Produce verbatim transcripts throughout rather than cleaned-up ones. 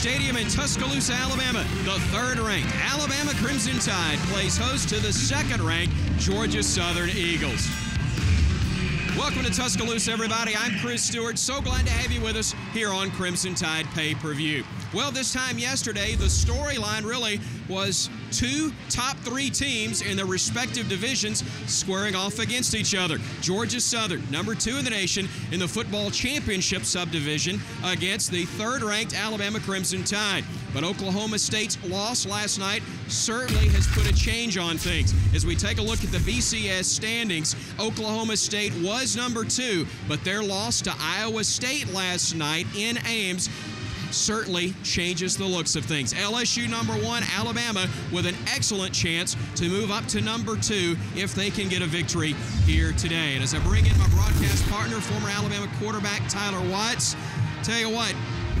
Stadium in Tuscaloosa, Alabama, the third-ranked Alabama Crimson Tide plays host to the second-ranked Georgia Southern Eagles. Welcome to Tuscaloosa, everybody. I'm Chris Stewart. So glad to have you with us here on Crimson Tide Pay-Per-View. Well, this time yesterday, the storyline really was two top three teams in their respective divisions squaring off against each other. Georgia Southern, number two in the nation in the football championship subdivision against the third-ranked Alabama Crimson Tide. But Oklahoma State's loss last night certainly has put a change on things. As we take a look at the B C S standings, Oklahoma State was number two, but their loss to Iowa State last night in Ames certainly changes the looks of things. L S U number one, Alabama with an excellent chance to move up to number two if they can get a victory here today. And as I bring in my broadcast partner, former Alabama quarterback Tyler Watts, tell you what,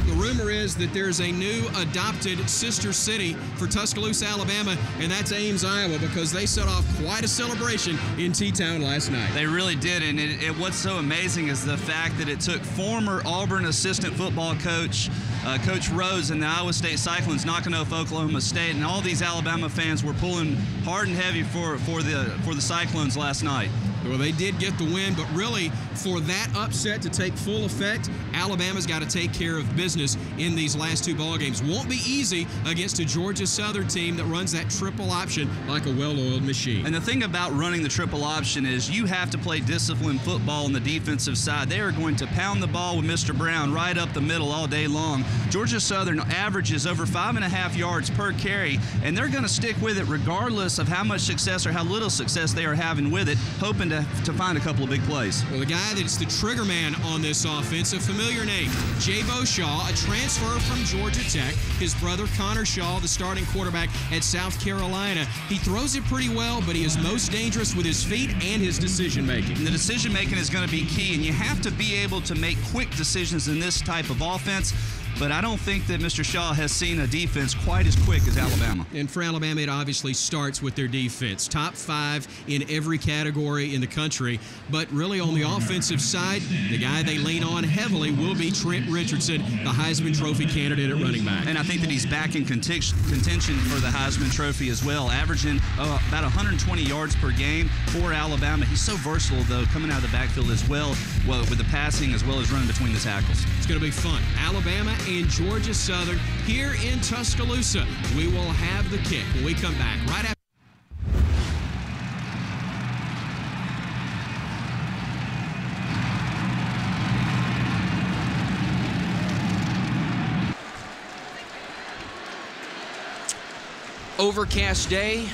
the rumor is that there's a new adopted sister city for Tuscaloosa, Alabama, and that's Ames, Iowa, because they set off quite a celebration in T-Town last night. They really did, and it, it, what's so amazing is the fact that it took former Auburn assistant football coach, uh, Coach Rose, and the Iowa State Cyclones knocking off Oklahoma State, and all these Alabama fans were pulling hard and heavy for, for, the, for the Cyclones last night. Well, they did get the win, but really, for that upset to take full effect, Alabama's got to take care of business in these last two ball games. Won't be easy against a Georgia Southern team that runs that triple option like a well-oiled machine. And the thing about running the triple option is you have to play disciplined football on the defensive side. They are going to pound the ball with Mister Brown right up the middle all day long. Georgia Southern averages over five and a half yards per carry, and they're going to stick with it regardless of how much success or how little success they are having with it, hoping To, to find a couple of big plays. Well, the guy that's the trigger man on this offense, a familiar name, Jaybo Shaw, a transfer from Georgia Tech. His brother Connor Shaw, the starting quarterback at South Carolina. He throws it pretty well, but he is most dangerous with his feet and his decision-making. And the decision-making is going to be key, and you have to be able to make quick decisions in this type of offense. But I don't think that Mister Shaw has seen a defense quite as quick as Alabama. And for Alabama, it obviously starts with their defense. Top five in every category in the country. But really on the offensive side, the guy they lean on heavily will be Trent Richardson, the Heisman Trophy candidate at running back. And I think that he's back in contention for the Heisman Trophy as well, averaging uh, about one hundred twenty yards per game for Alabama. He's so versatile, though, coming out of the backfield as well, well with the passing as well as running between the tackles. It's going to be fun. Alabama and Georgia Southern here in Tuscaloosa. We will have the kick when we come back right after. Overcast day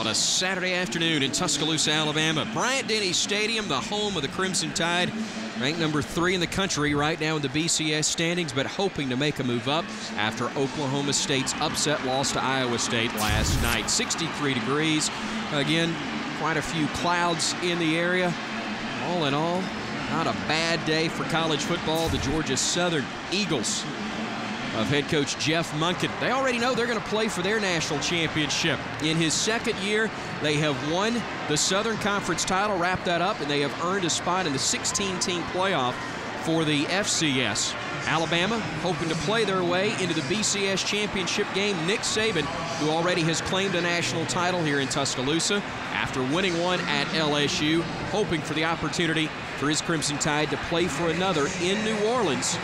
on a Saturday afternoon in Tuscaloosa, Alabama. Bryant-Denny Stadium, the home of the Crimson Tide, ranked number three in the country right now in the B C S standings, but hoping to make a move up after Oklahoma State's upset loss to Iowa State last night. sixty-three degrees. Again, quite a few clouds in the area. All in all, not a bad day for college football. The Georgia Southern Eagles of head coach Jeff Monken. They already know they're going to play for their national championship. In his second year, they have won the Southern Conference title, wrapped that up, and they have earned a spot in the sixteen team playoff for the F C S. Alabama hoping to play their way into the B C S championship game. Nick Saban, who already has claimed a national title here in Tuscaloosa after winning one at L S U, hoping for the opportunity for his Crimson Tide to play for another in New Orleans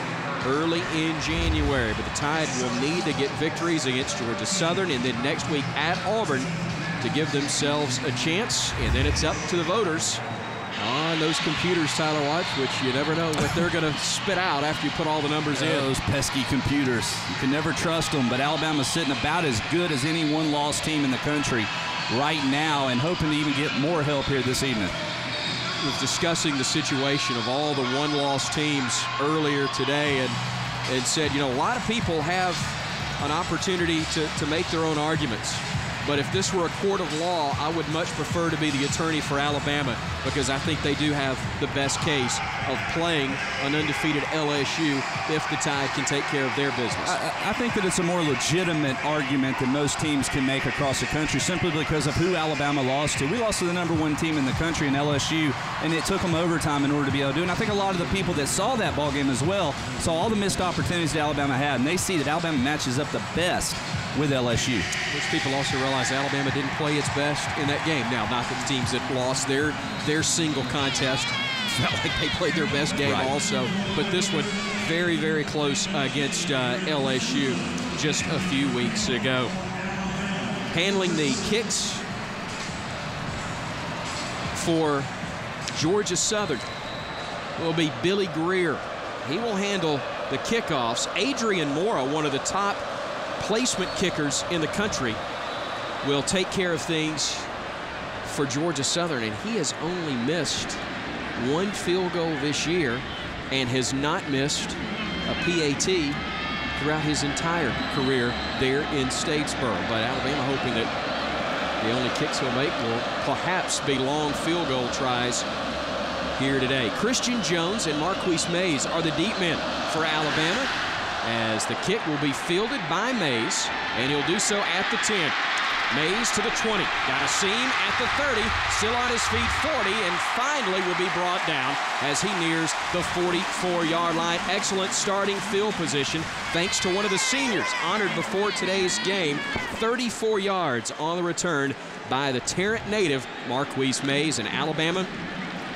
early in January. But the Tide will need to get victories against Georgia Southern and then next week at Auburn to give themselves a chance. And then it's up to the voters on those computers, Tyler Watts, which you never know what they're going to spit out after you put all the numbers in. Those pesky computers. You can never trust them, but Alabama's sitting about as good as any one-loss team in the country right now and hoping to even get more help here this evening. Was discussing the situation of all the one-loss teams earlier today and, and said, you know, a lot of people have an opportunity to, to make their own arguments. But if this were a court of law, I would much prefer to be the attorney for Alabama, because I think they do have the best case of playing an undefeated L S U if the Tide can take care of their business. I, I think that it's a more legitimate argument than most teams can make across the country, simply because of who Alabama lost to. We lost to the number one team in the country in L S U, and it took them overtime in order to be able to do it. And I think a lot of the people that saw that ball game as well saw all the missed opportunities that Alabama had, and they see that Alabama matches up the best with L S U. Which people also realize Alabama didn't play its best in that game. Now, not that the teams that lost their, their single contest felt like they played their best game right. also. But this one, very, very close against uh, L S U just a few weeks ago. Handling the kicks for Georgia Southern will be Billy Greer. He will handle the kickoffs. Adrian Mora, one of the top placement kickers in the country, will take care of things for Georgia Southern, and he has only missed one field goal this year and has not missed a P A T throughout his entire career there in Statesboro. But Alabama hoping that the only kicks he'll make will perhaps be long field goal tries here today. Christian Jones and Marquise Mays are the deep men for Alabama, as the kick will be fielded by Mays, and he'll do so at the ten. Mays to the twenty, got a seam at the thirty, still on his feet, forty, and finally will be brought down as he nears the forty-four-yard line. Excellent starting field position, thanks to one of the seniors honored before today's game. thirty-four yards on the return by the Tarrant native, Marquise Mays, and Alabama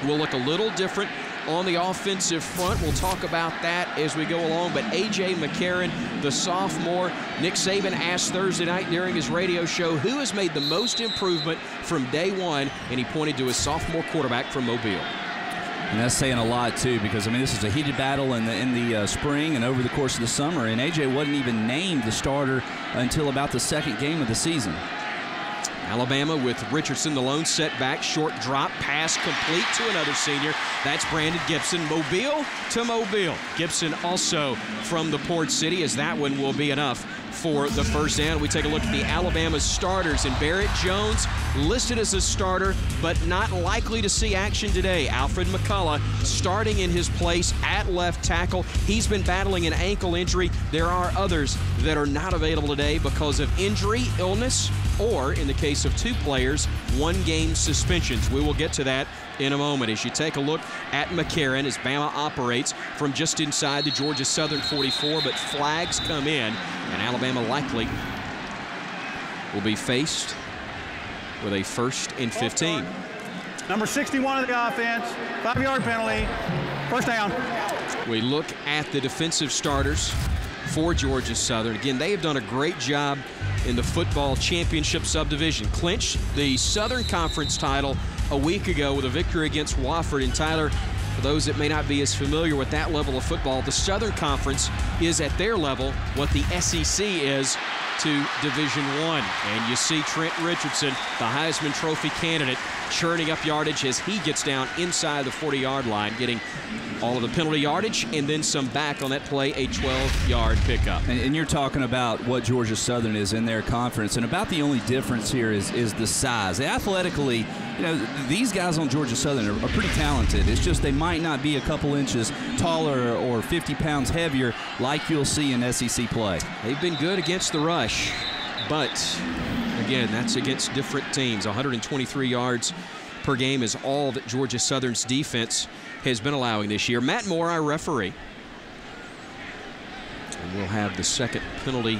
will look a little different on the offensive front. We'll talk about that as we go along. But A J. McCarron, the sophomore, Nick Saban asked Thursday night during his radio show who has made the most improvement from day one, and he pointed to his sophomore quarterback from Mobile. And that's saying a lot, too, because, I mean, this is a heated battle in the, in the uh, spring and over the course of the summer, and A J wasn't even named the starter until about the second game of the season. Alabama with Richardson, the lone setback, short drop, pass complete to another senior. That's Brandon Gibson. Mobile to Mobile. Gibson also from the Port City, as that one will be enough for the first down. We take a look at the Alabama starters, and Barrett Jones listed as a starter, but not likely to see action today. Alfred McCullough starting in his place at left tackle. He's been battling an ankle injury. There are others that are not available today because of injury, illness, or, in the case of two players, one-game suspensions. We will get to that in a moment as you take a look at McCarron as Bama operates from just inside the Georgia Southern forty-four, but flags come in, and Alabama likely will be faced with a first and fifteen. Number sixty-one of the offense, five-yard penalty, first down. We look at the defensive starters for Georgia Southern. Again, they have done a great job in the football championship subdivision. Clinched the Southern Conference title a week ago with a victory against Wofford. And Tyler, for those that may not be as familiar with that level of football, the Southern Conference is at their level what the S E C is to Division One. And you see Trent Richardson, the Heisman Trophy candidate, churning up yardage as he gets down inside the forty-yard line, getting all of the penalty yardage and then some back on that play, a twelve-yard pickup. And, and you're talking about what Georgia Southern is in their conference, and about the only difference here is, is the size. Athletically, you know, these guys on Georgia Southern are, are pretty talented. It's just they might not be a couple inches taller or fifty pounds heavier like you'll see in S E C play. They've been good against the rush, but again, that's against different teams. one hundred twenty-three yards per game is all that Georgia Southern's defense has been allowing this year. Matt Moore, our referee. And we'll have the second penalty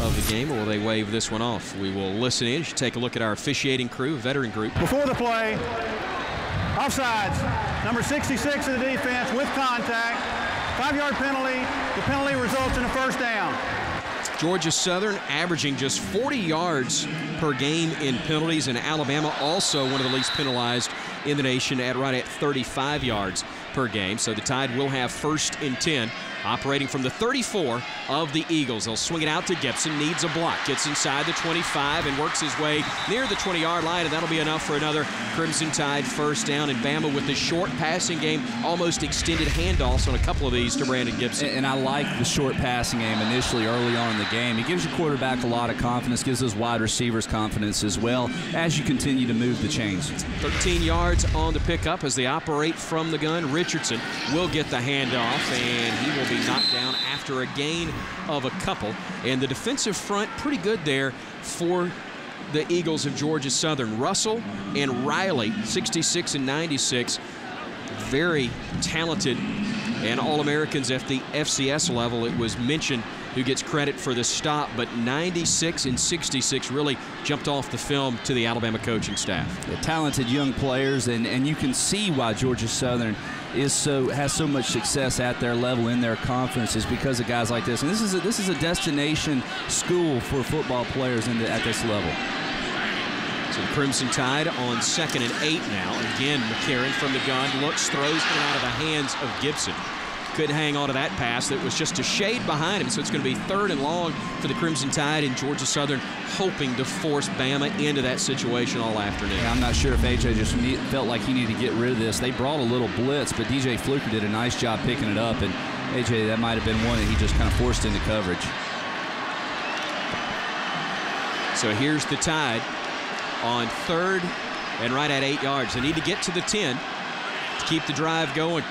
of the game, or will they wave this one off? We will listen in. You should take a look at our officiating crew, veteran group. Before the play, offsides. Number sixty-six of the defense with contact. Five-yard penalty. The penalty results in a first down. Georgia Southern averaging just forty yards per game in penalties, and Alabama also one of the least penalized in the nation at right at thirty-five yards per game, so the Tide will have first and ten, operating from the thirty-four of the Eagles. They'll swing it out to Gibson, needs a block, gets inside the twenty-five and works his way near the twenty-yard line, and that'll be enough for another Crimson Tide first down. And Bama with the short passing game, almost extended handoffs on a couple of these to Brandon Gibson. And I like the short passing game initially early on in the game. It gives your quarterback a lot of confidence, gives those wide receivers confidence as well as you continue to move the chains. thirteen yards on the pickup as they operate from the gun. Richardson will get the handoff, and he will be knocked down after a gain of a couple. And the defensive front pretty good there for the Eagles of Georgia Southern. Russell and Riley, sixty-six and ninety-six, very talented and All-Americans at the F C S level. It was mentioned who gets credit for the stop, but ninety-six and sixty-six really jumped off the film to the Alabama coaching staff. The talented young players, and, and you can see why Georgia Southern is so has so much success at their level in their conferences because of guys like this. And this is a, this is a destination school for football players in the, at this level. So the Crimson Tide on second and eight now. Again, McCarron from the gun, looks, throws it out of the hands of Gibson. Couldn't hang on to that pass. That was just a shade behind him, so it's going to be third and long for the Crimson Tide, and Georgia Southern hoping to force Bama into that situation all afternoon. Yeah, I'm not sure if A J just need, felt like he needed to get rid of this. They brought a little blitz, but D J Fluker did a nice job picking it up, and A J, that might have been one that he just kind of forced into coverage. So here's the Tide on third and right at eight yards. They need to get to the ten to keep the drive going.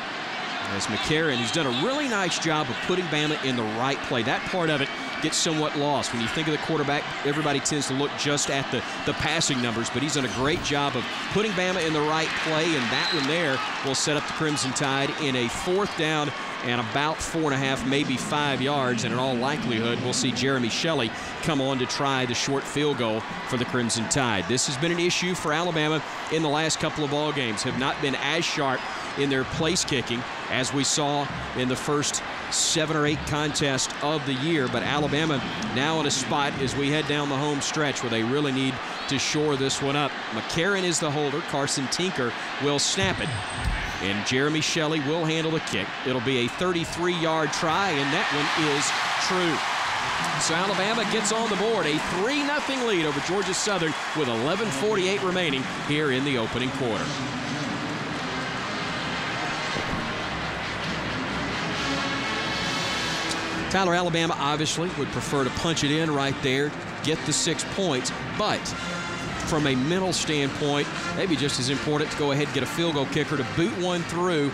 As McCarron, who's done a really nice job of putting Bama in the right play. That part of it gets somewhat lost. When you think of the quarterback, everybody tends to look just at the, the passing numbers, but he's done a great job of putting Bama in the right play, and that one there will set up the Crimson Tide in a fourth down and about four and a half, maybe five yards, and in all likelihood, we'll see Jeremy Shelley come on to try the short field goal for the Crimson Tide. This has been an issue for Alabama in the last couple of ball games. Have not been as sharp in their place kicking as we saw in the first seven or eight contests of the year. But Alabama now in a spot as we head down the home stretch where they really need to shore this one up. McCarron is the holder. Carson Tinker will snap it. And Jeremy Shelley will handle the kick. It'll be a thirty-three yard try, and that one is true. So Alabama gets on the board, a three nothing lead over Georgia Southern with eleven forty-eight remaining here in the opening quarter. Tyler, Alabama obviously would prefer to punch it in right there, get the six points, but from a mental standpoint, maybe just as important to go ahead and get a field goal kicker to boot one through,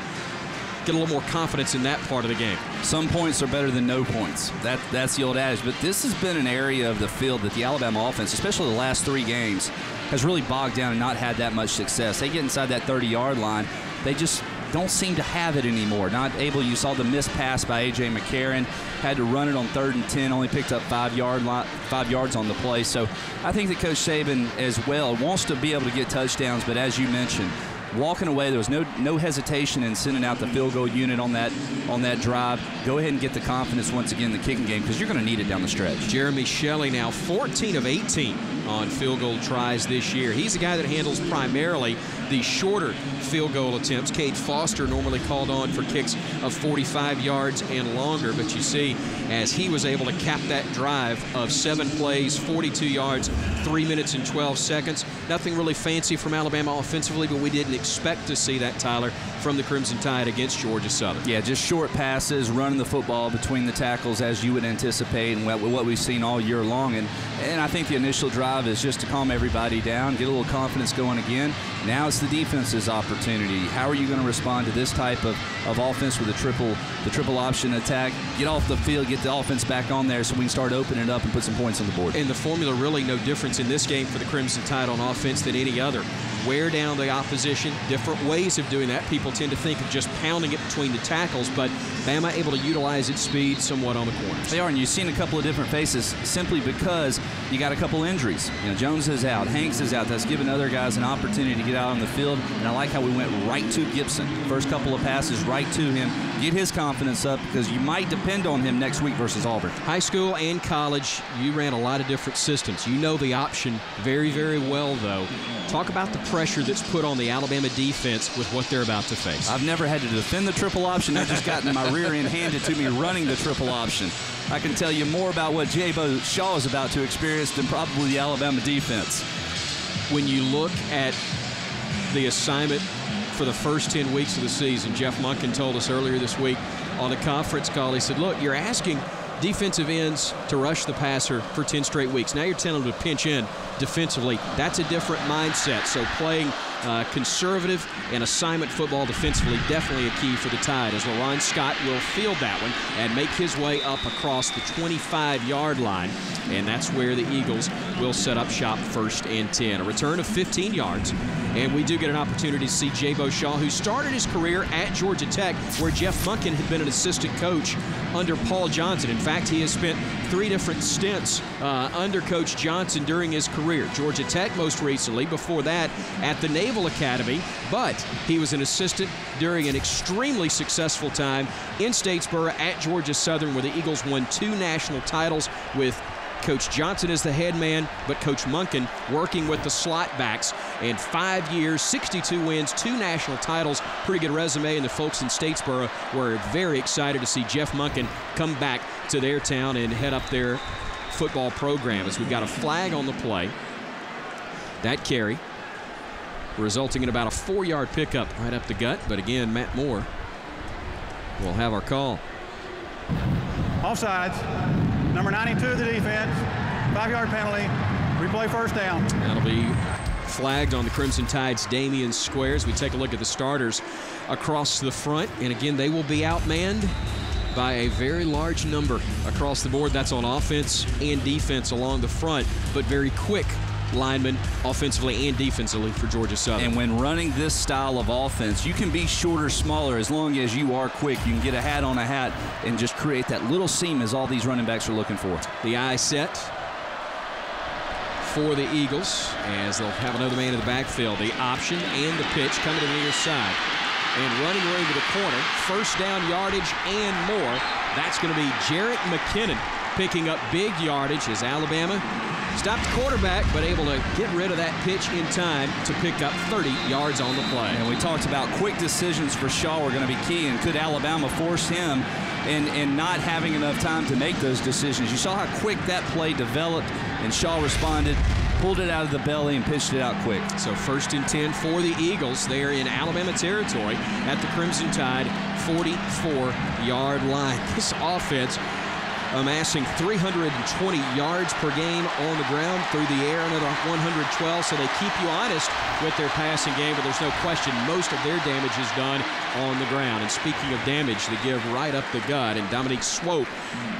get a little more confidence in that part of the game. Some points are better than no points. That, that's the old adage, but this has been an area of the field that the Alabama offense, especially the last three games, has really bogged down and not had that much success. They get inside that thirty yard line, they just don't seem to have it anymore. Not able. You saw the missed pass by A J. McCarron. Had to run it on third and ten. Only picked up five yard line, five yards on the play. So I think that Coach Saban as well wants to be able to get touchdowns. But as you mentioned, walking away, there was no no hesitation in sending out the field goal unit on that on that drive. Go ahead and get the confidence once again in the kicking game because you're going to need it down the stretch. Jeremy Shelley now fourteen of eighteen on field goal tries this year. He's the guy that handles primarily the shorter field goal attempts. Cade Foster normally called on for kicks of forty-five yards and longer, but you see as he was able to cap that drive of seven plays, forty-two yards, three minutes and twelve seconds. Nothing really fancy from Alabama offensively, but we didn't expect to see that, Tyler, from the Crimson Tide against Georgia Southern. Yeah, just short passes, running the football between the tackles as you would anticipate and what we've seen all year long. And, and I think the initial drive is just to calm everybody down, get a little confidence going again. Now it's the defense's opportunity. How are you going to respond to this type of, of offense with a triple, the triple option attack? Get off the field, get the offense back on there so we can start opening it up and put some points on the board. And the formula really no difference in this game for the Crimson Tide on offense than any other. Wear down the opposition, different ways of doing that. People tend to think of just pounding it between the tackles, but Bama able to utilize its speed somewhat on the corners. They are, and you've seen a couple of different faces simply because you got a couple injuries. You know, Jones is out, Hanks is out. That's given other guys an opportunity to get out on the field, and I like how we went right to Gibson. First couple of passes right to him. get his confidence up, because you might depend on him next week versus Auburn. High school and college, you ran a lot of different systems. You know the option very, very well, though. Talk about the pressure that's put on the Alabama defense with what they're about to face. I've never had to defend the triple option. I've just gotten my rear end handed to me running the triple option. I can tell you more about what Jaybo Shaw is about to experience than probably the Alabama defense. When you look at the assignment for the first ten weeks of the season, Jeff Monken told us earlier this week on a conference call, he said, look, you're asking defensive ends to rush the passer for ten straight weeks. Now you're telling them to pinch in defensively. That's a different mindset. So playing uh, conservative and assignment football defensively, definitely a key for the Tide, as LaRon Scott will field that one and make his way up across the twenty-five yard line. And that's where the Eagles will set up shop first and ten. A return of fifteen yards. And we do get an opportunity to see Jaybo Shaw, who started his career at Georgia Tech, where Jeff Monken had been an assistant coach under Paul Johnson. In fact, he has spent three different stints uh, under Coach Johnson during his career. Georgia Tech most recently, before that at the Naval Academy. But he was an assistant during an extremely successful time in Statesboro at Georgia Southern, where the Eagles won two national titles with Coach Johnson is the head man, but Coach Monken working with the slot backs. And five years, sixty-two wins, two national titles. Pretty good resume, and the folks in Statesboro were very excited to see Jeff Monken come back to their town and head up their football program. As we've got a flag on the play. That carry resulting in about a four-yard pickup right up the gut. But again, Matt Moore will have our call. Offsides. Number ninety-two of the defense, five-yard penalty, replay first down. That'll be flagged on the Crimson Tide's Damien Squares. We take a look at the starters across the front, and again, they will be outmanned by a very large number across the board. That's on offense and defense along the front, but very quick linemen offensively and defensively for Georgia Southern. And when running this style of offense, you can be shorter, smaller, as long as you are quick. You can get a hat on a hat and just create that little seam as all these running backs are looking for. The eye set for the Eagles as they'll have another man in the backfield. The option and the pitch coming to the near side. And running over to the corner, first down yardage and more. That's going to be Jarrett McKinnon picking up big yardage as Alabama stopped the quarterback, but able to get rid of that pitch in time to pick up thirty yards on the play. And we talked about quick decisions for Shaw are going to be key, and could Alabama force him in, in not having enough time to make those decisions. You saw how quick that play developed, and Shaw responded, pulled it out of the belly, and pitched it out quick. So first and ten for the Eagles. They are in Alabama territory at the Crimson Tide forty-four yard line. This offense amassing three hundred twenty yards per game on the ground, through the air another one hundred twelve, so they keep you honest with their passing game, but there's no question most of their damage is done on the ground. And speaking of damage, they give right up the gut, and Dominique Swope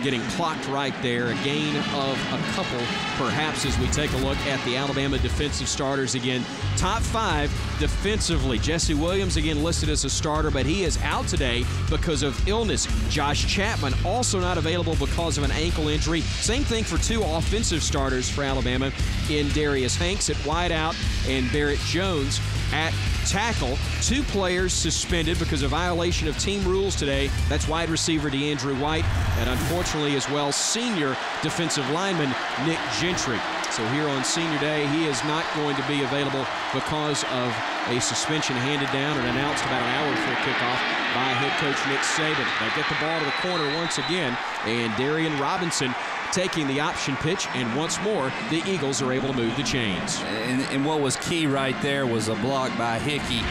getting clocked right there, a gain of a couple perhaps, as we take a look at the Alabama defensive starters again. Top five defensively. Jesse Williams again listed as a starter, but he is out today because of illness. Josh Chapman also not available because of an ankle injury. Same thing for two offensive starters for Alabama in Darius Hanks at wideout and Barrett Jones at tackle. Two players suspended because of violation of team rules today. That's wide receiver DeAndre White and, unfortunately as well, senior defensive lineman Nick Gentry. So here on senior day, he is not going to be available because of a suspension handed down and announced about an hour before kickoff by head coach Nick Saban. They get the ball to the corner once again, and Darian Robinson taking the option pitch, and once more, the Eagles are able to move the chains. And, and what was key right there was a block by Hickey.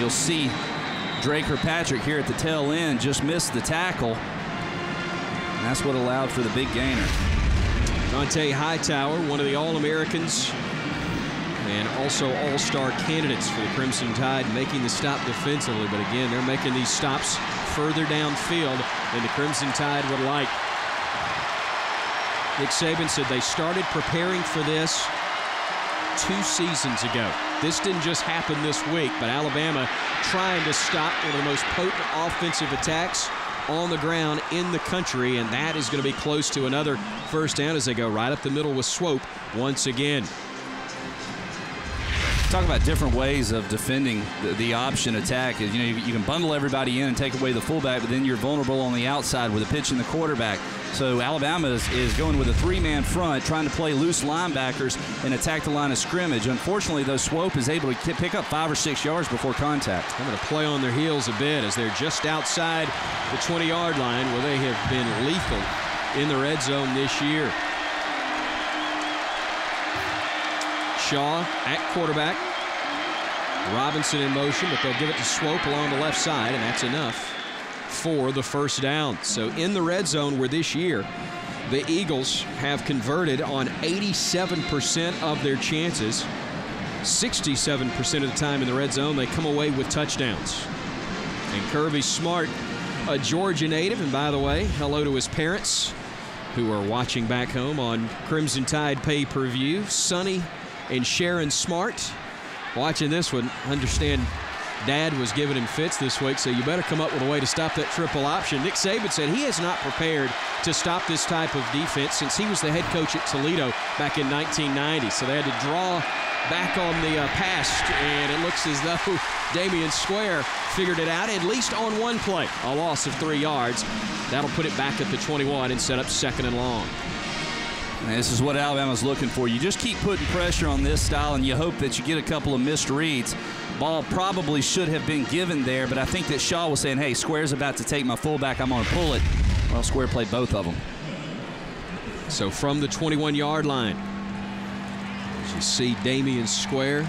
You'll see Dre Kirkpatrick here at the tail end just missed the tackle, and that's what allowed for the big gainer. Dante Hightower, one of the All-Americans and also All-Star candidates for the Crimson Tide, making the stop defensively. But again, they're making these stops further downfield than the Crimson Tide would like. Nick Saban said they started preparing for this two seasons ago. This didn't just happen this week, but Alabama trying to stop one of the most potent offensive attacks on the ground in the country, and that is going to be close to another first down as they go right up the middle with Swope once again. talk about different ways of defending the, the option attack. You know, you, you can bundle everybody in and take away the fullback, but then you're vulnerable on the outside with a pitch and the quarterback. So Alabama is, is going with a three-man front, trying to play loose linebackers and attack the line of scrimmage. Unfortunately, though, Swope is able to pick up five or six yards before contact. I'm going to play on their heels a bit as they're just outside the twenty-yard line, where they have been lethal in the red zone this year. Shaw at quarterback. Robinson in motion, but they'll give it to Swope along the left side, and that's enough for the first down. So in the red zone, where this year the Eagles have converted on eighty-seven percent of their chances, sixty-seven percent of the time in the red zone they come away with touchdowns. And Kirby Smart, a Georgia native, and by the way, hello to his parents who are watching back home on Crimson Tide Pay-Per-View, Sonny and Sharon Smart. Watching this one, understand Dad was giving him fits this week, so you better come up with a way to stop that triple option. Nick Saban said he is not prepared to stop this type of defense since he was the head coach at Toledo back in nineteen ninety. So they had to draw back on the uh, past, and it looks as though Damian Square figured it out, at least on one play. A loss of three yards. That'll put it back at the twenty-one and set up second and long. And this is what Alabama's looking for. You just keep putting pressure on this style, and you hope that you get a couple of missed reads. Ball probably should have been given there, but I think that Shaw was saying, hey, Square's about to take my fullback. I'm going to pull it. Well, Square played both of them. So from the twenty-one-yard line, as you see Damian Square,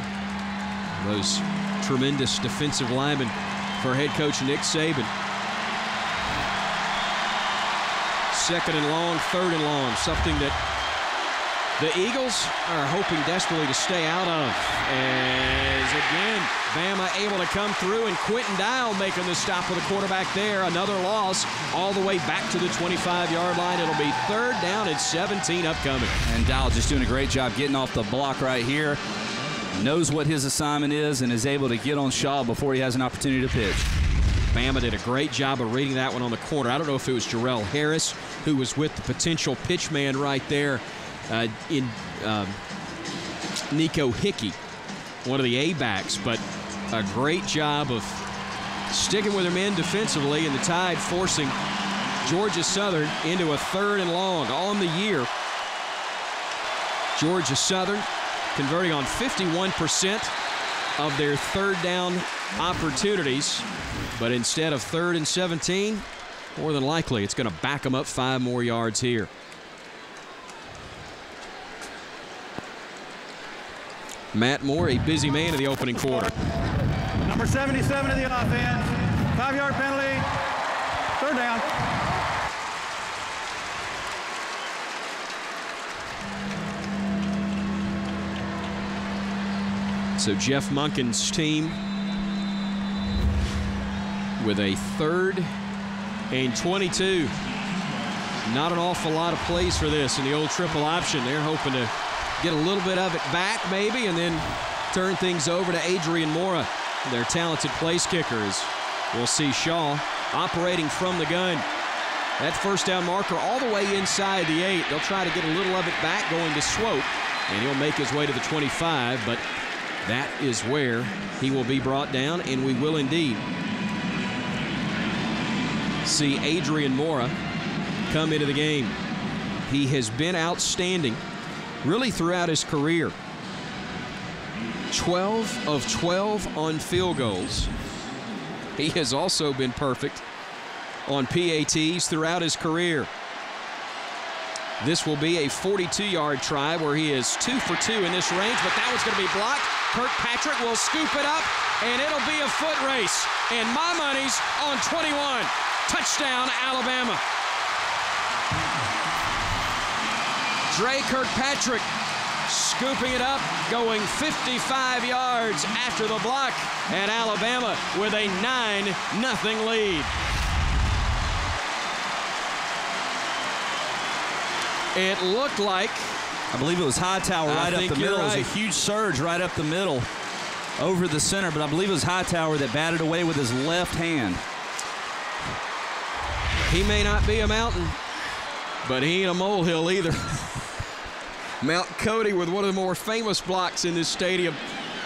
those tremendous defensive linemen for head coach Nick Saban. Second and long, third and long, something that the Eagles are hoping desperately to stay out of. As again, Bama able to come through, and Quentin Dial making the stop with the quarterback there. Another loss all the way back to the twenty-five-yard line. It'll be third down and seventeen upcoming. And Dial just doing a great job getting off the block right here. Knows what his assignment is and is able to get on Shaw before he has an opportunity to pitch. Bama did a great job of reading that one on the corner. I don't know if it was Jarrell Harris who was with the potential pitch man right there. Uh, in um, Niko Hickey, one of the A-backs, but a great job of sticking with their men defensively, and the Tide forcing Georgia Southern into a third and long on the year. Georgia Southern converting on fifty-one percent of their third down opportunities, but instead of third and seventeen, more than likely it's going to back them up five more yards here. Matt Moore, a busy man in the opening quarter. Number seventy-seven of the offense. Five-yard penalty. Third down. So Jeff Monken's team with a third and twenty-two. Not an awful lot of plays for this in the old triple option. They're hoping to get a little bit of it back, maybe, and then turn things over to Adrian Mora, their talented place kickers. We'll see Shaw operating from the gun. That first down marker all the way inside the eight. They'll try to get a little of it back going to Swope, and he'll make his way to the twenty-five, but that is where he will be brought down, and we will indeed see Adrian Mora come into the game. He has been outstanding really throughout his career. twelve of twelve on field goals. He has also been perfect on P A Ts throughout his career. This will be a forty-two-yard try where he is two for two in this range, but that one's going to be blocked. Kirkpatrick will scoop it up, and it'll be a foot race. And my money's on twenty-one. Touchdown, Alabama. Dre Kirkpatrick scooping it up, going fifty-five yards after the block, and Alabama with a nine nothing lead. It looked like, I believe it was Hightower right up the middle. Right. It was a huge surge right up the middle over the center, but I believe it was Hightower that batted away with his left hand. He may not be a mountain, but he ain't a molehill either. Mount Cody with one of the more famous blocks in this stadium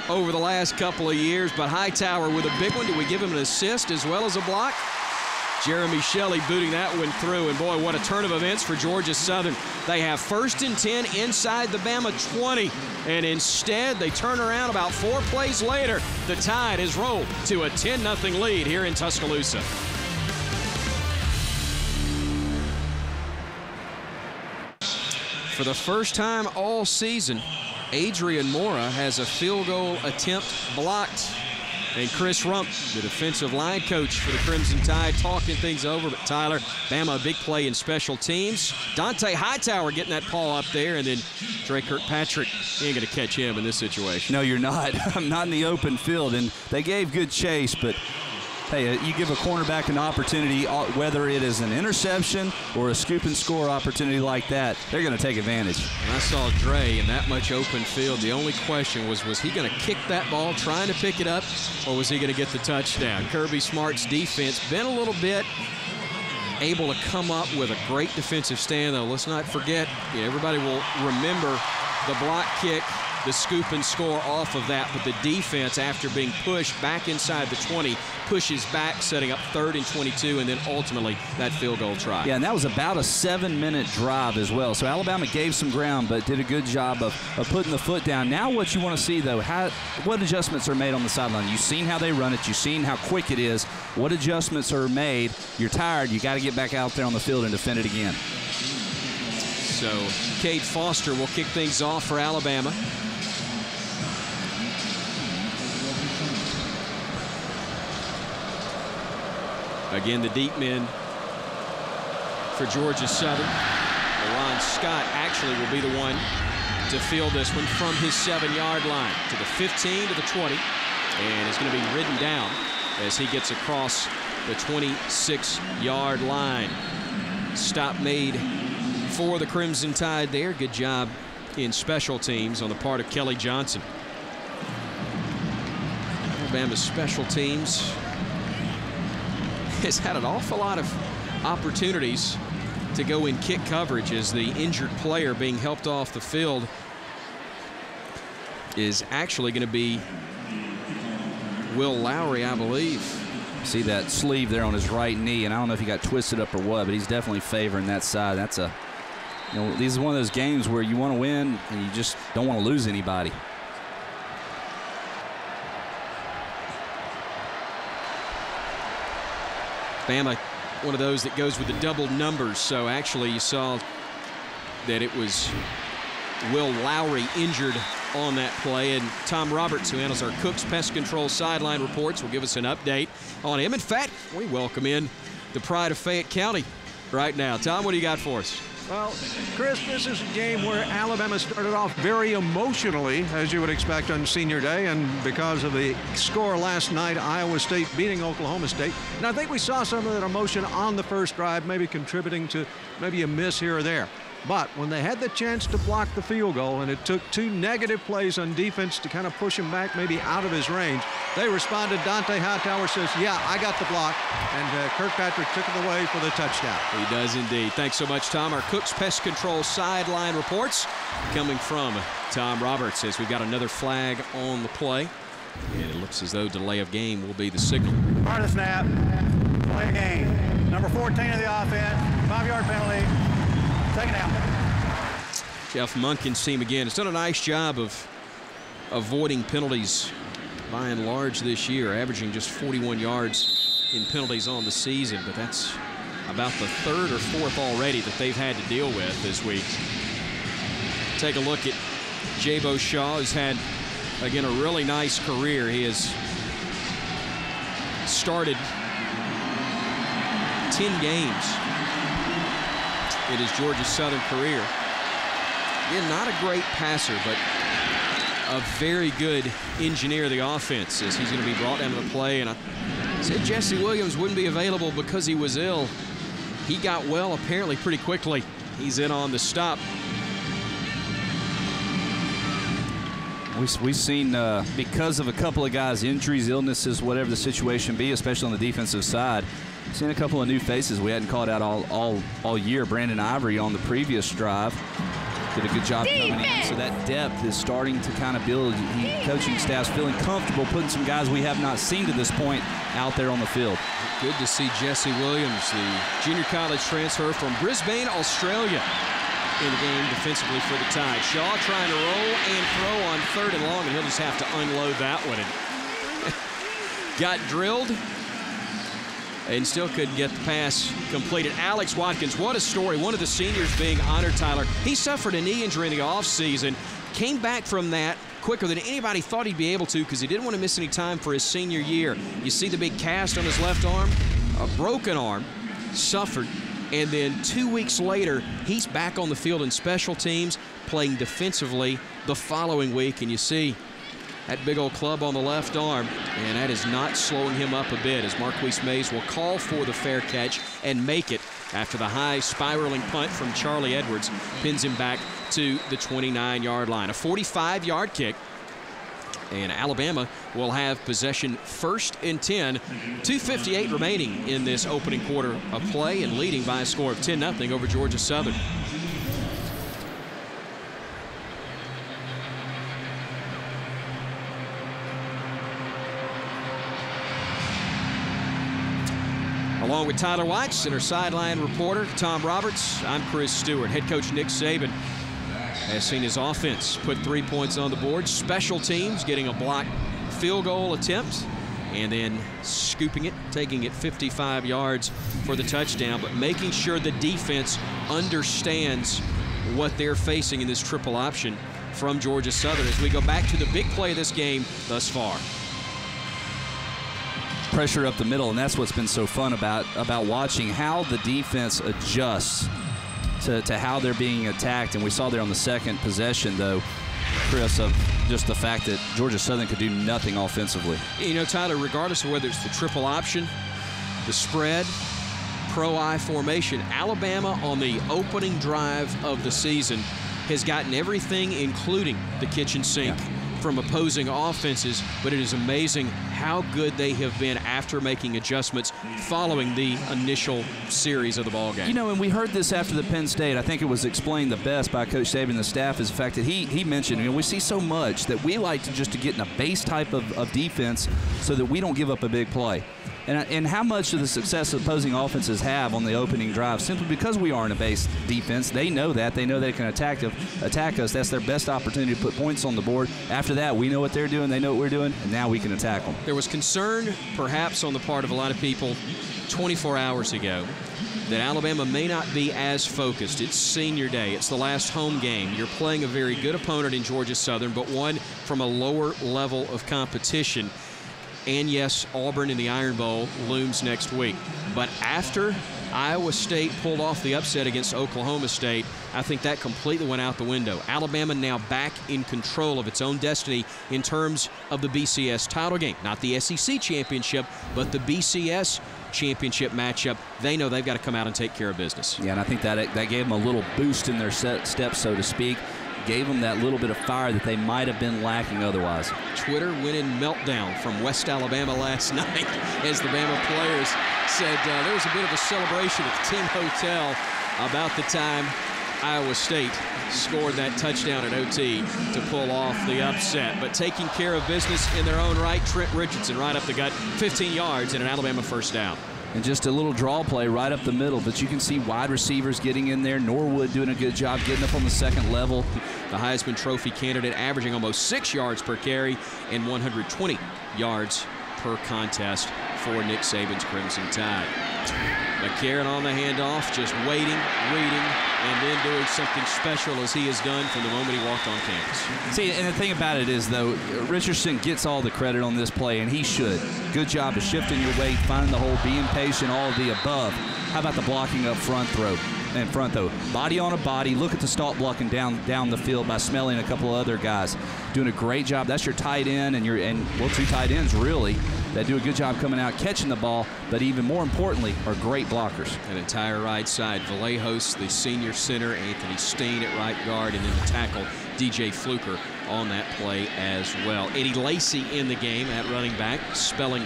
over the last couple of years. But Hightower with a big one. Do we give him an assist as well as a block? Jeremy Shelley booting that one through. And, boy, what a turn of events for Georgia Southern. They have first and ten inside the Bama twenty. And instead, they turn around about four plays later. The Tide has rolled to a ten nothing lead here in Tuscaloosa. For the first time all season, Adrian Mora has a field goal attempt blocked. And Chris Rump, the defensive line coach for the Crimson Tide, talking things over. But Tyler, Bama, a big play in special teams. Dante Hightower getting that paw up there. And then Dre Kirkpatrick, you ain't going to catch him in this situation. No, you're not. I'm not in the open field. And they gave good chase, but... hey, you give a cornerback an opportunity, whether it is an interception or a scoop and score opportunity like that, they're going to take advantage. And I saw Dre in that much open field. The only question was, was he going to kick that ball, trying to pick it up, or was he going to get the touchdown? Kirby Smart's defense bent a little bit, able to come up with a great defensive stand, though. Let's not forget, yeah, everybody will remember the block kick, the scoop and score off of that, but the defense, after being pushed back inside the twenty, pushes back, setting up third and twenty-two, and then ultimately that field goal try. Yeah, and that was about a seven minute drive as well. So Alabama gave some ground, but did a good job of, of putting the foot down. Now what you want to see, though, how, what adjustments are made on the sideline? You've seen how they run it. You've seen how quick it is. What adjustments are made? You're tired. You got to get back out there on the field and defend it again. So Cade Foster will kick things off for Alabama. Again, the deep men for Georgia Southern. Ron Scott actually will be the one to field this one from his seven yard line to the fifteen, to the twenty, and is going to be ridden down as he gets across the twenty-six yard line. Stop made for the Crimson Tide there. Good job in special teams on the part of Kelly Johnson. Alabama's special teams has had an awful lot of opportunities to go in kick coverage as the injured player being helped off the field is actually going to be Will Lowry, I believe. See that sleeve there on his right knee, and I don't know if he got twisted up or what, but he's definitely favoring that side. That's a, you know, these are one of those games where you want to win and you just don't want to lose anybody. Bama, one of those that goes with the double numbers. So actually you saw that it was Will Lowry injured on that play. And Tom Roberts, who handles our Cook's Pest Control sideline reports, will give us an update on him. In fact, we welcome in the pride of Fayette County right now. Tom, what do you got for us? Well, Chris, this is a game where Alabama started off very emotionally, as you would expect on Senior Day, and because of the score last night, Iowa State beating Oklahoma State. And I think we saw some of that emotion on the first drive, maybe contributing to maybe a miss here or there. But when they had the chance to block the field goal, and it took two negative plays on defense to kind of push him back maybe out of his range, they responded. Dante Hightower says, yeah, I got the block. And uh, Kirkpatrick took it away for the touchdown. He does indeed. Thanks so much, Tom. Our Cook's Pest Control sideline reports coming from Tom Roberts as we've got another flag on the play. And it looks as though delay of game will be the signal. Part of the snap, delay of game. Number fourteen of the offense, five yard penalty. Second down. Jeff Monken's team again has done a nice job of avoiding penalties by and large this year, averaging just forty-one yards in penalties on the season. But that's about the third or fourth already that they've had to deal with this week. Take a look at Jaybo Shaw, who's had, again, a really nice career. He has started ten games in his Georgia Southern career. Again, not a great passer, but a very good engineer of the offense as he's going to be brought down to the play. And I said Jesse Williams wouldn't be available because he was ill. He got well apparently pretty quickly. He's in on the stop. We've seen, uh, because of a couple of guys' injuries, illnesses, whatever the situation be, especially on the defensive side, seen a couple of new faces we hadn't called out all all all year. Brandon Ivory on the previous drive. did a good job Defense. coming in. So that depth is starting to kind of build. The coaching staff's feeling comfortable putting some guys we have not seen to this point out there on the field. Good to see Jesse Williams, the junior college transfer from Brisbane, Australia, in the game defensively for the Tide. Shaw trying to roll and throw on third and long, and he'll just have to unload that one. And got drilled and still couldn't get the pass completed. Alex Watkins, what a story. One of the seniors being honored, Tyler. He suffered a knee injury in the offseason, came back from that quicker than anybody thought he'd be able to because he didn't want to miss any time for his senior year. You see the big cast on his left arm, a broken arm, suffered. And then two weeks later, he's back on the field in special teams, playing defensively the following week. And you see that big old club on the left arm, and that is not slowing him up a bit, as Marquise Mays will call for the fair catch and make it after the high spiraling punt from Charlie Edwards pins him back to the twenty-nine yard line. A forty-five yard kick, and Alabama will have possession first and ten. two fifty-eight remaining in this opening quarter of play, and leading by a score of ten nothing over Georgia Southern. Along with Tyler Watts and our sideline reporter, Tom Roberts, I'm Chris Stewart. Head coach Nick Saban has seen his offense put three points on the board. Special teams getting a blocked field goal attempt and then scooping it, taking it fifty-five yards for the touchdown, but making sure the defense understands what they're facing in this triple option from Georgia Southern as we go back to the big play of this game thus far. Pressure up the middle, and that's what's been so fun about, about watching how the defense adjusts To, to how they're being attacked. And we saw there on the second possession, though, Chris, of just the fact that Georgia Southern could do nothing offensively. You know, Tyler, regardless of whether it's the triple option, the spread, pro-I formation, Alabama on the opening drive of the season has gotten everything, including the kitchen sink, yeah, from opposing offenses, but it is amazing how good they have been after making adjustments following the initial series of the ballgame. You know, and we heard this after the Penn State. I think it was explained the best by Coach Saban and the staff is the fact that he he mentioned, you know, we see so much that we like to just to get in a base type of, of defense so that we don't give up a big play. And, and how much of the success opposing offenses have on the opening drive simply because we are in a base defense. They know that. They know they can attack, attack us. That's their best opportunity to put points on the board. After that, we know what they're doing. They know what we're doing. And now we can attack them. There was concern, perhaps on the part of a lot of people, twenty-four hours ago, that Alabama may not be as focused. It's senior day. It's the last home game. You're playing a very good opponent in Georgia Southern, but one from a lower level of competition. And, yes, Auburn in the Iron Bowl looms next week. But after Iowa State pulled off the upset against Oklahoma State, I think that completely went out the window. Alabama now back in control of its own destiny in terms of the B C S title game. Not the S E C championship, but the B C S championship matchup. They know they've got to come out and take care of business. Yeah, and I think that, that gave them a little boost in their set, steps, so to speak. Gave them that little bit of fire that they might have been lacking otherwise. Twitter went in meltdown from West Alabama last night as the Bama players said uh, there was a bit of a celebration at the Tim Hotel about the time Iowa State scored that touchdown at O T to pull off the upset. But taking care of business in their own right, Trent Richardson right up the gut, fifteen yards and an Alabama first down. And just a little draw play right up the middle, but you can see wide receivers getting in there. Norwood doing a good job getting up on the second level. The Heisman Trophy candidate averaging almost six yards per carry and one hundred twenty yards per contest for Nick Saban's Crimson Tide. McCarron on the handoff, just waiting, reading, and then doing something special as he has done from the moment he walked on campus. See, and the thing about it is, though, Richardson gets all the credit on this play, and he should. Good job of shifting your weight, finding the hole, being patient, all of the above. How about the blocking up front throw? In front, though. Body on a body. Look at the stop blocking down down the field by Smelley and a couple of other guys. Doing a great job. That's your tight end and your and well, two tight ends really that do a good job coming out, catching the ball, but even more importantly are great blockers. An entire right side. Vallejos, the senior center, Anthony Steen at right guard, and then the tackle, D J Fluker, on that play as well. Eddie Lacy in the game at running back, spelling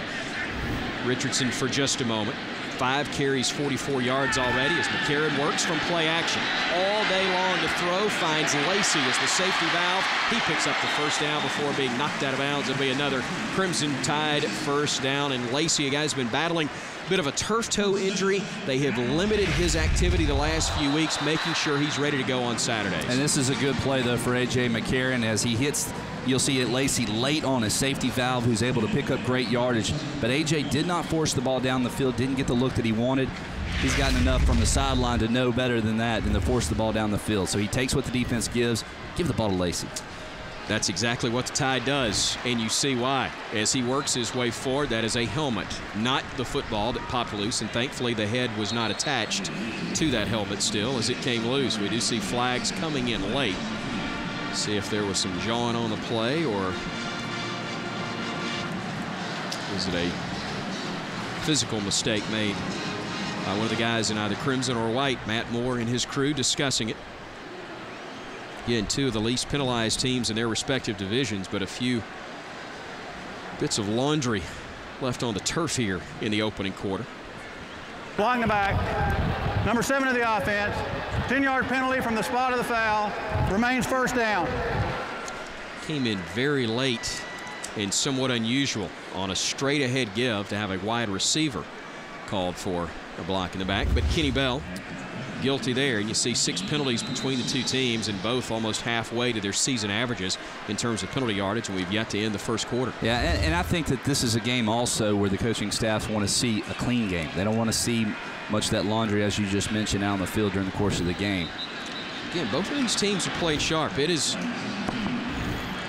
Richardson for just a moment. Five carries, forty-four yards already as McCarron works from play action. All day long to throw, finds Lacey as the safety valve. He picks up the first down before being knocked out of bounds. It'll be another Crimson Tide first down. And Lacey, a guy who's been battling a bit of a turf toe injury. They have limited his activity the last few weeks, making sure he's ready to go on Saturdays. And this is a good play, though, for A J. McCarron as he hits. You'll see it Lacey late on a safety valve who's able to pick up great yardage. But A J did not force the ball down the field, didn't get the look that he wanted. He's gotten enough from the sideline to know better than that and to force the ball down the field. So he takes what the defense gives, give the ball to Lacey. That's exactly what the Tide does, and you see why. As he works his way forward, that is a helmet, not the football that popped loose, and thankfully the head was not attached to that helmet still as it came loose. We do see flags coming in late. See if there was some jawing on the play, or is it a physical mistake made by one of the guys in either crimson or white. Matt Moore and his crew discussing it. Again, two of the least penalized teams in their respective divisions, but a few bits of laundry left on the turf here in the opening quarter. Blocking the back, number seven of the offense, ten-yard penalty from the spot of the foul, remains first down. Came in very late and somewhat unusual on a straight-ahead give to have a wide receiver called for a block in the back, but Kenny Bell guilty there. And you see six penalties between the two teams, and both almost halfway to their season averages in terms of penalty yardage, and we've yet to end the first quarter. Yeah, and, and I think that this is a game also where the coaching staffs want to see a clean game. They don't want to see much of that laundry, as you just mentioned, out on the field during the course of the game. Again, both of these teams are playing sharp. It is,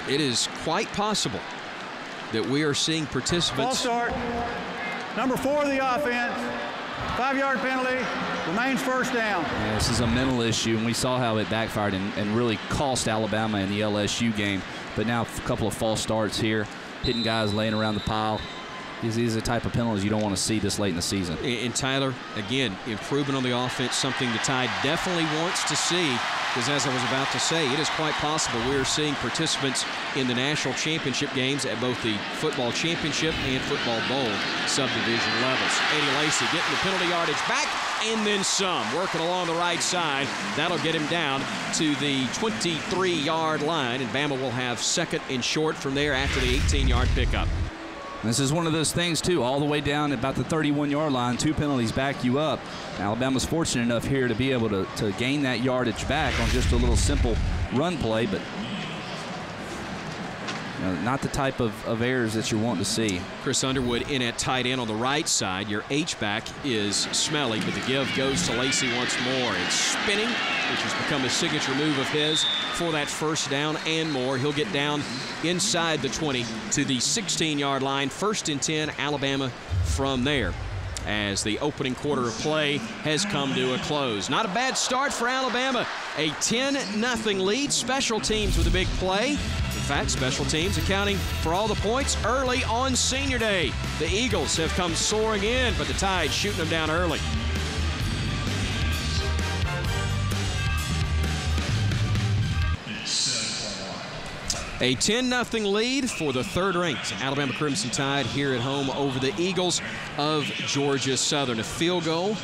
it is quite possible that we are seeing participants. Ball start. Number four of the offense. Five-yard penalty, remains first down. Yeah, this is a mental issue, and we saw how it backfired and, and really cost Alabama in the L S U game. But now a couple of false starts here, hitting guys laying around the pile. These, these are the type of penalties you don't want to see this late in the season. And, and Tyler, again, improvement on the offense, something the Tide definitely wants to see. Because as I was about to say, it is quite possible we are seeing participants in the national championship games at both the football championship and football bowl subdivision levels. Eddie Lacey getting the penalty yardage back and then some. Working along the right side. That'll get him down to the twenty-three-yard line. And Bama will have second and short from there after the eighteen-yard pickup. This is one of those things, too, all the way down about the thirty-one-yard line, two penalties back you up. Alabama's fortunate enough here to be able to, to gain that yardage back on just a little simple run play, but you know, not the type of, of errors that you want to see. Chris Underwood in at tight end on the right side. Your H-back is Smelley, but the give goes to Lacey once more. It's spinning, which has become a signature move of his for that first down and more. He'll get down inside the twenty to the sixteen-yard line. First and ten, Alabama from there, as the opening quarter of play has come to a close. Not a bad start for Alabama. A ten nothing lead. Special teams with a big play. In fact, special teams accounting for all the points early on Senior Day. The Eagles have come soaring in, but the Tide shooting them down early. A ten nothing lead for the third-ranked Alabama Crimson Tide here at home over the Eagles of Georgia Southern. A field goal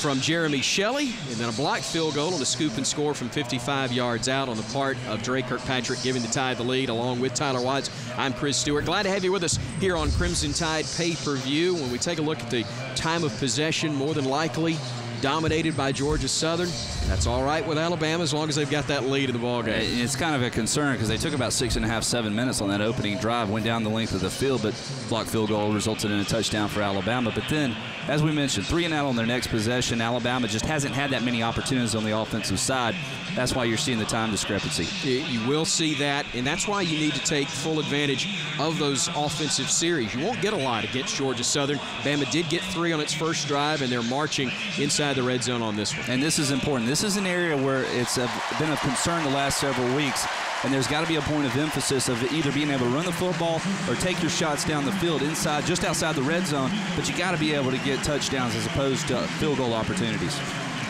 from Jeremy Shelley, and then a blocked field goal on a scoop and score from fifty-five yards out on the part of Dre Kirkpatrick, giving the Tide the lead along with Tyler Watts. I'm Chris Stewart. Glad to have you with us here on Crimson Tide Pay-Per-View. When we take a look at the time of possession, more than likely dominated by Georgia Southern. That's all right with Alabama as long as they've got that lead in the ballgame. It's kind of a concern because they took about six and a half, seven minutes on that opening drive, went down the length of the field, but blocked field goal resulted in a touchdown for Alabama. But then, as we mentioned, three and out on their next possession. Alabama just hasn't had that many opportunities on the offensive side. That's why you're seeing the time discrepancy. You will see that, and that's why you need to take full advantage of those offensive series. You won't get a lot against Georgia Southern. Bama did get three on its first drive, and they're marching inside the red zone on this one. And this is important. This is an area where it's a, been of concern the last several weeks, and there's got to be a point of emphasis of either being able to run the football or take your shots down the field inside, just outside the red zone, but you got to be able to get touchdowns as opposed to field goal opportunities.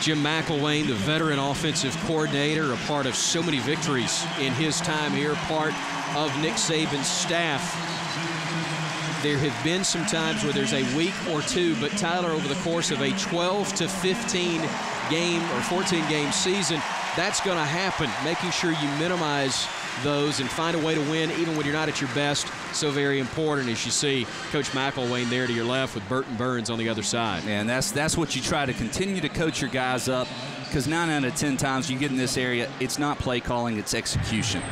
Jim McElwain, the veteran offensive coordinator, a part of so many victories in his time here, part of Nick Saban's staff. there have been some times where there's a week or two, but Tyler, over the course of a twelve to fifteen game or fourteen game season, that's going to happen. Making sure you minimize those and find a way to win even when you're not at your best, so very important, as you see Coach McElwain there to your left with Burton Burns on the other side. And that's that's what you try to continue to coach your guys up, because nine out of ten times you get in this area, it's not play calling, it's execution.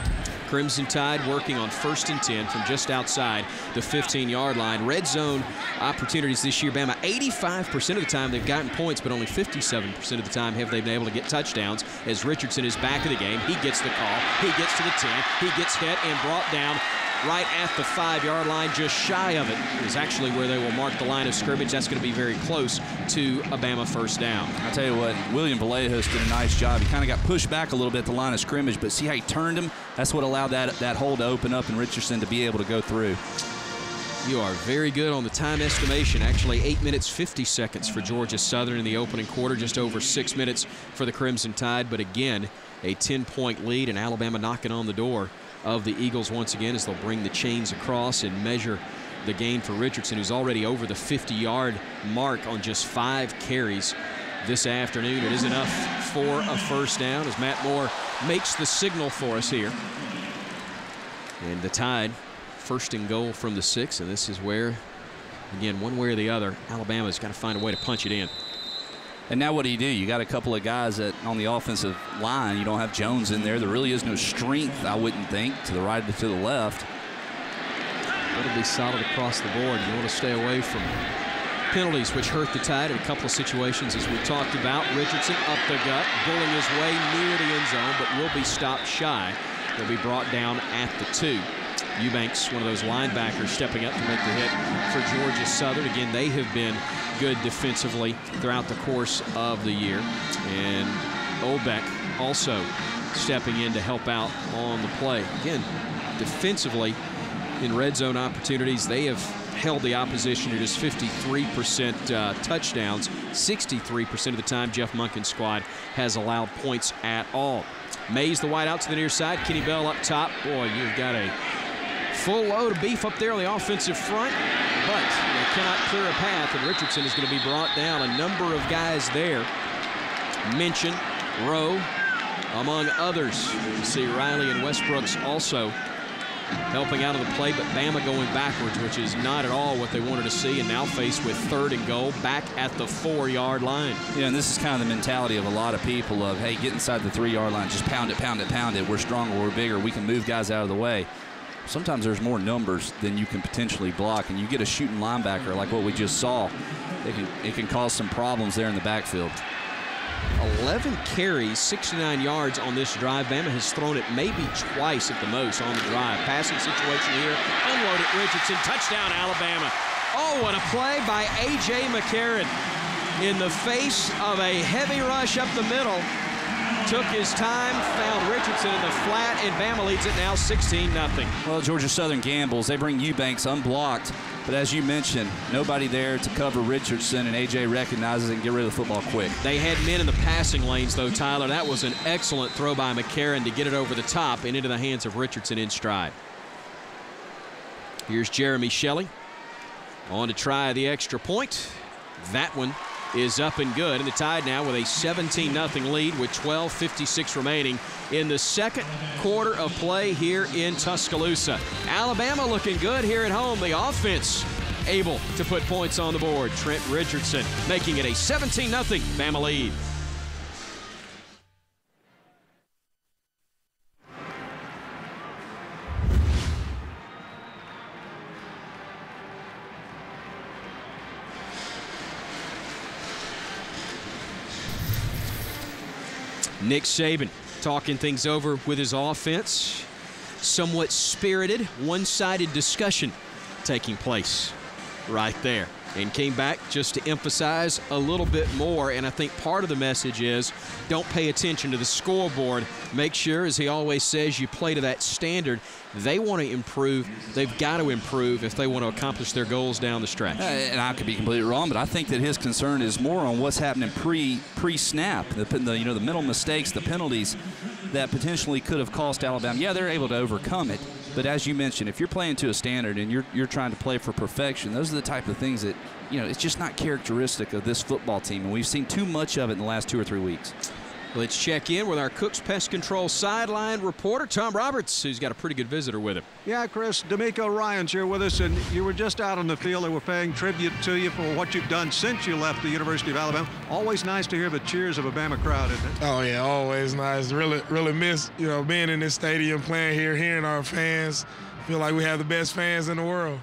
Crimson Tide working on first and ten from just outside the fifteen-yard line. Red zone opportunities this year, Bama, eighty-five percent of the time they've gotten points, but only fifty-seven percent of the time have they been able to get touchdowns. As Richardson is back in the game, he gets the call, he gets to the ten, he gets hit and brought down right at the five-yard line, just shy of it, is actually where they will mark the line of scrimmage. That's going to be very close to a Bama first down. I'll tell you what, William Vallejos did a nice job. He kind of got pushed back a little bit at the line of scrimmage, but see how he turned him? That's what allowed that, that hole to open up and Richardson to be able to go through. You are very good on the time estimation. Actually, eight minutes, fifty seconds for Georgia Southern in the opening quarter, just over six minutes for the Crimson Tide. But again, a ten-point lead, and Alabama knocking on the door of the Eagles once again as they'll bring the chains across and measure the gain for Richardson, who's already over the fifty-yard mark on just five carries this afternoon. It is enough for a first down as Matt Moore makes the signal for us here. And the Tide, first and goal from the six, and this is where, again, one way or the other, Alabama's got to find a way to punch it in. And now what do you do? You got a couple of guys that on the offensive line. You don't have Jones in there. There really is no strength, I wouldn't think, to the right and to the left. It'll be solid across the board. You want to stay away from penalties, which hurt the Tide in a couple of situations, as we talked about. Richardson up the gut, bullying his way near the end zone, but will be stopped shy. He'll be brought down at the two. Eubanks, one of those linebackers, stepping up to make the hit for Georgia Southern. Again, they have been good defensively throughout the course of the year. And Olbeck also stepping in to help out on the play. Again, defensively, in red zone opportunities, they have held the opposition to just fifty-three percent uh, touchdowns. sixty-three percent of the time, Jeff Monken's squad has allowed points at all. Mays, the wide out to the near side. Kenny Bell up top. Boy, you've got a full load of beef up there on the offensive front, but they cannot clear a path, and Richardson is going to be brought down. A number of guys there, Minchin, Rowe, among others. You see Riley and Westbrooks also helping out of the play, but Bama going backwards, which is not at all what they wanted to see, and now faced with third and goal back at the four-yard line. Yeah, and this is kind of the mentality of a lot of people of, hey, get inside the three-yard line, just pound it, pound it, pound it. We're stronger, we're bigger, we can move guys out of the way. Sometimes there's more numbers than you can potentially block, and you get a shooting linebacker like what we just saw, it can, it can cause some problems there in the backfield. eleven carries, sixty-nine yards on this drive. Bama has thrown it maybe twice at the most on the drive. Passing situation here, unload it, Richardson, touchdown Alabama. Oh, what a play by A J. McCarron. In the face of a heavy rush up the middle, took his time, found Richardson in the flat, and Bama leads it now sixteen nothing. Well, Georgia Southern gambles. They bring Eubanks unblocked, but as you mentioned, nobody there to cover Richardson, and A J recognizes and get rid of the football quick. They had men in the passing lanes, though, Tyler. That was an excellent throw by McCarron to get it over the top and into the hands of Richardson in stride. Here's Jeremy Shelley on to try the extra point. That one is up and good, and the Tide now with a seventeen nothing lead with twelve fifty-six remaining in the second quarter of play here in Tuscaloosa. Alabama looking good here at home. The offense able to put points on the board. Trent Richardson making it a seventeen nothing Bama lead. Nick Saban talking things over with his offense. Somewhat spirited, one-sided discussion taking place right there. And came back just to emphasize a little bit more, and I think part of the message is don't pay attention to the scoreboard. Make sure, as he always says, you play to that standard. They want to improve. They've got to improve if they want to accomplish their goals down the stretch. Uh, and I could be completely wrong, but I think that his concern is more on what's happening pre, pre-snap, the, the, you know, the mental mistakes, the penalties that potentially could have cost Alabama. Yeah, they're able to overcome it, But as you mentioned, if you're playing to a standard and you're, you're trying to play for perfection, those are the type of things that, you know, it's just not characteristic of this football team. And we've seen too much of it in the last two or three weeks. Let's check in with our Cook's Pest Control sideline reporter, Tom Roberts, who's got a pretty good visitor with him. Yeah, Chris, D'Amico Ryan's here with us, and you were just out on the field. They were paying tribute to you for what you've done since you left the University of Alabama. Always nice to hear the cheers of a Bama crowd, isn't it? Oh, yeah, always nice. Really, really miss, you know, being in this stadium, playing here, hearing our fans. Feel like we have the best fans in the world.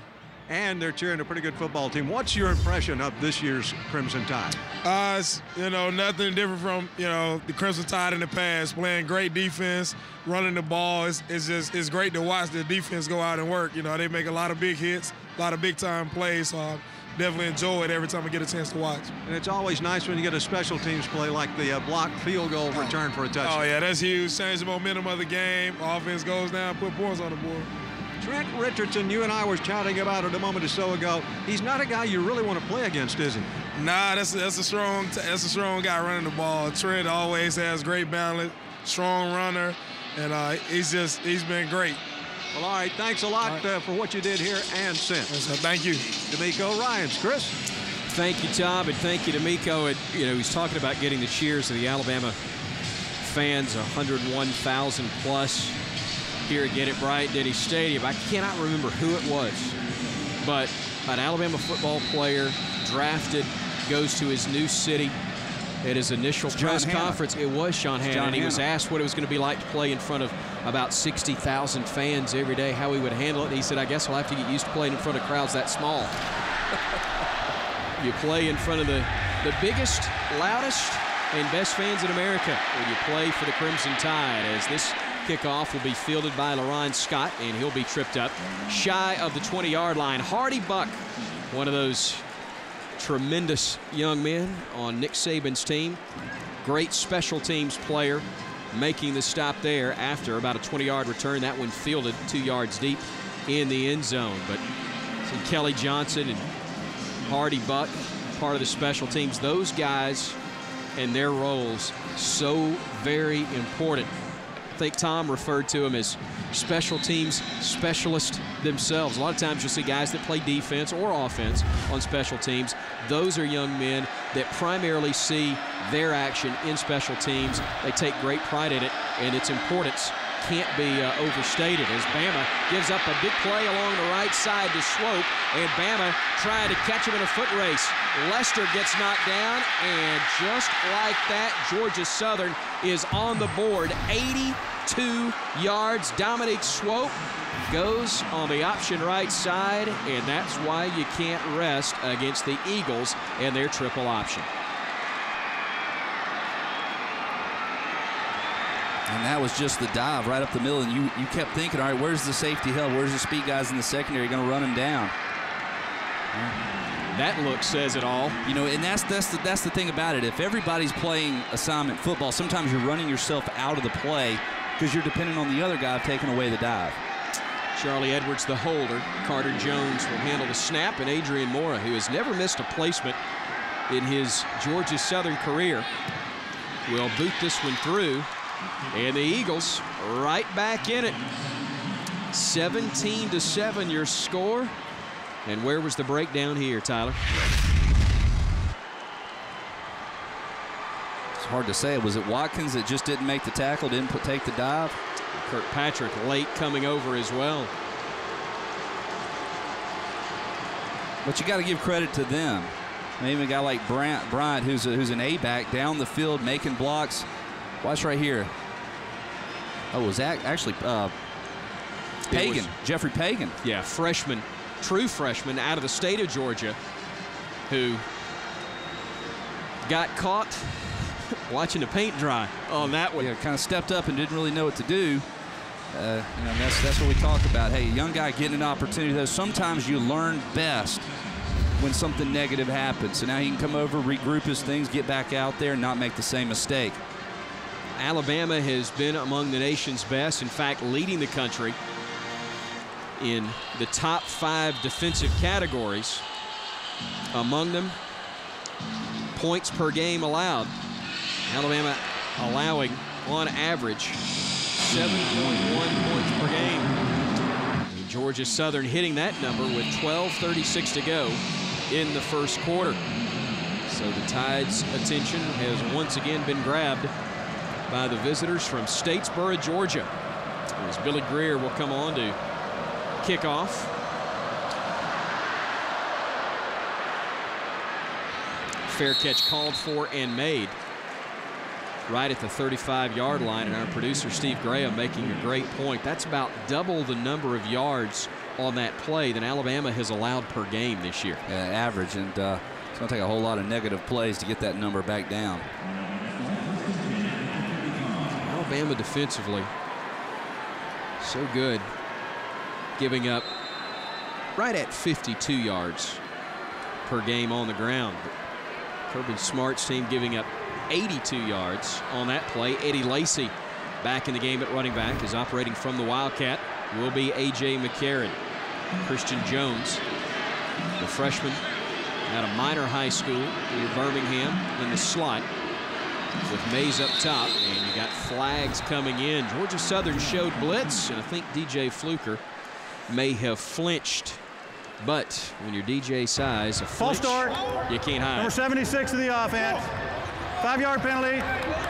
And they're cheering a pretty good football team. What's your impression of this year's Crimson Tide? Uh, it's, you know, nothing different from, you know, the Crimson Tide in the past, playing great defense, running the ball. It's, it's just it's great to watch the defense go out and work. You know, they make a lot of big hits, a lot of big-time plays. So I definitely enjoy it every time I get a chance to watch. And it's always nice when you get a special teams play like the uh, block field goal return for a touchdown. Oh, yeah, that's huge. Change the momentum of the game. Offense goes down, put points on the board. Trent Richardson, you and I were chatting about it a moment or so ago. He's not a guy you really want to play against, is he? Nah, that's a, that's a strong that's a strong guy running the ball. Trent always has great balance, strong runner, and uh, he's just he's been great. Well, all right, thanks a lot right. uh, for what you did here and since. Yes, sir, thank you, D'Amico Ryans. Chris, thank you, Tom, and thank you, D'Amico. And you know he's talking about getting the cheers of the Alabama fans, one hundred one thousand plus. Here again at Bryant-Denny Stadium. I cannot remember who it was, but an Alabama football player drafted goes to his new city at his initial John press Hanna. conference. It was Sean Hanna, and he Hanna. was asked what it was going to be like to play in front of about sixty thousand fans every day, how he would handle it. And he said, I guess I'll have to get used to playing in front of crowds that small. You play in front of the, the biggest, loudest, and best fans in America when you play for the Crimson Tide, as this kickoff will be fielded by LaRon Scott, and he'll be tripped up shy of the twenty-yard line. Hardy Buck, one of those tremendous young men on Nick Saban's team. Great special teams player, making the stop there after about a twenty-yard return. That one fielded two yards deep in the end zone. But Kelly Johnson and Hardy Buck, part of the special teams, those guys and their roles so very important. I think Tom referred to them as special teams specialists themselves. A lot of times you'll see guys that play defense or offense on special teams. Those are young men that primarily see their action in special teams. They take great pride in it, and its importance can't be uh, overstated, as Bama gives up a big play along the right side to Swope, and Bama trying to catch him in a foot race. Lester gets knocked down, and just like that, Georgia Southern is on the board. eighty-two yards. Dominique Swope goes on the option right side, and that's why you can't rest against the Eagles and their triple option. And that was just the dive right up the middle, and you, you kept thinking, all right, where's the safety help? Where's the speed guys in the secondary going to run him down? That look says it all. You know, and that's, that's, the, that's the thing about it. If everybody's playing assignment football, sometimes you're running yourself out of the play because you're depending on the other guy taking away the dive. Charlie Edwards, the holder. Carter Jones will handle the snap, and Adrian Mora, who has never missed a placement in his Georgia Southern career, will boot this one through. And the Eagles right back in it. seventeen to seven, your score. And where was the breakdown here, Tyler? It's hard to say. Was it Watkins that just didn't make the tackle, didn't take the dive? Kirkpatrick late coming over as well. But you got to give credit to them. Maybe a guy like Brant, Bryant, who's, a, who's an A-back, down the field making blocks. Watch right here. Oh, it was that actually uh, Pagan, was, Jeffrey Pagan. Yeah, freshman, true freshman out of the state of Georgia who got caught watching the paint dry on that one. Yeah, kind of stepped up and didn't really know what to do. Uh, you know, that's, that's what we talk about. Hey, young guy getting an opportunity, though. Sometimes you learn best when something negative happens. So now he can come over, regroup his things, get back out there, and not make the same mistake. Alabama has been among the nation's best, in fact, leading the country in the top five defensive categories. Among them, points per game allowed. Alabama allowing, on average, seven point one points per game Georgia Southern hitting that number with twelve thirty-six to go in the first quarter. So the Tide's attention has once again been grabbed by the visitors from Statesboro, Georgia, as Billy Greer will come on to kick off. Fair catch called for and made right at the thirty-five yard line, and our producer Steve Graham making a great point. That's about double the number of yards on that play than Alabama has allowed per game this year. Yeah, average, and uh, it's going to take a whole lot of negative plays to get that number back down. Alabama defensively, so good, giving up right at fifty-two yards per game on the ground. Kirby Smart's team giving up eighty-two yards on that play. Eddie Lacy back in the game at running back, is operating from the Wildcat. Will be A J. McCarron. Christian Jones, the freshman out of Minor High School near Birmingham, in the slot with Mays up top. And you got flags coming in. Georgia Southern showed blitz, and I think D J Fluker may have flinched. But when your D J size, a false start, you can't hide. Number seventy-six of the offense. Five-yard penalty,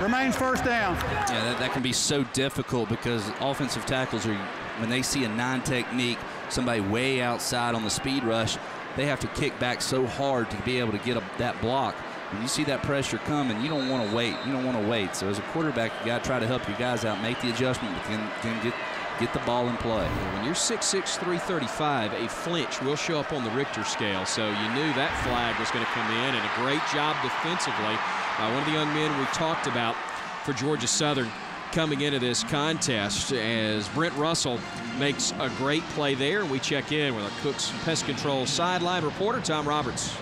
remains first down. Yeah, that, that can be so difficult because offensive tackles are, when they see a nine technique, somebody way outside on the speed rush, they have to kick back so hard to be able to get a, that block. When you see that pressure coming, you don't want to wait. You don't want to wait. So as a quarterback, you got to try to help your guys out, make the adjustment, but then, then get. Get the ball in play. When you're six six, three thirty-five, a flinch will show up on the Richter scale, so you knew that flag was going to come in, and a great job defensively by one of the young men we talked about for Georgia Southern coming into this contest, as Brent Russell makes a great play there. We check in with our Cook's Pest Control sideline reporter, Tom Roberts.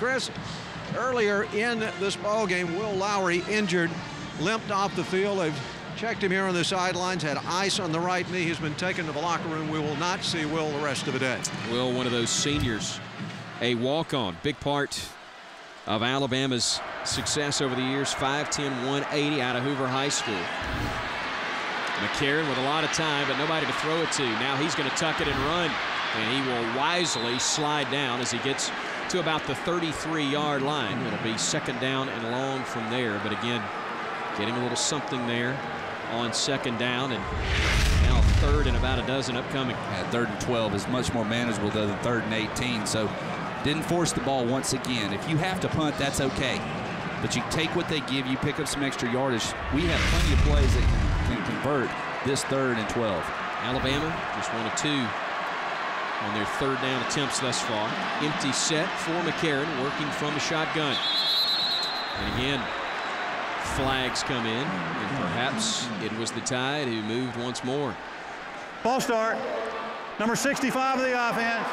Chris, earlier in this ball game, Will Lowry injured, limped off the field. They've checked him here on the sidelines, had ice on the right knee. He's been taken to the locker room. We will not see Will the rest of the day. Will, one of those seniors, a walk-on. Big part of Alabama's success over the years. five ten, one eighty out of Hoover High School. McCarron with a lot of time, but nobody to throw it to. Now he's going to tuck it and run, and he will wisely slide down as he gets to about the thirty-three yard line. It'll be second down and long from there, but again, getting a little something there on second down, and now third and about a dozen upcoming. Yeah, third and twelve is much more manageable though than third and eighteen, so didn't force the ball once again. If you have to punt, that's okay, but you take what they give you, pick up some extra yardage. We have plenty of plays that can, can convert this third and twelve. Alabama just one of two on their third down attempts thus far. Empty set for McCarron, working from a shotgun, and again flags come in, and perhaps it was the Tide who moved once more. Ball start, number sixty-five of the offense,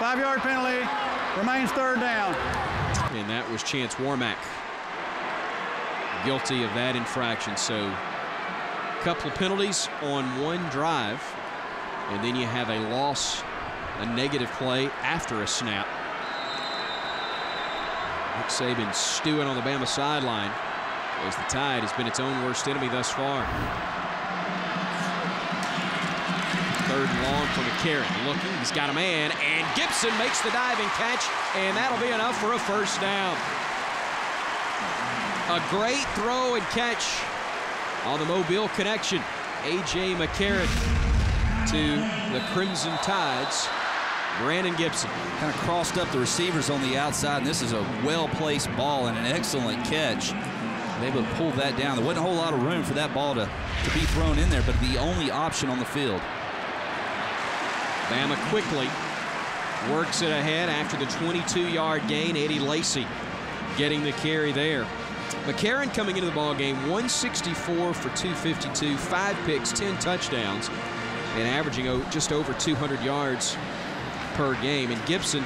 five yard penalty, remains third down. And that was Chance Warmack, guilty of that infraction. So a couple of penalties on one drive, and then you have a loss, a negative play after a snap. Nick Saban stewing on the Bama sideline, as the Tide has been its own worst enemy thus far. Third and long for McCarron. Looking, he's got a man, and Gibson makes the diving catch, and that'll be enough for a first down. A great throw and catch on the Mobile connection. A J. McCarron to the Crimson Tide's Brandon Gibson. Kind of crossed up the receivers on the outside, and this is a well-placed ball and an excellent catch. Able to pull that down. There wasn't a whole lot of room for that ball to, to be thrown in there, but the only option on the field. Bama quickly works it ahead after the twenty-two yard gain. Eddie Lacy getting the carry there. McCarron coming into the ball game, one sixty-four for two fifty-two, five picks, ten touchdowns, and averaging just over two hundred yards per game. And Gibson,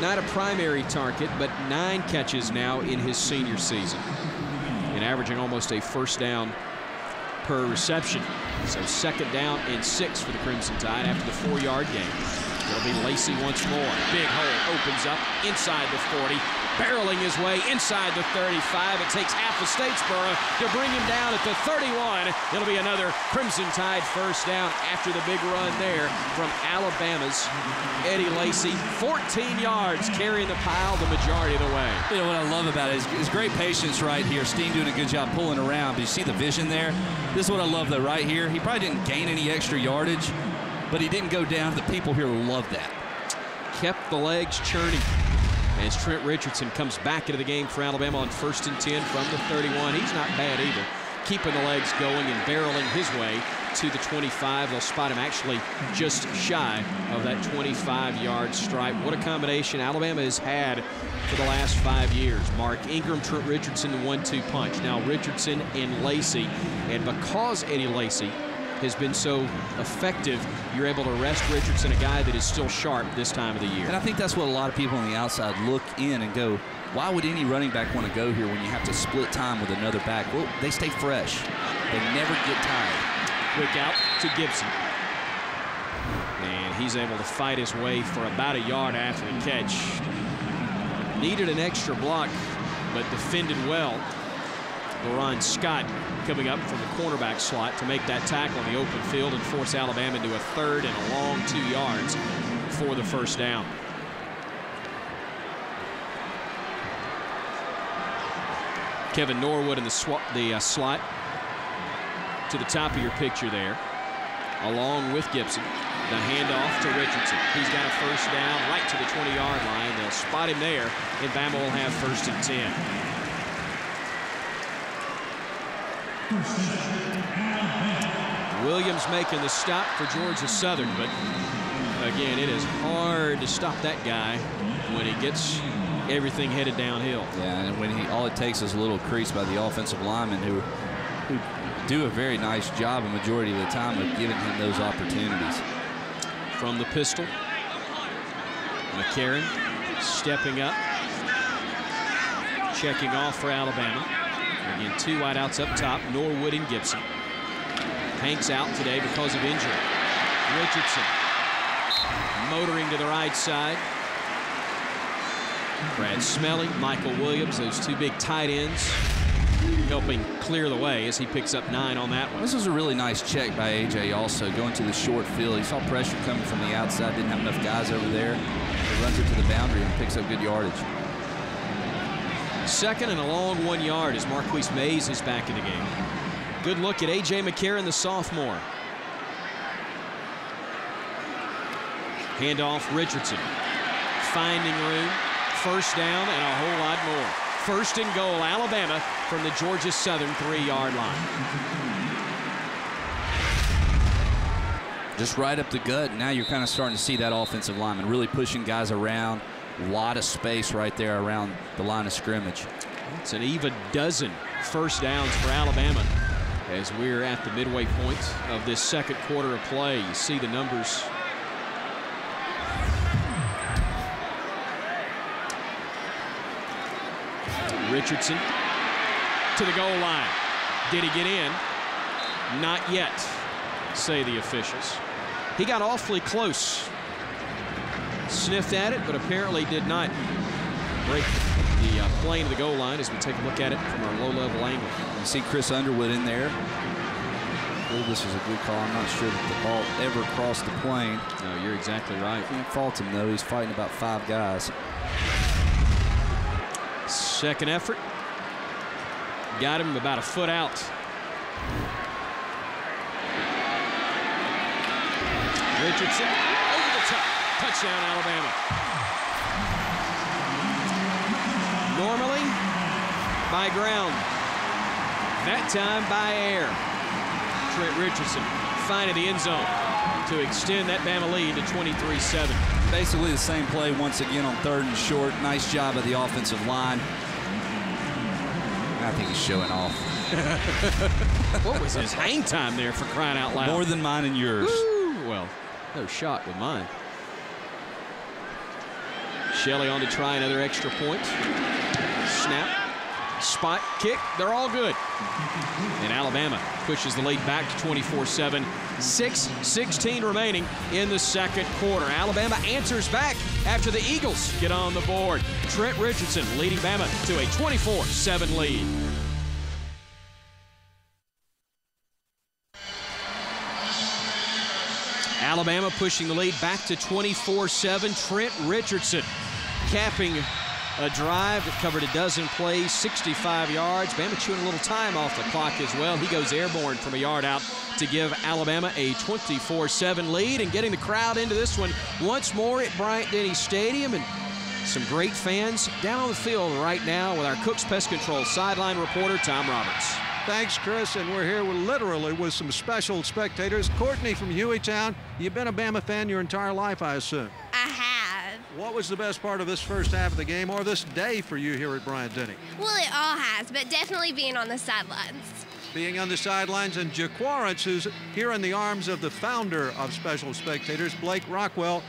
not a primary target, but nine catches now in his senior season, averaging almost a first down per reception. So second down and six for the Crimson Tide after the four yard gain. It'll be Lacey once more. Big hole opens up inside the forty. Barreling his way inside the thirty-five. It takes half of Statesboro to bring him down at the thirty-one. It'll be another Crimson Tide first down after the big run there from Alabama's Eddie Lacy. fourteen yards carrying the pile the majority of the way. You know what I love about it is, is great patience right here. Steen doing a good job pulling around, but you see the vision there. This is what I love, though, right here. He probably didn't gain any extra yardage, but he didn't go down. The people here love that. Kept the legs churning. As Trent Richardson comes back into the game for Alabama on first and ten from the thirty-one. He's not bad either. Keeping the legs going and barreling his way to the twenty-five. They'll spot him actually just shy of that twenty-five-yard stripe. What a combination Alabama has had for the last five years. Mark Ingram, Trent Richardson, the one two punch. Now Richardson and Lacy. And because Eddie Lacy has been so effective, you're able to rest Richardson, a guy that is still sharp this time of the year. And I think that's what a lot of people on the outside look in and go, why would any running back want to go here when you have to split time with another back? Well, they stay fresh. They never get tired. Quick out to Gibson. And he's able to fight his way for about a yard after the catch. Needed an extra block, but defended well. LaRon Scott coming up from the cornerback slot to make that tackle in the open field and force Alabama into a third and a long two yards for the first down. Kevin Norwood in the, sw the uh, slot to the top of your picture there, along with Gibson. The handoff to Richardson. He's got a first down right to the twenty-yard line. They'll spot him there, and Bama will have first and ten. Williams making the stop for Georgia Southern, but again, it is hard to stop that guy when he gets everything headed downhill. Yeah, and when he, all it takes is a little crease by the offensive linemen who, who do a very nice job a majority of the time of giving him those opportunities. From the pistol, McCarron stepping up, checking off for Alabama. Again, two wideouts up top, Norwood and Gibson. Hanks out today because of injury. Richardson motoring to the right side. Brad Smelley, Michael Williams, those two big tight ends helping clear the way as he picks up nine on that one. This was a really nice check by A J also, going to the short field. He saw pressure coming from the outside, didn't have enough guys over there. He runs it to the boundary and picks up good yardage. Second and a long one yard as Marquise Mays is back in the game. Good look at A J. McCarron, the sophomore. Handoff Richardson. Finding room. First down and a whole lot more. First and goal, Alabama from the Georgia Southern three-yard line. Just right up the gut. Now you're kind of starting to see that offensive lineman really pushing guys around. A lot of space right there around the line of scrimmage. It's an even dozen first downs for Alabama as we're at the midway point of this second quarter of play. You see the numbers. Richardson to the goal line. Did he get in? Not yet, say the officials. He got awfully close. Sniffed at it, but apparently did not break the uh, plane of the goal line as we take a look at it from our low-level angle. You see Chris Underwood in there. Oh, this was a good call. I'm not sure that the ball ever crossed the plane. No, you're exactly right. Can't fault him, though. He's fighting about five guys. Second effort. Got him about a foot out. Richardson over the top. Touchdown, Alabama. Normally by ground. That time by air. Trent Richardson finding the end zone to extend that Bama lead to twenty-three seven. Basically the same play once again on third and short. Nice job of the offensive line. I think he's showing off. What was his hang time there, for crying out loud? More than mine and yours. Woo! Well, no shot with mine. Shelley on to try another extra point. Snap. spot kick. They're all good. And Alabama pushes the lead back to twenty-four seven. six sixteen remaining in the second quarter. Alabama answers back after the Eagles get on the board. Trent Richardson leading Bama to a twenty-four seven lead. Alabama pushing the lead back to twenty-four seven. Trent Richardson capping a drive that covered a dozen plays, sixty-five yards. Bama chewing a little time off the clock as well. He goes airborne from a yard out to give Alabama a twenty-four seven lead, and getting the crowd into this one once more at Bryant-Denny Stadium. And some great fans down on the field right now with our Cook's Pest Control sideline reporter, Tom Roberts. Thanks, Chris, and we're here with, literally with some special spectators. Courtney from Hueytown, you've been a Bama fan your entire life, I assume. I have. What was the best part of this first half of the game or this day for you here at Bryant-Denny? Well, it all has, but definitely being on the sidelines. Being on the sidelines, and Jaquarance, who's here in the arms of the founder of Special Spectators, Blake Rockwell.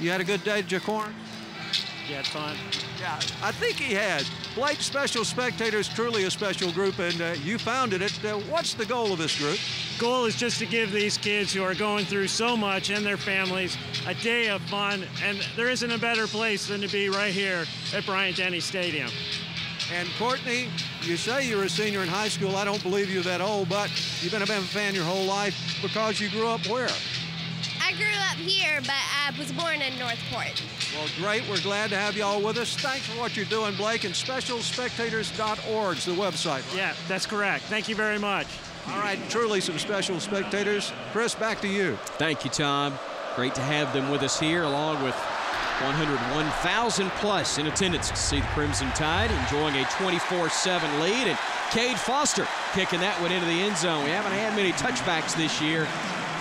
You had a good day, Jaquarance? Yeah, it's fun. Yeah, I think he has. Blake, Special Spectators, truly a special group, and uh, you founded it. Uh, what's the goal of this group? Goal is just to give these kids who are going through so much and their families a day of fun, and there isn't a better place than to be right here at Bryant-Denny Stadium. And Courtney, you say you're a senior in high school. I don't believe you're that old, but you've been a Bama fan your whole life because you grew up where? I grew up here, but I was born in Northport. Well, great. We're glad to have you all with us. Thanks for what you're doing, Blake. And special spectators dot org is the website. Right? Yeah, that's correct. Thank you very much. All right, truly some special spectators. Chris, back to you. Thank you, Tom. Great to have them with us here, along with one hundred one thousand plus in attendance to see the Crimson Tide enjoying a twenty-four seven lead. And Cade Foster kicking that one into the end zone. We haven't had many touchbacks this year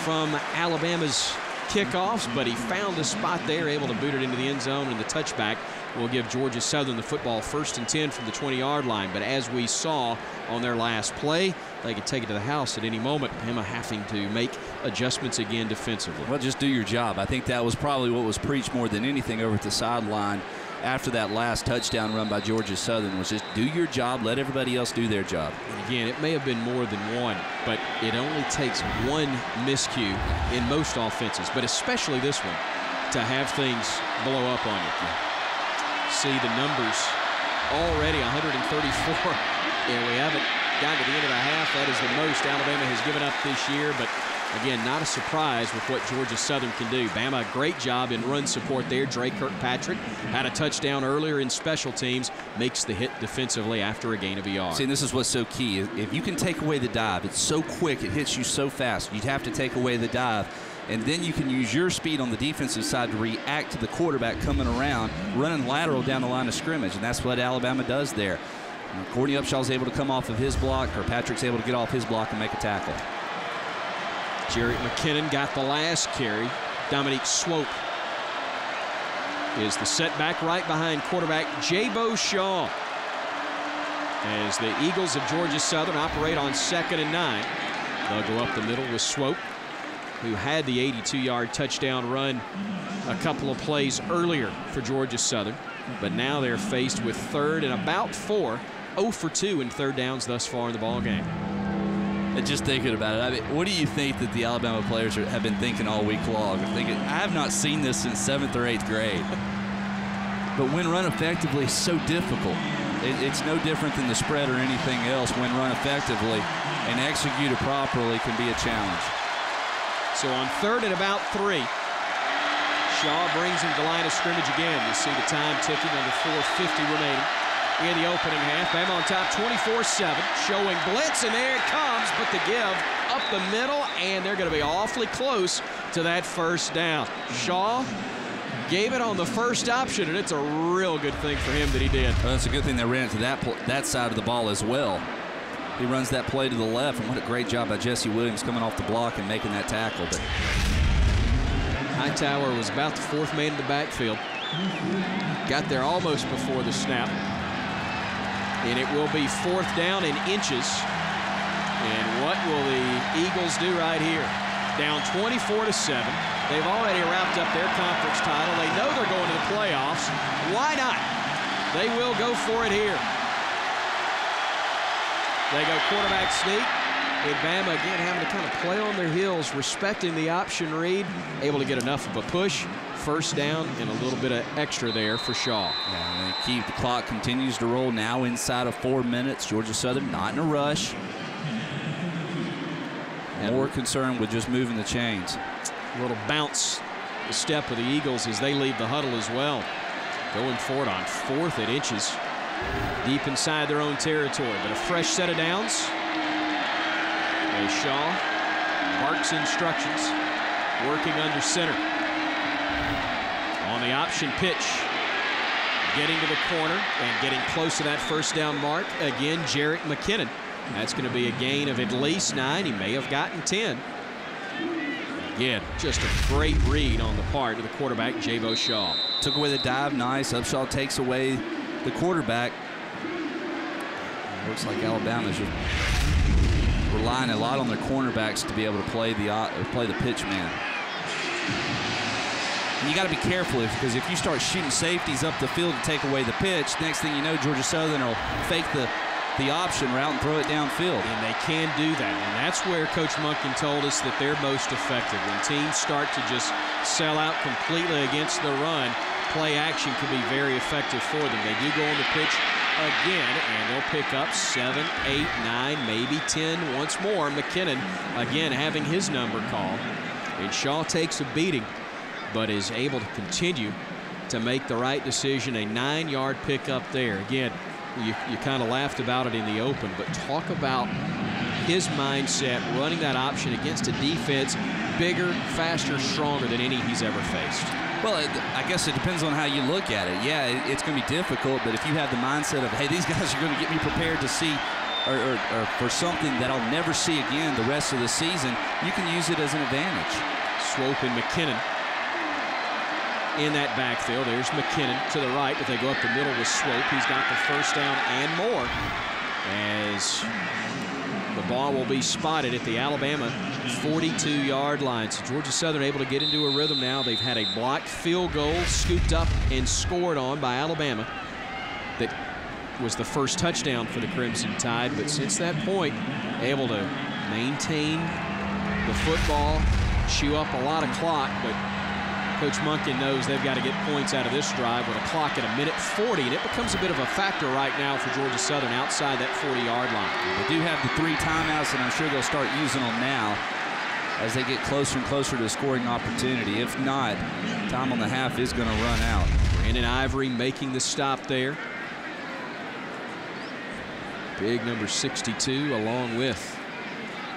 from Alabama's kickoffs, but he found a spot there, able to boot it into the end zone, and the touchback will give Georgia Southern the football first and ten from the twenty yard line. But as we saw on their last play, they could take it to the house at any moment. Bama having to make adjustments again defensively. Well, just do your job. I think that was probably what was preached more than anything over at the sideline after that last touchdown run by Georgia Southern, was just do your job, let everybody else do their job. And again, it may have been more than one, but it only takes one miscue in most offenses, but especially this one, to have things blow up on you. See the numbers already, one hundred thirty-four, and we haven't gotten to the end of the half. That is the most Alabama has given up this year, but again, not a surprise with what Georgia Southern can do. Bama, a great job in run support there. Dre Kirkpatrick had a touchdown earlier in special teams, makes the hit defensively after a gain of a yard. See, this is what's so key. If you can take away the dive, it's so quick, it hits you so fast. You'd have to take away the dive, and then you can use your speed on the defensive side to react to the quarterback coming around, running lateral down the line of scrimmage, and that's what Alabama does there. And Courtney Upshaw's able to come off of his block. Kirkpatrick's able to get off his block and make a tackle. Jarrett McKinnon got the last carry. Dominique Swope is the setback right behind quarterback Jaybo Shaw. As the Eagles of Georgia Southern operate on second and nine, they'll go up the middle with Swope, who had the eighty-two yard touchdown run a couple of plays earlier for Georgia Southern. But now they're faced with third and about four, oh for two in third downs thus far in the ball game. Just thinking about it, I mean, what do you think that the Alabama players are, have been thinking all week long? I'm thinking, I have not seen this since seventh or eighth grade. But when run effectively is so difficult, it, it's no different than the spread or anything else. When run effectively and executed properly can be a challenge. So on third and about three, Shaw brings him to the line of scrimmage again. You see the time ticking, under four fifty remaining in the opening half. Bama on top, twenty-four seven, showing blitz, and there it comes, but the give up the middle, and they're going to be awfully close to that first down. Shaw gave it on the first option, and it's a real good thing for him that he did. Well, that's a good thing they ran it to that, that side of the ball as well. He runs that play to the left, and what a great job by Jesse Williams coming off the block and making that tackle. But Hightower was about the fourth man in the backfield. Got there almost before the snap. And it will be fourth down in inches. And what will the Eagles do right here? Down twenty-four to seven. They've already wrapped up their conference title. They know they're going to the playoffs. Why not? They will go for it here. They go quarterback sneak. And Bama, again, having to kind of play on their heels, respecting the option read, able to get enough of a push. First down and a little bit of extra there for Shaw. Yeah, they keep the clock continues to roll now inside of four minutes. Georgia Southern not in a rush. And more concerned with just moving the chains. A little bounce, the step of the Eagles as they leave the huddle as well. Going for it on fourth at inches. Deep inside their own territory, but a fresh set of downs. As Shaw marks instructions, working under center. On the option pitch, getting to the corner and getting close to that first down mark. Again, Jarrett McKinnon. That's going to be a gain of at least nine. He may have gotten ten. Again, just a great read on the part of the quarterback, Jaybo Shaw. Took away the dive, nice. Upshaw takes away the quarterback. Looks like Alabama's relying a lot on their cornerbacks to be able to play the uh, play the pitch man. And you got to be careful because if you start shooting safeties up the field to take away the pitch, next thing you know, Georgia Southern will fake the the option route and throw it downfield. And they can do that. And that's where Coach Monken told us that they're most effective. When teams start to just sell out completely against the run, play action can be very effective for them. They do go on the pitch again, and they'll pick up seven, eight, nine, maybe ten once more. McKinnon, again, having his number called. And Shaw takes a beating, but is able to continue to make the right decision. A nine-yard pickup there. Again, You, you kind of laughed about it in the open, but talk about his mindset running that option against a defense bigger, faster, stronger than any he's ever faced. Well, it, I guess it depends on how you look at it. Yeah, it, it's going to be difficult, but if you have the mindset of, hey, these guys are going to get me prepared to see or, or, or for something that I'll never see again the rest of the season, you can use it as an advantage. Swope and McKinnon in that backfield. There's McKinnon to the right, but they go up the middle with Swope. He's got the first down and more as the ball will be spotted at the Alabama forty-two-yard line. So Georgia Southern able to get into a rhythm now. They've had a blocked field goal scooped up and scored on by Alabama. That was the first touchdown for the Crimson Tide, but since that point, able to maintain the football, chew up a lot of clock, but Coach Monken knows they've got to get points out of this drive with a clock at a minute forty, and it becomes a bit of a factor right now for Georgia Southern outside that forty-yard line. They do have the three timeouts, and I'm sure they'll start using them now as they get closer and closer to a scoring opportunity. If not, time on the half is going to run out. Brandon Ivory making the stop there. Big number sixty-two along with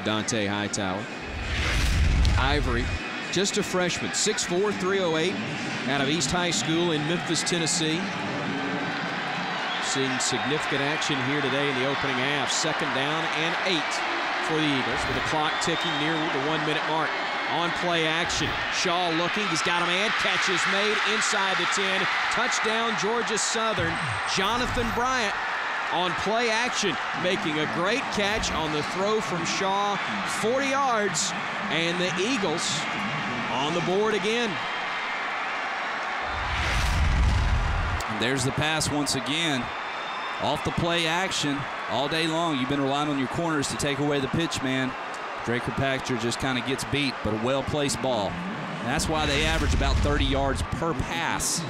Dante Hightower. Ivory, just a freshman, six four, three oh eight, out of East High School in Memphis, Tennessee. Seeing significant action here today in the opening half. Second down and eight for the Eagles with the clock ticking near the one-minute mark. On play action, Shaw looking. He's got a man. Catch is made inside the ten. Touchdown, Georgia Southern. Jonathan Bryant on play action, making a great catch on the throw from Shaw. forty yards, and the Eagles on the board again. There's the pass once again. Off the play action all day long. You've been relying on your corners to take away the pitch man. Dre Kirkpatrick just kind of gets beat, but a well-placed ball. And that's why they average about thirty yards per pass.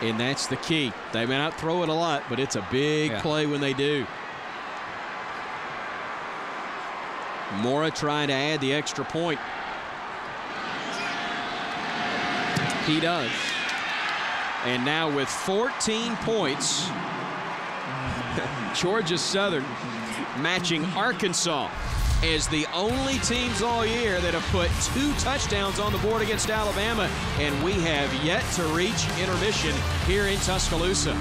And that's the key. They may not throw it a lot, but it's a big yeah. play when they do. Mora trying to add the extra point. He does. And now with fourteen points, Georgia Southern matching Arkansas as the only teams all year that have put two touchdowns on the board against Alabama, and we have yet to reach intermission here in Tuscaloosa.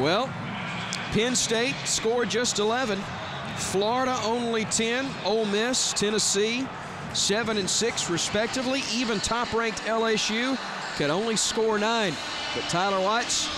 Well, Penn State scored just eleven. Florida only ten. Ole Miss, Tennessee, seven and six respectively. Even top-ranked L S U could only score nine. But Tyler Watts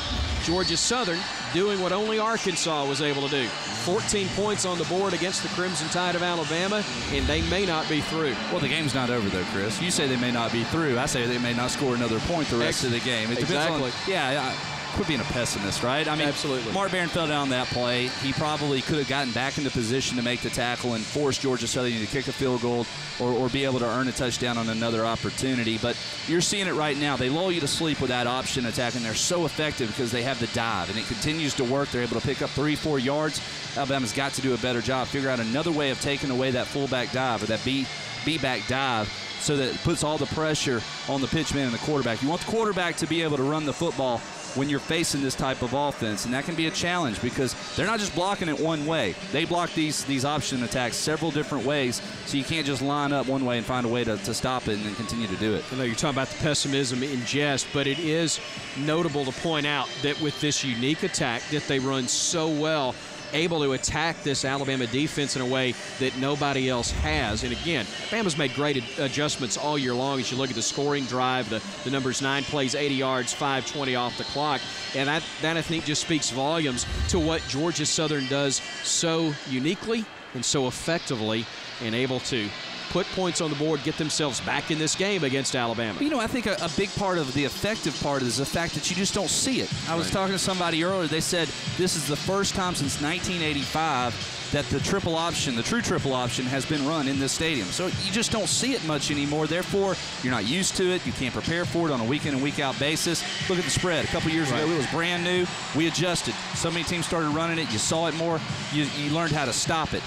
Georgia Southern doing what only Arkansas was able to do. fourteen points on the board against the Crimson Tide of Alabama, and they may not be through. Well, the game's not over, though, Chris. You say they may not be through. I say they may not score another point the rest Ex of the game. It exactly. On, yeah, I, quit being a pessimist, right? I mean, absolutely. Mark Barron fell down that play. He probably could have gotten back into position to make the tackle and force Georgia Southern to kick a field goal or, or be able to earn a touchdown on another opportunity. But you're seeing it right now. They lull you to sleep with that option attack, and they're so effective because they have the dive, and it continues to work. They're able to pick up three, four yards. Alabama's got to do a better job, figure out another way of taking away that fullback dive or that beat, beat-back dive, so that it puts all the pressure on the pitchman and the quarterback. You want the quarterback to be able to run the football when you're facing this type of offense, and that can be a challenge because they're not just blocking it one way. They block these these option attacks several different ways, so you can't just line up one way and find a way to, to stop it and then continue to do it. I know you're talking about the pessimism in jest, but it is notable to point out that with this unique attack that they run so well, able to attack this Alabama defense in a way that nobody else has. And again, Alabama's made great adjustments all year long as you look at the scoring drive, the, the numbers nine plays, eighty yards, five twenty off the clock. And that, that, I think, just speaks volumes to what Georgia Southern does so uniquely and so effectively and able to put points on the board, get themselves back in this game against Alabama. You know, I think a, a big part of the effective part is the fact that you just don't see it. I was right. talking to somebody earlier. They said this is the first time since nineteen eighty-five that the triple option, the true triple option, has been run in this stadium. So you just don't see it much anymore. Therefore, you're not used to it. You can't prepare for it on a week-in and week-out basis. Look at the spread. A couple years right. ago, it was brand new. We adjusted. So many teams started running it. You saw it more. You, you learned how to stop it.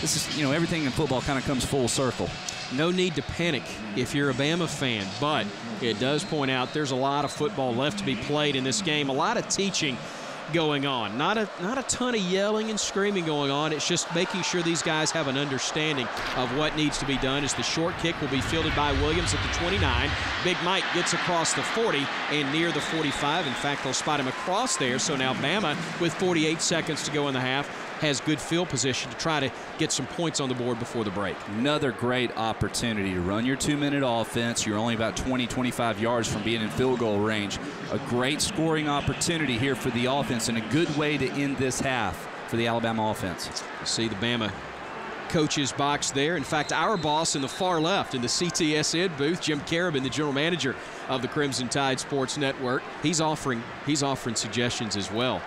This is, you know, everything in football kind of comes full circle. No need to panic if you're a Bama fan, but it does point out there's a lot of football left to be played in this game, a lot of teaching going on. Not a, not a ton of yelling and screaming going on. It's just making sure these guys have an understanding of what needs to be done as the short kick will be fielded by Williams at the twenty-nine. Big Mike gets across the forty and near the forty-five. In fact, they'll spot him across there. So now Bama, with forty-eight seconds to go in the half, has good field position to try to get some points on the board before the break. Another great opportunity to run your two-minute offense. You're only about twenty, twenty-five yards from being in field goal range. A great scoring opportunity here for the offense and a good way to end this half for the Alabama offense. You see the Bama coach's box there. In fact, our boss in the far left in the C T S N booth, Jim Carabin, the general manager of the Crimson Tide Sports Network, he's offering, he's offering suggestions as well.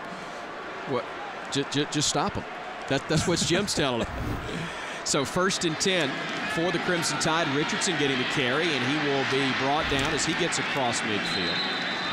What? Just, just stop them. That, that's what Jim's telling them. So first and ten for the Crimson Tide. Richardson getting the carry, and he will be brought down as he gets across midfield.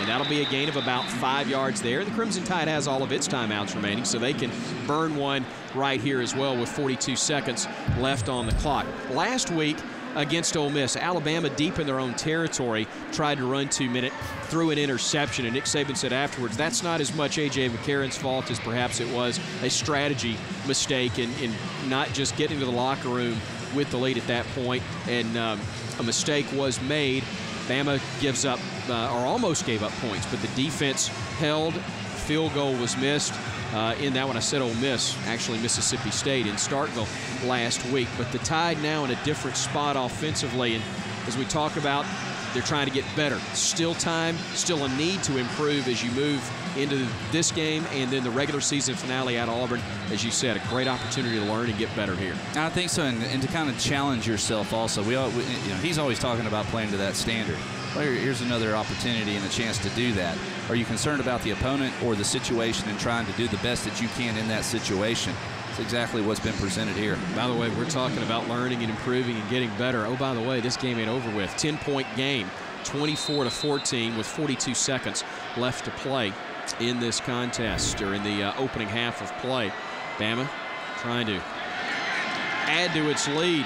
And that'll be a gain of about five yards there. The Crimson Tide has all of its timeouts remaining, so they can burn one right here as well with forty-two seconds left on the clock. Last week against Ole Miss, Alabama, deep in their own territory, tried to run two-minute, threw an interception, and Nick Saban said afterwards, that's not as much A J. McCarron's fault as perhaps it was a strategy mistake in, in not just getting to the locker room with the lead at that point, and um, a mistake was made. Bama gives up, uh, or almost gave up points, but the defense held, field goal was missed. Uh, in that one, I said Ole Miss, actually Mississippi State in Starkville last week. But the Tide now in a different spot offensively. And as we talk about, they're trying to get better. Still time, still a need to improve as you move into this game and then the regular season finale at Auburn. As you said, a great opportunity to learn and get better here. I think so, and, and to kind of challenge yourself also. We, all, we you know, he's always talking about playing to that standard. Well, here's another opportunity and a chance to do that. Are you concerned about the opponent or the situation and trying to do the best that you can in that situation? That's exactly what's been presented here. By the way, we're talking about learning and improving and getting better. Oh, by the way, this game ain't over with. ten-point game, twenty-four to fourteen with forty-two seconds left to play in this contest or in the uh, opening half of play. Bama trying to add to its lead.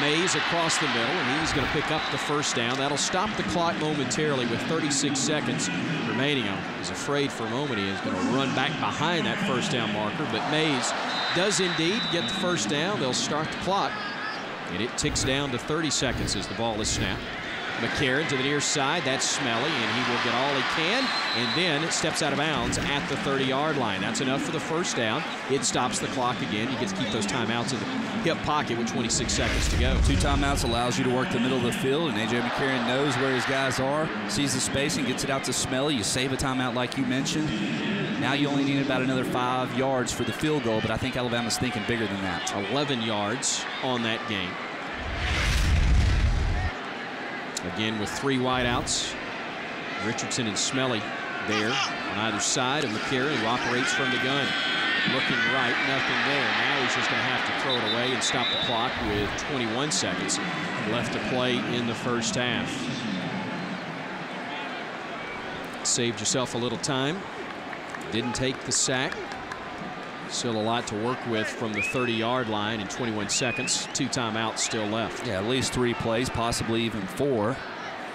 Mays across the middle, and he's going to pick up the first down. That'll stop the clock momentarily with thirty-six seconds remaining. I was afraid for a moment he is going to run back behind that first down marker, but Mays does indeed get the first down. They'll start the clock, and it ticks down to thirty seconds as the ball is snapped. McCarron to the near side. That's Smelley, and he will get all he can, and then steps out of bounds at the thirty-yard line. That's enough for the first down. It stops the clock again. You get to keep those timeouts in the hip pocket with twenty-six seconds to go. Two timeouts allows you to work the middle of the field, and A J. McCarron knows where his guys are, sees the space, and gets it out to Smelley. You save a timeout like you mentioned. Now you only need about another five yards for the field goal, but I think Alabama's thinking bigger than that. eleven yards on that game. Again, with three wideouts, Richardson and Smelley there on either side of McCarron, who operates from the gun. Looking right, nothing there. Now he's just going to have to throw it away and stop the clock with twenty-one seconds left to play in the first half. Saved yourself a little time. Didn't take the sack. Still a lot to work with from the thirty-yard line in twenty-one seconds. Two timeouts still left. Yeah, at least three plays, possibly even four,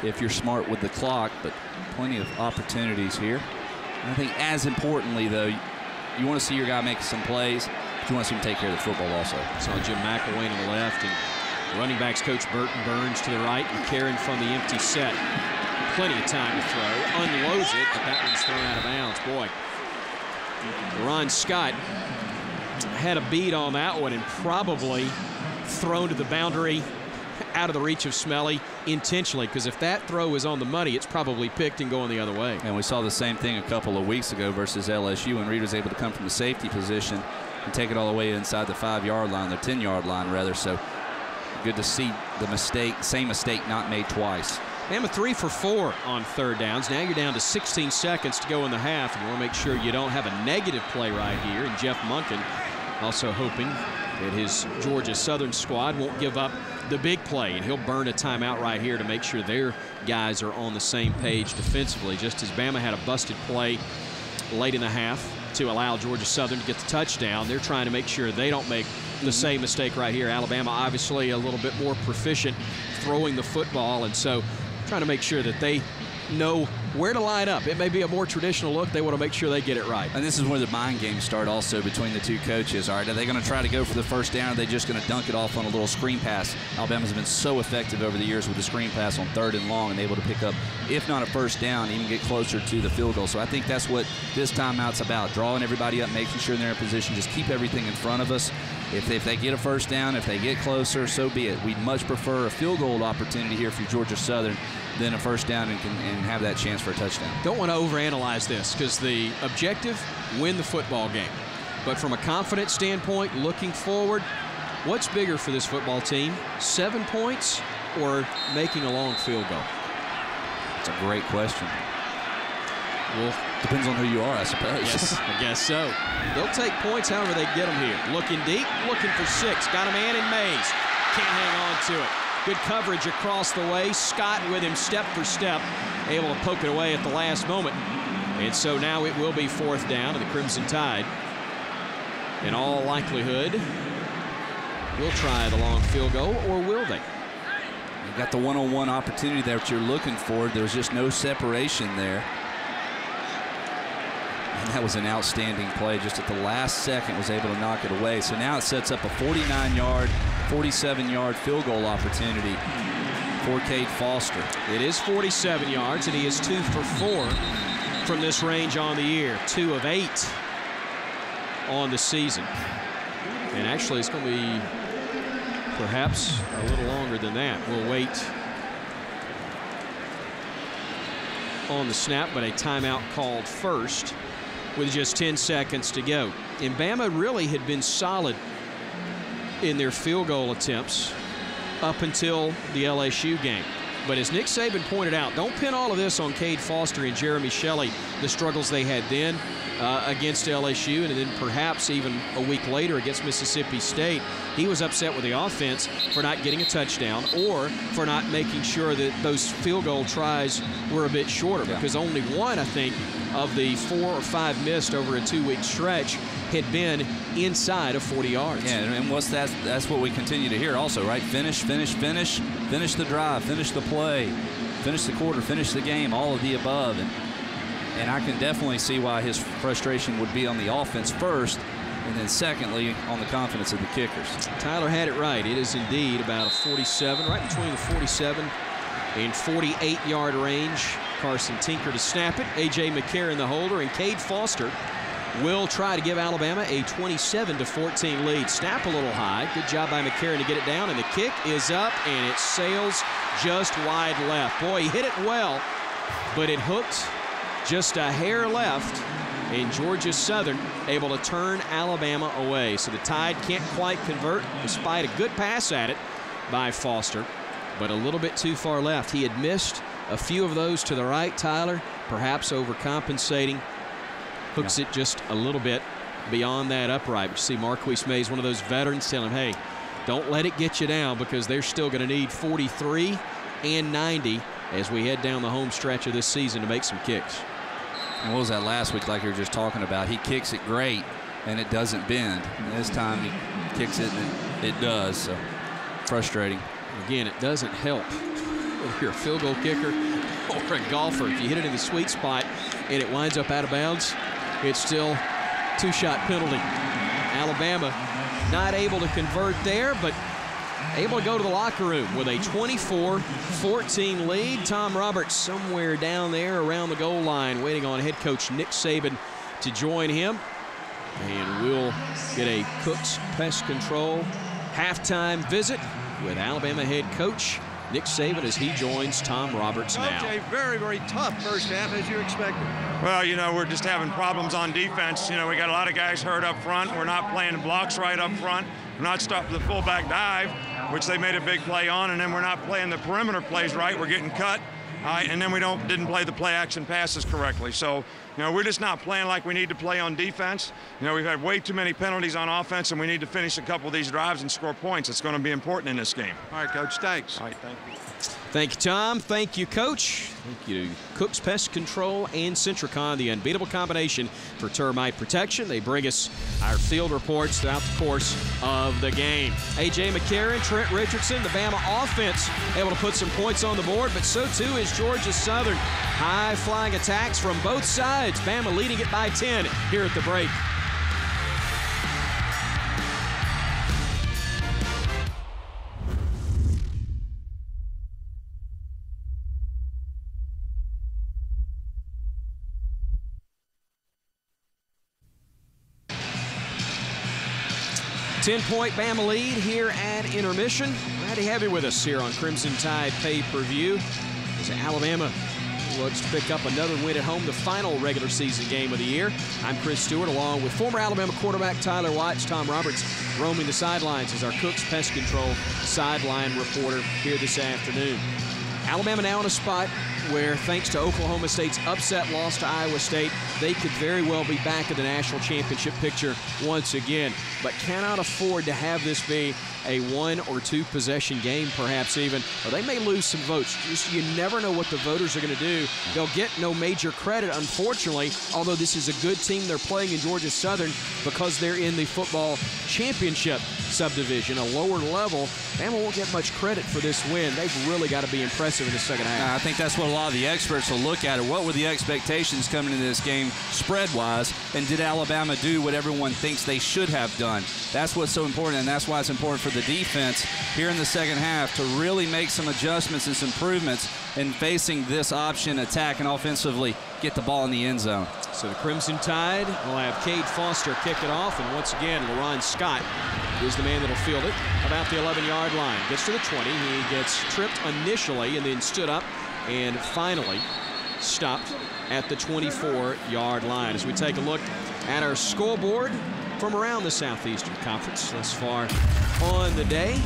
if you're smart with the clock, but plenty of opportunities here. And I think as importantly, though, you want to see your guy make some plays, but you want to see him take care of the football also. Saw Jim McElwain to the left, and running backs coach Burton Burns to the right, and McCarron from the empty set. Plenty of time to throw. Unloads it, but that one's thrown out of bounds. Boy. Ron Scott had a beat on that one and probably thrown to the boundary out of the reach of Smelley intentionally, because if that throw is on the money, it's probably picked and going the other way. And we saw the same thing a couple of weeks ago versus L S U when Reed was able to come from the safety position and take it all the way inside the five-yard line, the ten-yard line rather. So good to see the mistake, same mistake not made twice. Bama three for four on third downs. Now you're down to sixteen seconds to go in the half. And you want to make sure you don't have a negative play right here. And Jeff Monken also hoping that his Georgia Southern squad won't give up the big play. And he'll burn a timeout right here to make sure their guys are on the same page defensively. Just as Bama had a busted play late in the half to allow Georgia Southern to get the touchdown, they're trying to make sure they don't make the same mistake right here. Alabama obviously a little bit more proficient throwing the football. And so trying to make sure that they know where to line up. It may be a more traditional look. They want to make sure they get it right. And this is where the mind games start also between the two coaches. All right, are they going to try to go for the first down, or are they just going to dunk it off on a little screen pass? Alabama's been so effective over the years with the screen pass on third and long and able to pick up, if not a first down, even get closer to the field goal. So I think that's what this timeout's about, drawing everybody up, making sure they're in position, just keep everything in front of us. If they, if they get a first down, if they get closer, so be it. We'd much prefer a field goal opportunity here for Georgia Southern than a first down and, can, and have that chance for a touchdown. Don't want to overanalyze this, because the objective, win the football game. But from a confidence standpoint, looking forward, what's bigger for this football team, seven points or making a long field goal? That's a great question. Well, depends on who you are, I suppose. Yes, I guess so. They'll take points however they get them here. Looking deep, looking for six. Got a man in Mays. Can't hang on to it. Good coverage across the way. Scott with him step for step, able to poke it away at the last moment. And so now it will be fourth down, and the Crimson Tide, in all likelihood, will try the long field goal, or will they? You've got the one-on-one opportunity there that you're looking for. There's just no separation there. And that was an outstanding play. Just at the last second was able to knock it away. So now it sets up a forty-nine-yard, forty-seven-yard field goal opportunity for Cade Foster. It is forty-seven yards, and he is two for four from this range on the year. Two of eight on the season. And actually, it's going to be perhaps a little longer than that. We'll wait on the snap, but a timeout called first with just ten seconds to go. And Bama really had been solid in their field goal attempts up until the L S U game. But as Nick Saban pointed out, don't pin all of this on Cade Foster and Jeremy Shelley, the struggles they had then uh, against L S U, and then perhaps even a week later against Mississippi State. He was upset with the offense for not getting a touchdown or for not making sure that those field goal tries were a bit shorter, yeah. Because only one, I think, of the four or five missed over a two-week stretch had been inside of forty yards. Yeah, and what's that, that's what we continue to hear also, right? Finish, finish, finish, finish the drive, finish the play, finish the quarter, finish the game, all of the above. And, and I can definitely see why his frustration would be on the offense first, and then secondly on the confidence of the kickers. Tyler had it right. It is indeed about a forty-seven, right between the forty-seven in forty-eight yard range. Carson Tinker to snap it. A J. McCarron the holder, and Cade Foster will try to give Alabama a twenty-seven to fourteen lead. Snap a little high. Good job by McCarron to get it down, and the kick is up, and it sails just wide left. Boy, he hit it well, but it hooked just a hair left, and Georgia Southern able to turn Alabama away. So the Tide can't quite convert despite a good pass at it by Foster, but a little bit too far left. He had missed a few of those to the right, Tyler, perhaps overcompensating. Hooks yeah. it just a little bit beyond that upright. You see Marquise Mays, one of those veterans, telling him, hey, don't let it get you down, because they're still going to need forty-three and ninety as we head down the home stretch of this season to make some kicks. And what was that last week, like you were just talking about? He kicks it great, and it doesn't bend. And this time he kicks it, and it does. So frustrating. Again, it doesn't help if you're a field goal kicker or a golfer. If you hit it in the sweet spot and it winds up out of bounds, it's still two-shot penalty. Alabama not able to convert there, but able to go to the locker room with a twenty-four fourteen lead. Tom Roberts somewhere down there around the goal line, waiting on head coach Nick Saban to join him. And we'll get a Cook's Pest Control halftime visit with Alabama head coach Nick Saban as he joins Tom Roberts now. A very, very tough first half, as you expected. Well, you know, we're just having problems on defense. You know, we got a lot of guys hurt up front. We're not playing blocks right up front. We're not stopping the fullback dive, which they made a big play on, and then we're not playing the perimeter plays right. We're getting cut, uh, and then we don't didn't play the play-action passes correctly. So, you know, we're just not playing like we need to play on defense. You know, we've had way too many penalties on offense, and we need to finish a couple of these drives and score points. It's going to be important in this game. All right, Coach, thanks. All right, thank you. Thank you, Tom. Thank you, Coach. Thank you, Cook's Pest Control and Centricon, the unbeatable combination for termite protection. They bring us our field reports throughout the course of the game. A J. McCarron, Trent Richardson, the Bama offense able to put some points on the board, but so too is Georgia Southern. High-flying attacks from both sides. Bama leading it by ten here at the break. ten point Bama lead here at intermission. Glad to have you with us here on Crimson Tide Pay-Per-View as Alabama looks to pick up another win at home, the final regular season game of the year. I'm Chris Stewart, along with former Alabama quarterback Tyler Watts. Tom Roberts roaming the sidelines as our Cook's Pest Control sideline reporter here this afternoon. Alabama now in a spot where, thanks to Oklahoma State's upset loss to Iowa State, they could very well be back in the national championship picture once again, but cannot afford to have this be a one or two possession game, perhaps even, or they may lose some votes. Just, you never know what the voters are going to do. They'll get no major credit, unfortunately, although this is a good team they're playing in Georgia Southern, because they're in the football championship subdivision, a lower level. Bama won't get much credit for this win. They've really got to be impressive in the second half. I think that's what a lot of the experts will look at. What were the expectations coming into this game spread-wise, and did Alabama do what everyone thinks they should have done? That's what's so important, and that's why it's important for the defense here in the second half to really make some adjustments and some improvements in facing this option attack, and offensively get the ball in the end zone. So the Crimson Tide will have Cade Foster kick it off, and once again, LaRon Scott is the man that'll field it about the eleven yard line. Gets to the twenty. He gets tripped initially and then stood up and finally stopped at the twenty-four yard line. As we take a look at our scoreboard from around the Southeastern Conference thus far on the day.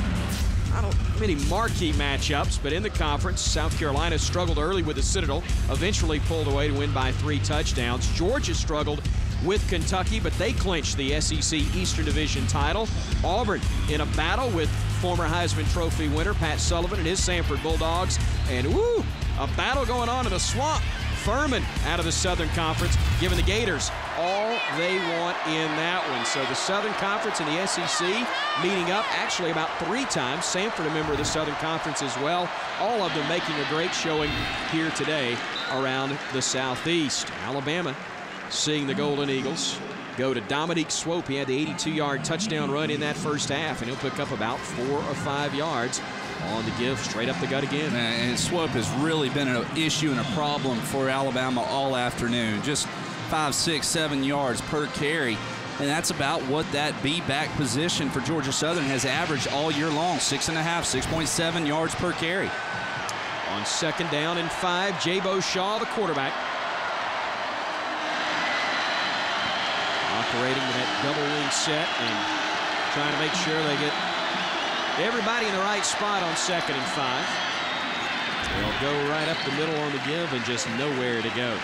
Not many marquee matchups, but in the conference, South Carolina struggled early with the Citadel, eventually pulled away to win by three touchdowns. Georgia struggled with Kentucky, but they clinched the S E C Eastern Division title. Auburn in a battle with former Heisman Trophy winner Pat Sullivan and his Sanford Bulldogs. And woo, a battle going on in the swamp. Furman out of the Southern Conference, giving the Gators all they want in that one. So the Southern Conference and the S E C meeting up actually about three times. Sanford, a member of the Southern Conference as well. All of them making a great showing here today around the Southeast. Alabama seeing the Golden Eagles go to Dominique Swope. He had the eighty-two yard touchdown run in that first half, and he'll pick up about four or five yards on the give, straight up the gut again. And Swope has really been an issue and a problem for Alabama all afternoon. Just five, six, seven yards per carry. And that's about what that B-back position for Georgia Southern has averaged all year long, six and a half, six point seven yards per carry. On second down and five, Jaybo Shaw, the quarterback, operating with that double wing set and trying to make sure they get everybody in the right spot on second and five. They'll go right up the middle on the give and just nowhere to go.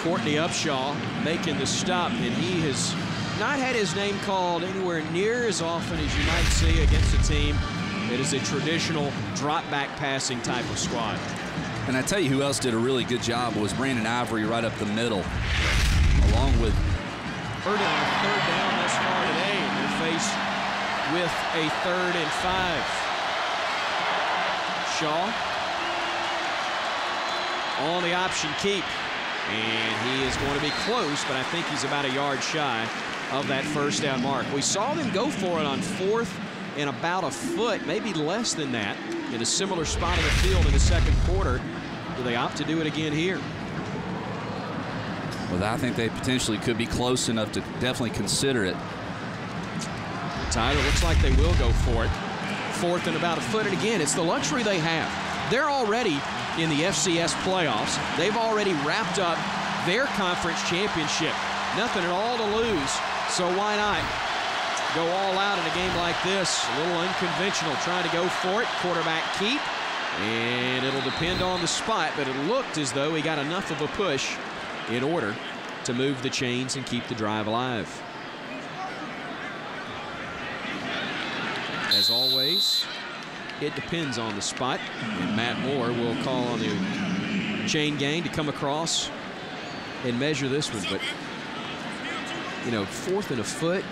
Courtney Upshaw making the stop, and he has not had his name called anywhere near as often as you might see against a team that is a traditional drop-back passing type of squad. And I tell you who else did a really good job was Brandon Ivory right up the middle, along with third down, third down thus far today. They're faced with a third and five. Shaw on the option keep. And he is going to be close, but I think he's about a yard shy of that first down mark. We saw them go for it on fourth and about a foot, maybe less than that, in a similar spot of the field in the second quarter. Do they opt to do it again here? Well, I think they potentially could be close enough to definitely consider it. Tyler, looks like they will go for it. Fourth and about a foot, and again, it's the luxury they have. They're already in the F C S playoffs. They've already wrapped up their conference championship. Nothing at all to lose, so why not go all out in a game like this? A little unconventional, trying to go for it. Quarterback keep, and it'll depend on the spot, but it looked as though he got enough of a push in order to move the chains and keep the drive alive. As always, it depends on the spot, and Matt Moore will call on the chain gang to come across and measure this one. But, you know, fourth and a foot,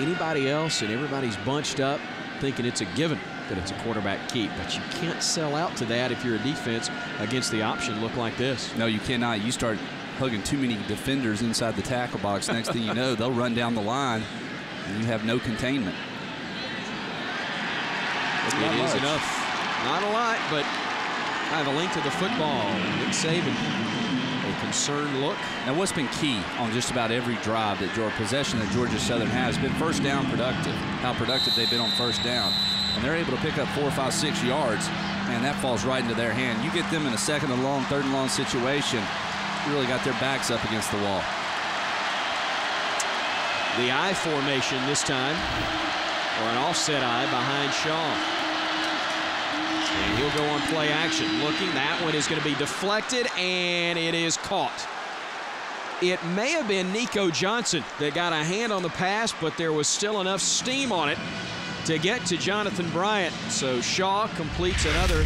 anybody else and everybody's bunched up thinking it's a given that it's a quarterback keep. But you can't sell out to that if you're a defense against the option look like this. No, you cannot. You start hugging too many defenders inside the tackle box. Next thing you know, they'll run down the line, and you have no containment. It is enough. Not a lot, but I have a length of the football. Nick Saban, a concerned look. Now, what's been key on just about every drive that your possession that Georgia Southern has been first down productive, how productive they've been on first down. And they're able to pick up four, five, six yards, and that falls right into their hand. You get them in a second and long, third and long situation, you really got their backs up against the wall. The I formation this time, or an offset I behind Shaw. And he'll go on play action. Looking, that one is going to be deflected, and it is caught. It may have been Nico Johnson that got a hand on the pass, but there was still enough steam on it to get to Jonathan Bryant. So Shaw completes another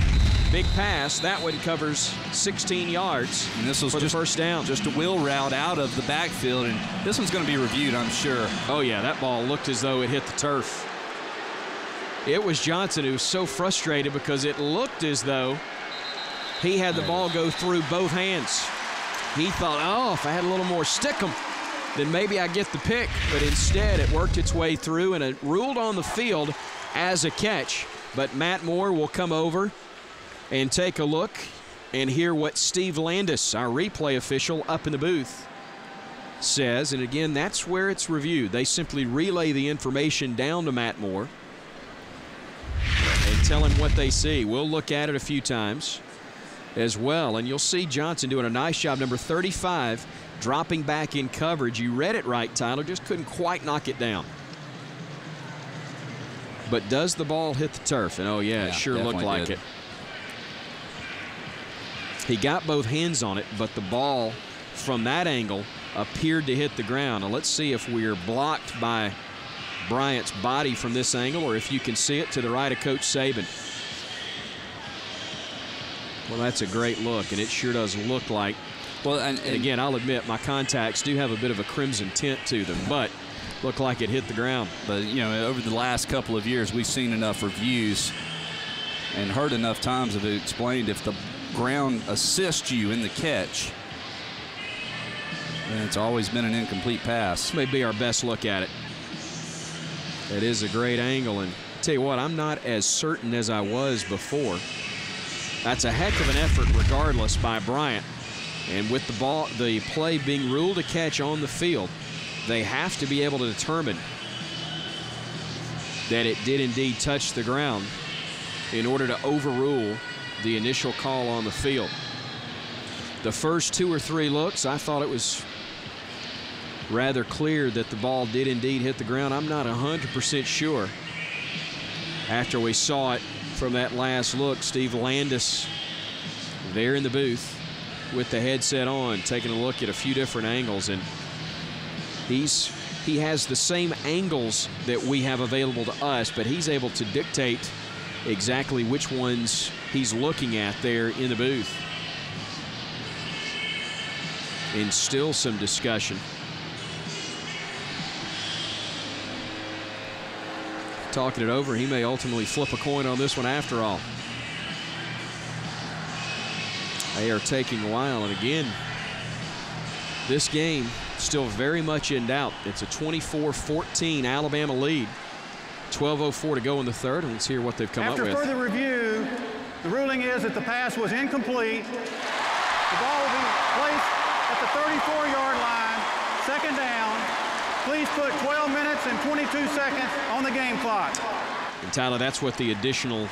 big pass. That one covers sixteen yards, and this was for just the first down. Just a wheel route out of the backfield, and this one's going to be reviewed, I'm sure. Oh, yeah, that ball looked as though it hit the turf. It was Johnson who was so frustrated because it looked as though he had the ball go through both hands. He thought, oh, if I had a little more stickum, then maybe I get the pick. But instead, it worked its way through, and it ruled on the field as a catch. But Matt Moore will come over and take a look and hear what Steve Landis, our replay official up in the booth, says. And again, that's where it's reviewed. They simply relay the information down to Matt Moore and tell him what they see. We'll look at it a few times as well. And you'll see Johnson doing a nice job, number thirty-five, dropping back in coverage. You read it right, Tyler, just couldn't quite knock it down. But does the ball hit the turf? And oh, yeah, yeah, it sure looked like did. It. He got both hands on it, but the ball from that angle appeared to hit the ground. Now let's see if we're blocked by Bryant's body from this angle, or if you can see it to the right of Coach Saban. Well, that's a great look, and it sure does look like. Well, and, and, and again, I'll admit my contacts do have a bit of a crimson tint to them, but look like it hit the ground. But you know, over the last couple of years, we've seen enough reviews and heard enough times that it explained if the ground assists you in the catch, and it's always been an incomplete pass. This may be our best look at it. It is a great angle, and tell you what, I'm not as certain as I was before. That's a heck of an effort regardless by Bryant. And with the ball, the play being ruled a catch on the field, they have to be able to determine that it did indeed touch the ground in order to overrule the initial call on the field. The first two or three looks, I thought it was rather clear that the ball did indeed hit the ground. I'm not one hundred percent sure. After we saw it from that last look, Steve Landis there in the booth with the headset on, taking a look at a few different angles, and he's he has the same angles that we have available to us, but he's able to dictate exactly which ones he's looking at there in the booth. And still some discussion. Talking it over, he may ultimately flip a coin on this one after all. They are taking a while, and again, this game still very much in doubt. It's a twenty-four fourteen Alabama lead. twelve oh four to go in the third, and let's hear what they've come up with. After further review, the ruling is that the pass was incomplete. The ball will be placed at the thirty-four yard line, second down. Please put twelve minutes and twenty-two seconds on the game clock. And Tyler, that's what the additional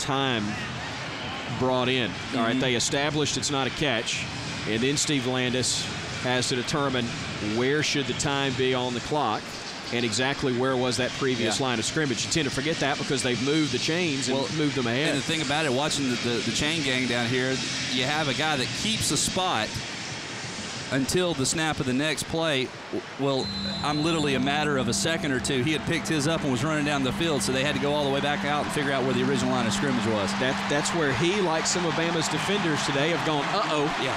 time brought in. Mm-hmm. All right, they established it's not a catch, and then Steve Landis has to determine where should the time be on the clock and exactly where was that previous yeah. line of scrimmage. You tend to forget that because they've moved the chains and well, moved them ahead. And the thing about it, watching the, the, the chain gang down here, you have a guy that keeps a spot until the snap of the next play. Well, I'm literally a matter of a second or two. He had picked his up and was running down the field, so they had to go all the way back out and figure out where the original line of scrimmage was. That, that's where he, like some of Bama's defenders today, have gone, uh-oh. Yeah.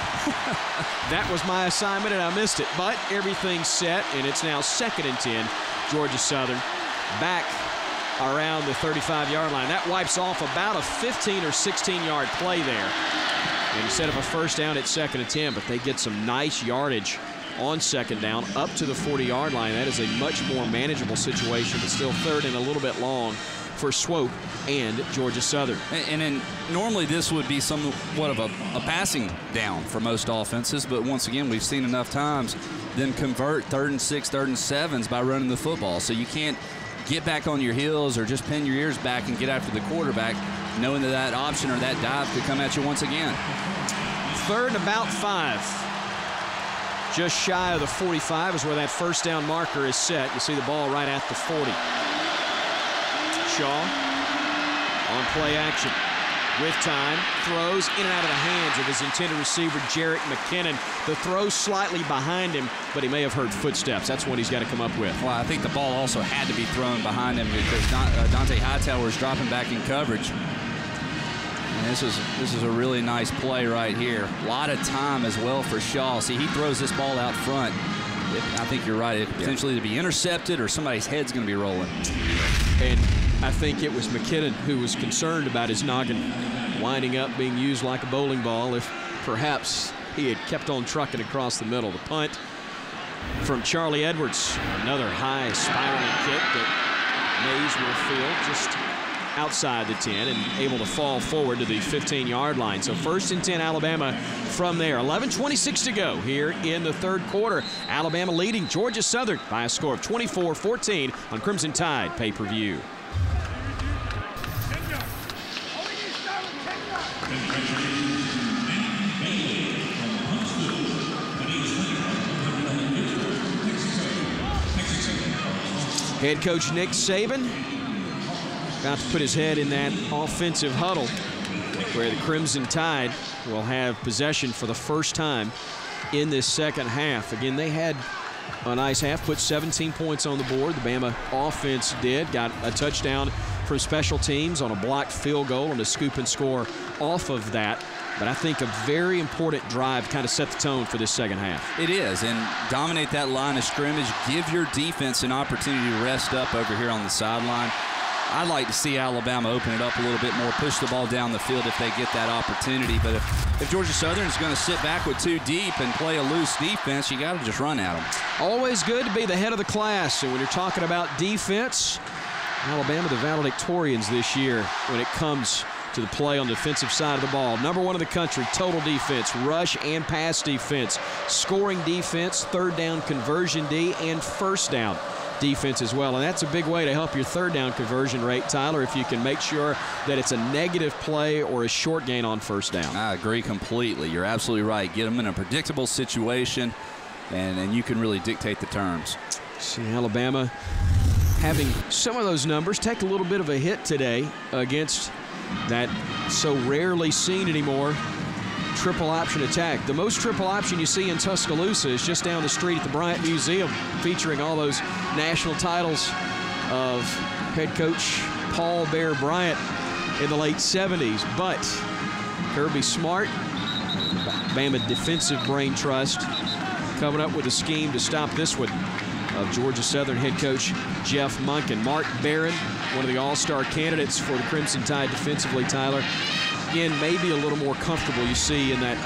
That was my assignment, and I missed it. But everything's set, and it's now second and ten. Georgia Southern back around the thirty-five yard line. That wipes off about a fifteen or sixteen yard play there. Instead of a first down, it's second and ten, but they get some nice yardage on second down up to the forty yard line. That is a much more manageable situation, but still third and a little bit long for Swope and Georgia Southern. And, and then normally this would be somewhat of a, a passing down for most offenses, but once again, we've seen enough times them convert third and six, third and sevens by running the football. So you can't get back on your heels or just pin your ears back and get after the quarterback, knowing that that option or that dive could come at you once again. Third and about five. Just shy of the forty-five is where that first down marker is set. You see the ball right at the forty. Shaw on play action with time. Throws in and out of the hands of his intended receiver, Jarrett McKinnon. The throw slightly behind him, but he may have heard footsteps. That's what he's got to come up with. Well, I think the ball also had to be thrown behind him because Dante Hightower is dropping back in coverage. And this is this is a really nice play right here. A lot of time as well for Shaw. See, he throws this ball out front. It, I think you're right. It potentially yeah. to be intercepted or somebody's head's going to be rolling. And I think it was McKinnon who was concerned about his noggin winding up being used like a bowling ball if perhaps he had kept on trucking across the middle. The punt from Charlie Edwards. Another high spiraling kick that Mays will field just outside the ten and able to fall forward to the fifteen yard line. So first and ten Alabama from there. eleven twenty-six to go here in the third quarter. Alabama leading Georgia Southern by a score of twenty-four fourteen on Crimson Tide Pay-Per-View. Head coach Nick Saban about to put his head in that offensive huddle where the Crimson Tide will have possession for the first time in this second half. Again, they had a nice half, put seventeen points on the board. The Bama offense did, got a touchdown from special teams on a blocked field goal and a scoop and score off of that. But I think a very important drive kind of set the tone for this second half. It is, and dominate that line of scrimmage. Give your defense an opportunity to rest up over here on the sideline. I'd like to see Alabama open it up a little bit more, push the ball down the field if they get that opportunity. But if, if Georgia Southern is going to sit back with two deep and play a loose defense, you got to just run at them. Always good to be the head of the class. And when you're talking about defense, Alabama, the valedictorians this year when it comes to the play on the defensive side of the ball. Number one in the country, total defense, rush and pass defense, scoring defense, third down conversion D, and first down defense as well. And that's a big way to help your third down conversion rate, Tyler, if you can make sure that it's a negative play or a short gain on first down. I agree completely. You're absolutely right. Get them in a predictable situation, and, and you can really dictate the terms. See, Alabama having some of those numbers take a little bit of a hit today against that so rarely seen anymore triple option attack. The most triple option you see in Tuscaloosa is just down the street at the Bryant Museum, featuring all those national titles of head coach Paul Bear Bryant in the late seventies. But Kirby Smart, Bama defensive brain trust, coming up with a scheme to stop this one of Georgia Southern head coach Jeff Monken. Mark Barron, one of the all-star candidates for the Crimson Tide defensively, Tyler. Again, maybe a little more comfortable, you see, in that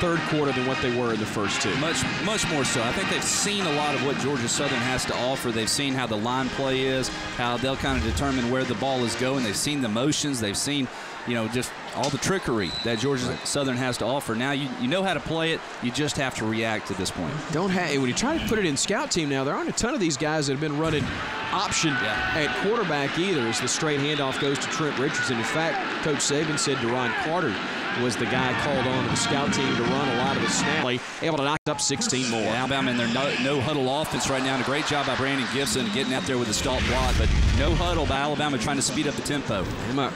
third quarter than what they were in the first two. Much, much more so. I think they've seen a lot of what Georgia Southern has to offer. They've seen how the line play is, how they'll kind of determine where the ball is going. They've seen the motions. They've seen, you know, just all the trickery that Georgia right. Southern has to offer. Now you, you know how to play it. You just have to react to this point. Don't have when you try to put it in scout team now, there aren't a ton of these guys that have been running option yeah. at quarterback either, as the straight handoff goes to Trent Richardson. In fact, Coach Saban said Deron Carter was the guy called on to the scout team to run a lot of the snap. Able to knock up sixteen more. Yeah, Alabama in their no-huddle no offense right now. And a great job by Brandon Gibson getting out there with the stout block. But no huddle by Alabama, trying to speed up the tempo.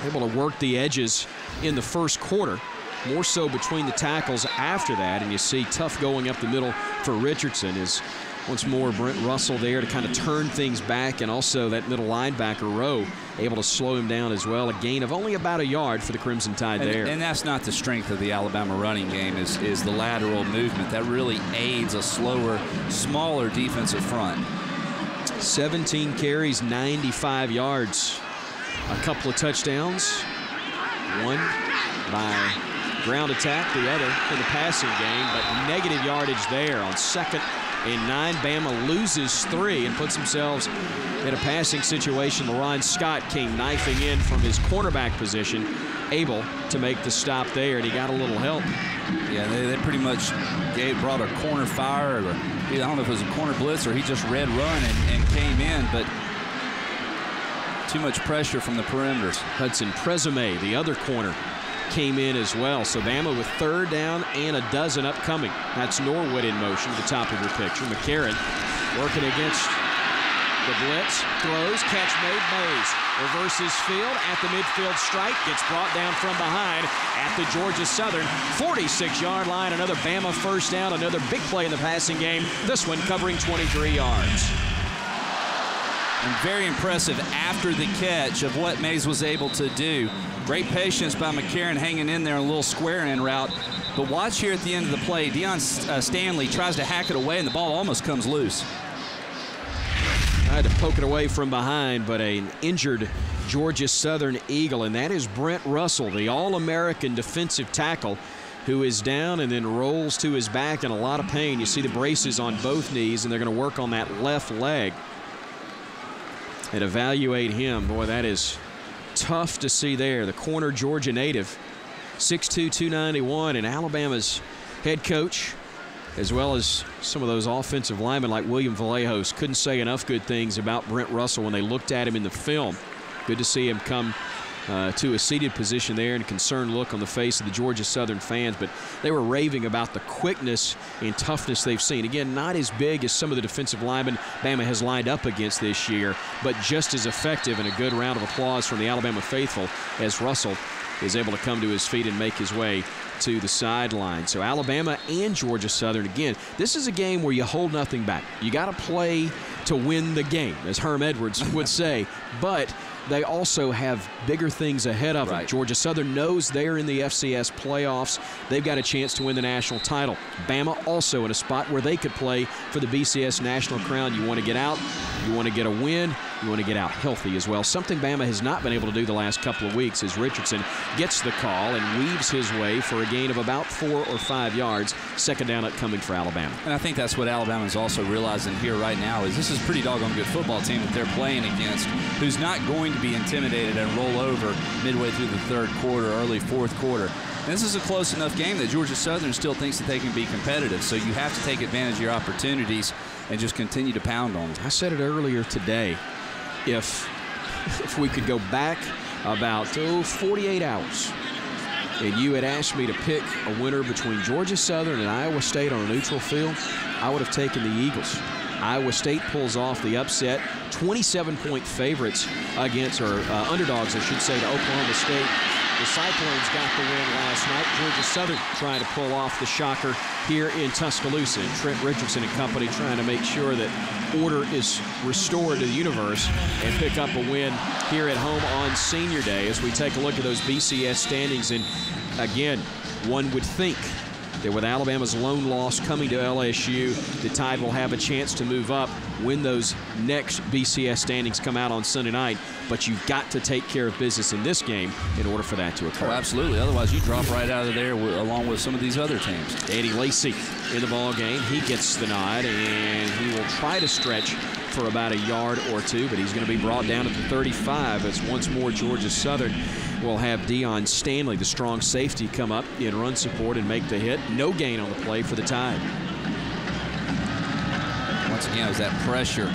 Able to work the edges in the first quarter, more so between the tackles after that. And you see tough going up the middle for Richardson is once more Brent Russell there to kind of turn things back, and also that middle linebacker row able to slow him down as well. A gain of only about a yard for the Crimson Tide and, there. And that's not the strength of the Alabama running game, is, is the lateral movement. That really aids a slower, smaller defensive front. seventeen carries, ninety-five yards, a couple of touchdowns. One by ground attack, the other in the passing game, but negative yardage there on second and nine. Bama loses three and puts themselves in a passing situation. LaRon Scott came knifing in from his cornerback position, able to make the stop there, and he got a little help. Yeah, they, they pretty much gave, brought a corner fire, or I don't know if it was a corner blitz, or he just read run and, and came in, but too much pressure from the perimeters. Hudson Presume, the other corner, came in as well. So Bama with third down and a dozen upcoming. That's Norwood in motion at the top of your picture. McCarron working against the blitz. Throws, catch made, Mays reverses field at the midfield strike. Gets brought down from behind at the Georgia Southern forty-six yard line. Another Bama first down, another big play in the passing game. This one covering twenty-three yards. And very impressive after the catch of what Mays was able to do. Great patience by McCarron hanging in there in a little square in route. But watch here at the end of the play. Deion uh, Stanley tries to hack it away, and the ball almost comes loose. Tried to poke it away from behind, but an injured Georgia Southern Eagle, and that is Brent Russell, the All-American defensive tackle, who is down and then rolls to his back in a lot of pain. You see the braces on both knees, and they're going to work on that left leg and evaluate him. Boy, that is tough to see there. The corner, Georgia native, six two, two ninety-one, and Alabama's head coach, as well as some of those offensive linemen like William Vallejos, couldn't say enough good things about Brent Russell when they looked at him in the film. Good to see him come uh, to a seated position there, and a concerned look on the face of the Georgia Southern fans, but they were raving about the quickness and toughness they've seen. Again, not as big as some of the defensive linemen Bama has lined up against this year, but just as effective, and a good round of applause from the Alabama faithful as Russell is able to come to his feet and make his way to the sideline. So Alabama and Georgia Southern, again, this is a game where you hold nothing back. You got to play to win the game, as Herm Edwards would say, but they also have bigger things ahead of right. them. Georgia Southern knows they're in the F C S playoffs. They've got a chance to win the national title. Bama also in a spot where they could play for the B C S national crown. You want to get out. You want to get a win. You want to get out healthy as well. Something Bama has not been able to do the last couple of weeks as Richardson gets the call and weaves his way for a gain of about four or five yards. Second down upcoming for Alabama. And I think that's what Alabama is also realizing here right now is this is a pretty doggone good football team that they're playing against who's not going to be intimidated and roll over midway through the third quarter, early fourth quarter. And this is a close enough game that Georgia Southern still thinks that they can be competitive. So you have to take advantage of your opportunities and just continue to pound on them. I said it earlier today. If, if we could go back about oh, forty-eight hours and you had asked me to pick a winner between Georgia Southern and Iowa State on a neutral field, I would have taken the Eagles. Iowa State pulls off the upset, twenty-seven point favorites against, or uh, underdogs, I should say, to Oklahoma State. The Cyclones got the win last night. Georgia Southern trying to pull off the shocker here in Tuscaloosa. And Trent Richardson and company trying to make sure that order is restored to the universe and pick up a win here at home on Senior Day as we take a look at those B C S standings. And again, one would think that with Alabama's lone loss coming to L S U, the Tide will have a chance to move up when those next B C S standings come out on Sunday night. But you've got to take care of business in this game in order for that to occur. Oh, absolutely. Otherwise, you drop right out of there with, along with some of these other teams. Eddie Lacy in the ball game. He gets the nod, and he will try to stretch for about a yard or two, but he's going to be brought down at the thirty-five as once more Georgia Southern will have Deion Stanley, the strong safety, come up in run support and make the hit. No gain on the play for the Tide. Once again, it was that pressure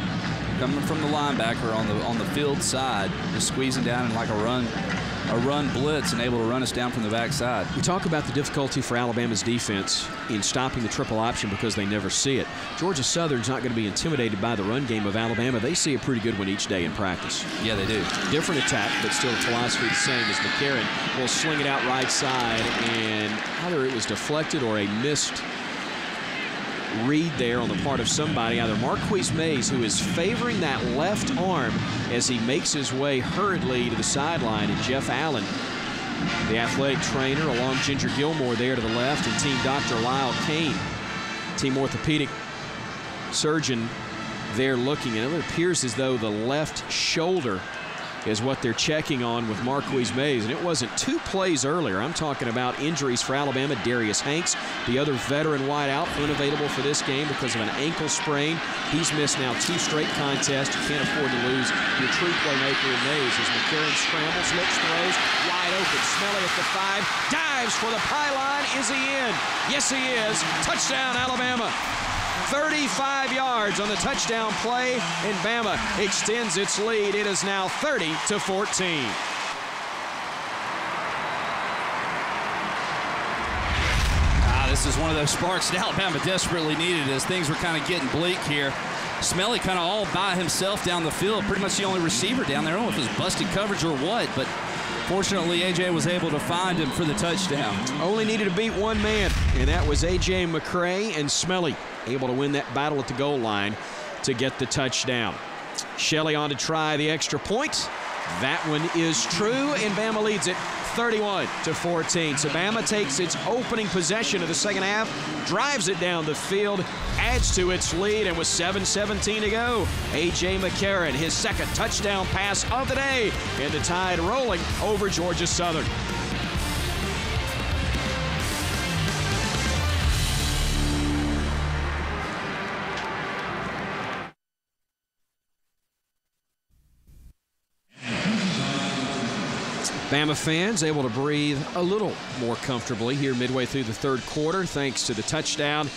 coming from the linebacker on the on the field side, just squeezing down in like a run, a run blitz and able to run us down from the backside. We talk about the difficulty for Alabama's defense in stopping the triple option because they never see it. Georgia Southern's not going to be intimidated by the run game of Alabama. They see a pretty good one each day in practice. Yeah, they do. Different attack, but still the philosophy the same as McCarron will sling it out right side, and either it was deflected or a missed read there on the part of somebody, either Marquise Mays, who is favoring that left arm as he makes his way hurriedly to the sideline, and Jeff Allen, the athletic trainer, along Ginger Gilmore there to the left, and team Doctor Lyle Kane, team orthopedic surgeon there looking, and it appears as though the left shoulder is what they're checking on with Marquise Mays. And it wasn't two plays earlier. I'm talking about injuries for Alabama. Darius Hanks, the other veteran wideout, unavailable for this game because of an ankle sprain. He's missed now two straight contests. You can't afford to lose your true playmaker in Mays as McCarron scrambles, looks, throws, wide open. Smelley at the five, dives for the pylon. Is he in? Yes, he is. Touchdown, Alabama. thirty-five yards on the touchdown play, and Bama extends its lead. It is now thirty to fourteen. Ah, this is one of those sparks that Alabama desperately needed as things were kind of getting bleak here. Smelley kind of all by himself down the field, pretty much the only receiver down there. I don't know if it was busted coverage or what, but fortunately, A J was able to find him for the touchdown. Only needed to beat one man, and that was A J McCray, and Smelley able to win that battle at the goal line to get the touchdown. Shelley on to try the extra point. That one is true, and Bama leads it thirty-one to fourteen. So Bama takes its opening possession of the second half, drives it down the field, adds to its lead, and with seven seventeen to go, A J. McCarron, his second touchdown pass of the day, and the Tide rolling over Georgia Southern. Bama fans able to breathe a little more comfortably here midway through the third quarter thanks to the touchdown,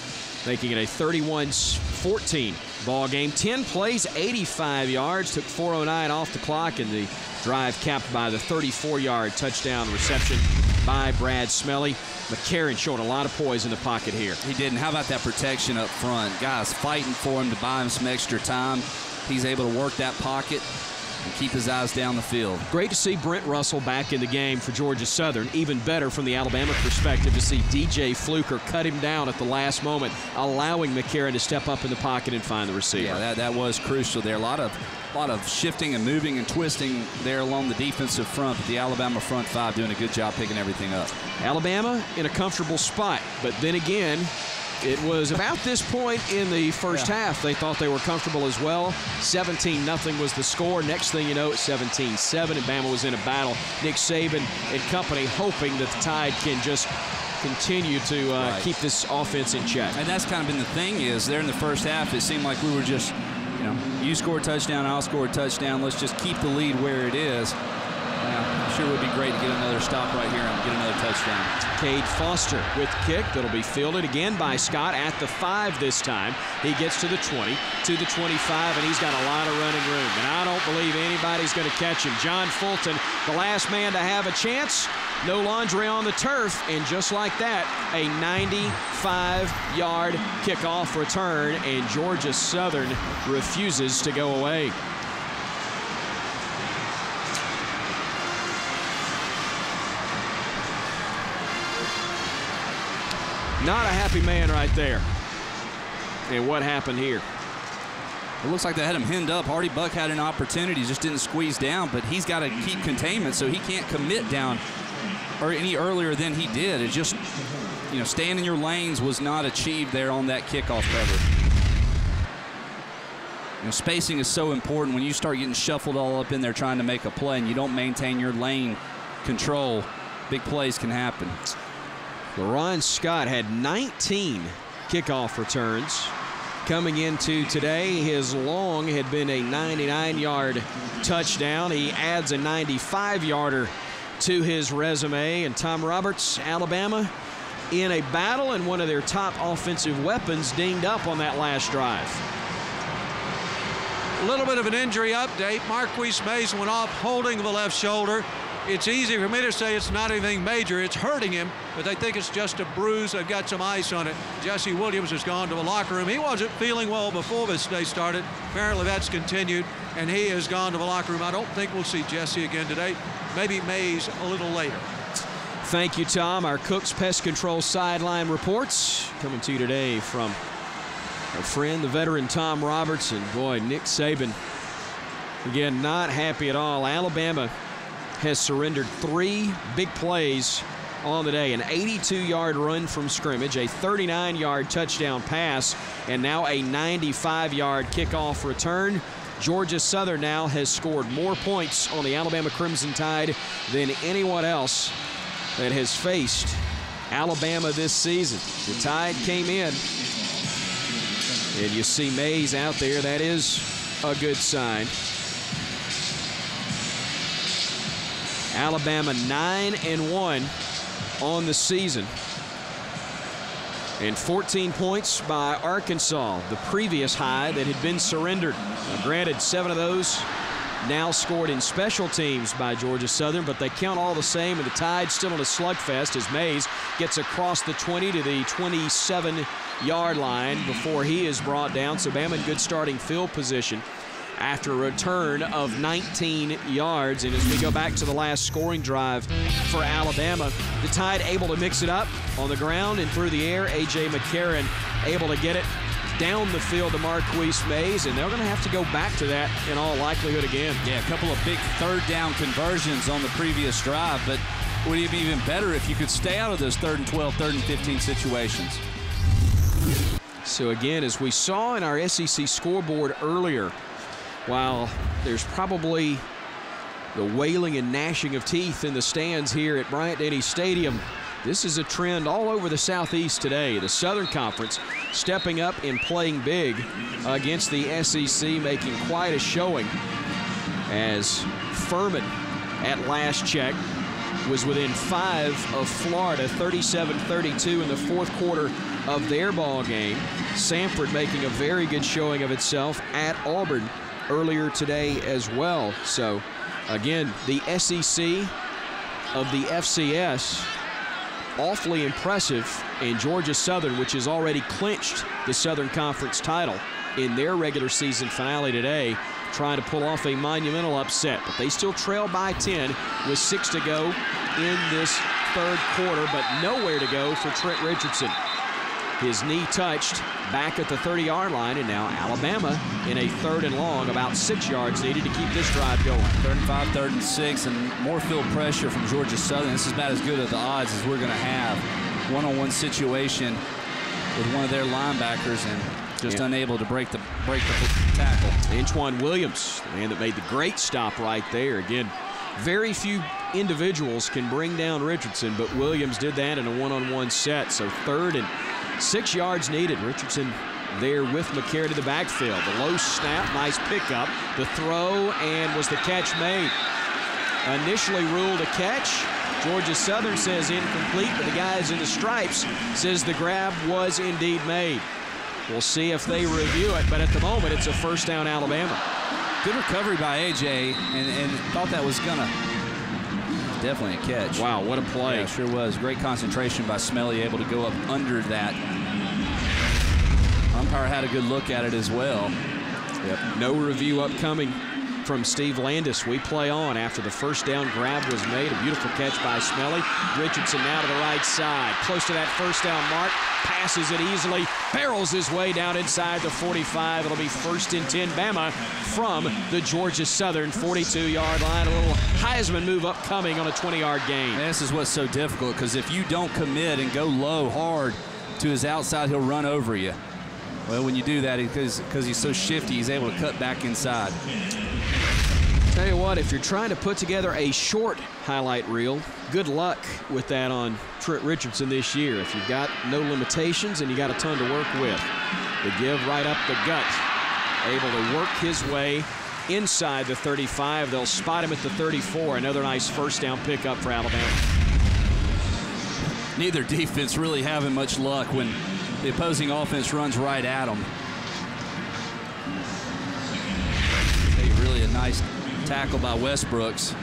making it a thirty-one fourteen ball game. ten plays, eighty-five yards, took four oh nine off the clock, and the drive capped by the thirty-four yard touchdown reception by Brad Smelley. McCarron showed a lot of poise in the pocket here. He didn't. How about that protection up front? Guys fighting for him to buy him some extra time. He's able to work that pocket. and keep his eyes down the field. Great to see Brent Russell back in the game for Georgia Southern. Even better from the Alabama perspective to see D J Fluker cut him down at the last moment, allowing McCarron to step up in the pocket and find the receiver. Yeah, that, that was crucial there. A lot of a lot of shifting and moving and twisting there along the defensive front, but the Alabama front five doing a good job picking everything up. Alabama in a comfortable spot, but then again, it was about this point in the first yeah. half they thought they were comfortable as well. seventeen nothing was the score. Next thing you know, it's seventeen seven, and Bama was in a battle. Nick Saban and company hoping that the Tide can just continue to uh, right. keep this offense in check. And that's kind of been the thing is there in the first half, it seemed like we were just, you know, you score a touchdown, I'll score a touchdown. Let's just keep the lead where it is. Yeah, sure would be great to get another stop right here and get another touchdown. Cade Foster with kick that'll be fielded again by Scott at the five this time. He gets to the twenty, to the twenty-five, and he's got a lot of running room. And I don't believe anybody's going to catch him. John Fulton, the last man to have a chance. No laundry on the turf, and just like that, a ninety-five yard kickoff return, and Georgia Southern refuses to go away. Not a happy man right there. And what happened here? It looks like they had him hemmed up. Hardy Buck had an opportunity, just didn't squeeze down, but he's got to keep containment, so he can't commit down or any earlier than he did. It just, you know, staying in your lanes was not achieved there on that kickoff cover. You know, spacing is so important. When you start getting shuffled all up in there trying to make a play and you don't maintain your lane control, big plays can happen. LaRon Scott had nineteen kickoff returns coming into today. His long had been a ninety-nine yard touchdown. He adds a ninety-five yarder to his resume. And Tom Roberts, Alabama, in a battle, and one of their top offensive weapons dinged up on that last drive. A little bit of an injury update. Marquise Mays went off holding the left shoulder. It's easy for me to say it's not anything major. It's hurting him, but they think it's just a bruise. They've got some ice on it. Jesse Williams has gone to the locker room. He wasn't feeling well before this day started. Apparently that's continued, and he has gone to the locker room. I don't think we'll see Jesse again today. Maybe Mays a little later. Thank you, Tom. Our Cook's Pest Control sideline reports coming to you today from our friend, the veteran Tom Roberts, and boy, Nick Saban, again, not happy at all. Alabama has surrendered three big plays on the day. An eighty-two yard run from scrimmage, a thirty-nine yard touchdown pass, and now a ninety-five yard kickoff return. Georgia Southern now has scored more points on the Alabama Crimson Tide than anyone else that has faced Alabama this season. The Tide came in, and you see Mays out there. That is a good sign. Alabama nine and one on the season. And fourteen points by Arkansas, the previous high that had been surrendered. Now, granted, seven of those now scored in special teams by Georgia Southern, but they count all the same, and the Tide still in a slugfest as Mays gets across the twenty to the twenty-seven yard line before he is brought down. So Bama in good starting field position after a return of nineteen yards. And as we go back to the last scoring drive for Alabama, the Tide able to mix it up on the ground and through the air. A J. McCarron able to get it down the field to Marquise Mays, and they're going to have to go back to that in all likelihood again. Yeah, a couple of big third down conversions on the previous drive, but would it be even better if you could stay out of those third and twelve, third and fifteen situations? So again, as we saw in our S E C scoreboard earlier, while there's probably the wailing and gnashing of teeth in the stands here at Bryant-Denny Stadium, this is a trend all over the Southeast today. The Southern Conference stepping up and playing big against the S E C, making quite a showing as Furman at last check was within five of Florida, thirty-seven thirty-two in the fourth quarter of their ball game. Samford making a very good showing of itself at Auburn earlier today as well. So again, the S E C of the F C S, awfully impressive, and Georgia Southern, which has already clinched the Southern Conference title in their regular season finale today, trying to pull off a monumental upset. But they still trail by ten with six to go in this third quarter, but nowhere to go for Trent Richardson. His knee touched back at the thirty-yard line, and now Alabama in a third and long, about six yards needed to keep this drive going. Third and five, third and six, and more field pressure from Georgia Southern. This is about as good of the odds as we're going to have. One-on-one situation with one of their linebackers, and just yeah. unable to break the break the tackle. Antoine Williams, the man that made the great stop right there. Again, very few individuals can bring down Richardson, but Williams did that in a one-on-one set. So third and six yards needed. Richardson there with McCarron to the backfield. The low snap, nice pickup. The throw, and was the catch made? Initially ruled a catch. Georgia Southern says incomplete, but the guys in the stripes says the grab was indeed made. We'll see if they review it, but at the moment, it's a first down Alabama. Good recovery by A J, and, and thought that was gonna. Definitely a catch. Wow, what a play. Yeah, sure was. Great concentration by Smelley, able to go up under that. Umpire had a good look at it as well. Yep. No review upcoming from Steve Landis. We play on after the first down grab was made. A beautiful catch by Smelley. Richardson now to the right side. Close to that first down mark. Passes it easily. Barrels his way down inside the forty-five. It'll be first and ten Bama from the Georgia Southern forty-two-yard line. A little Heisman move upcoming on a twenty-yard gain. And this is what's so difficult, because if you don't commit and go low hard to his outside, he'll run over you. Well, when you do that, because he's so shifty, he's able to cut back inside. Tell you what, if you're trying to put together a short highlight reel, good luck with that on Trent Richardson this year. If you've got no limitations and you got a ton to work with, the give right up the gut, able to work his way inside the thirty-five. They'll spot him at the thirty-four. Another nice first down pickup for Alabama. Neither defense really having much luck when the opposing offense runs right at them. Hey, really a nice tackle by Westbrooks.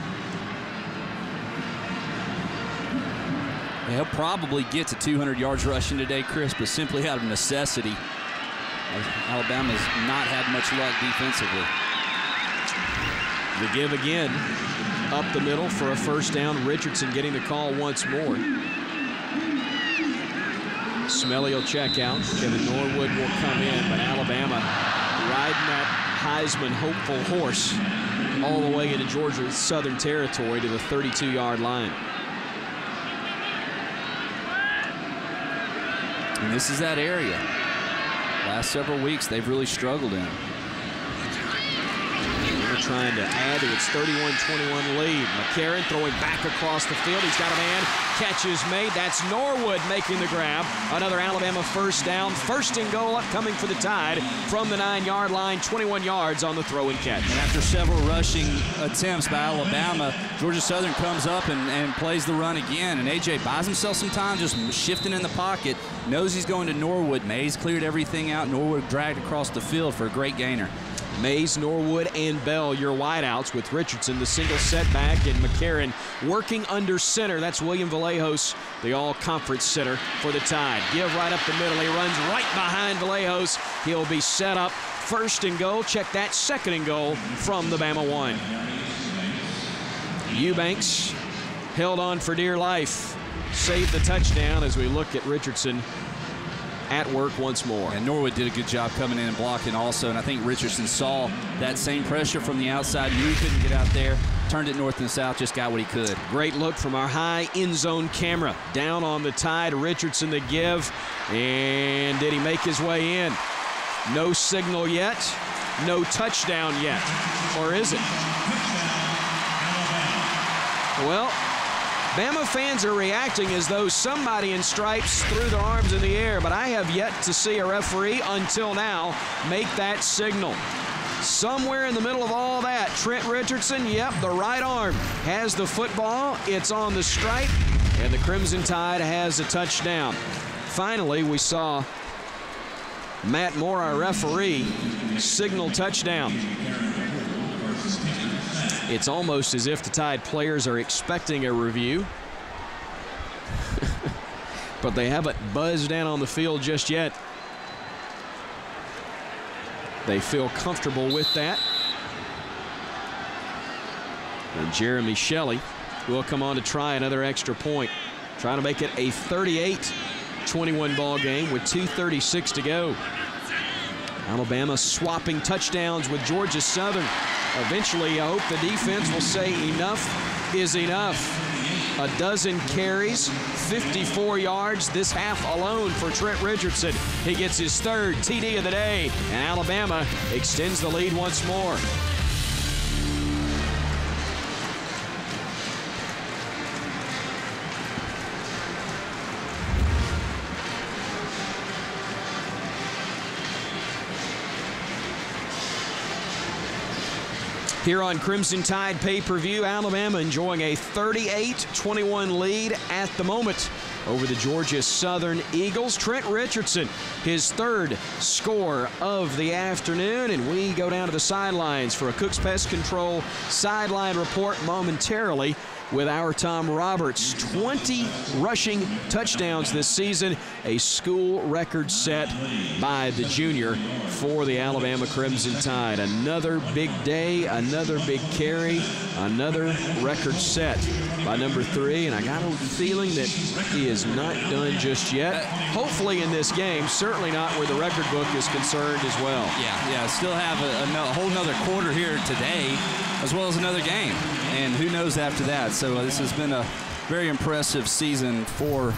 He'll probably get to two hundred yards rushing today, Chris, but simply out of necessity. Alabama's not had much luck defensively. The give again up the middle for a first down. Richardson getting the call once more. Smelley will check out. Kevin Norwood will come in, but Alabama riding that Heisman hopeful horse all the way into Georgia Southern territory to the thirty-two-yard line. And this is that area. Last several weeks, they've really struggled in. They're trying to add to its thirty-one twenty-one lead. McCarron throwing back across the field. He's got a man. Catch is made. That's Norwood making the grab. Another Alabama first down. First and goal upcoming for the Tide from the nine-yard line. twenty-one yards on the throw and catch. And after several rushing attempts by Alabama, Georgia Southern comes up and, and plays the run again. And A J buys himself some time, just shifting in the pocket. Knows he's going to Norwood. Mays cleared everything out. Norwood dragged across the field for a great gainer. Mays, Norwood, and Bell, your wideouts, with Richardson, the single setback, and McCarron working under center. That's William Vallejos, the all-conference center for the Tide. Give right up the middle. He runs right behind Vallejos. He'll be set up. First and goal. Check that, second and goal from the Bama one. Eubanks held on for dear life. Saved the touchdown as we look at Richardson at work once more. And Norwood did a good job coming in and blocking also, and I think Richardson saw that same pressure from the outside. Knew he couldn't get out there. Turned it north and south, just got what he could. Great look from our high end zone camera. Down on the Tide, Richardson the give, and did he make his way in? No signal yet, no touchdown yet, or is it? Well, Bama fans are reacting as though somebody in stripes threw their arms in the air, but I have yet to see a referee until now make that signal. Somewhere in the middle of all that, Trent Richardson, yep, the right arm has the football. It's on the stripe, and the Crimson Tide has a touchdown. Finally, we saw Matt Moore, our referee, signal touchdown. It's almost as if the Tide players are expecting a review. But they haven't buzzed down on the field just yet. They feel comfortable with that. And Jeremy Shelley will come on to try another extra point, trying to make it a thirty-eight twenty-one ball game with two thirty-six to go. Alabama swapping touchdowns with Georgia Southern. Eventually, I hope the defense will say enough is enough. A dozen carries, fifty-four yards this half alone for Trent Richardson. He gets his third T D of the day, and Alabama extends the lead once more. Here on Crimson Tide Pay-Per-View, Alabama enjoying a thirty-eight twenty-one lead at the moment over the Georgia Southern Eagles. Trent Richardson, his third score of the afternoon, and we go down to the sidelines for a Cook's Pest Control sideline report momentarily with our Tom Roberts. twenty rushing touchdowns this season, a school record set by the junior for the Alabama Crimson Tide. Another big day, another big carry, another record set by number three, and I got a feeling that he is not done just yet. Hopefully in this game, certainly not where the record book is concerned as well. Yeah, yeah, still have a, a whole nother quarter here today, as well as another game, and who knows after that. So uh, this has been a very impressive season for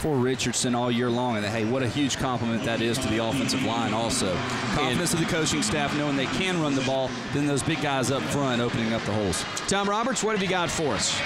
for Richardson all year long, and hey, what a huge compliment that is to the offensive line also. Confidence of the coaching staff knowing they can run the ball, then those big guys up front opening up the holes. Tom Roberts, what have you got for us?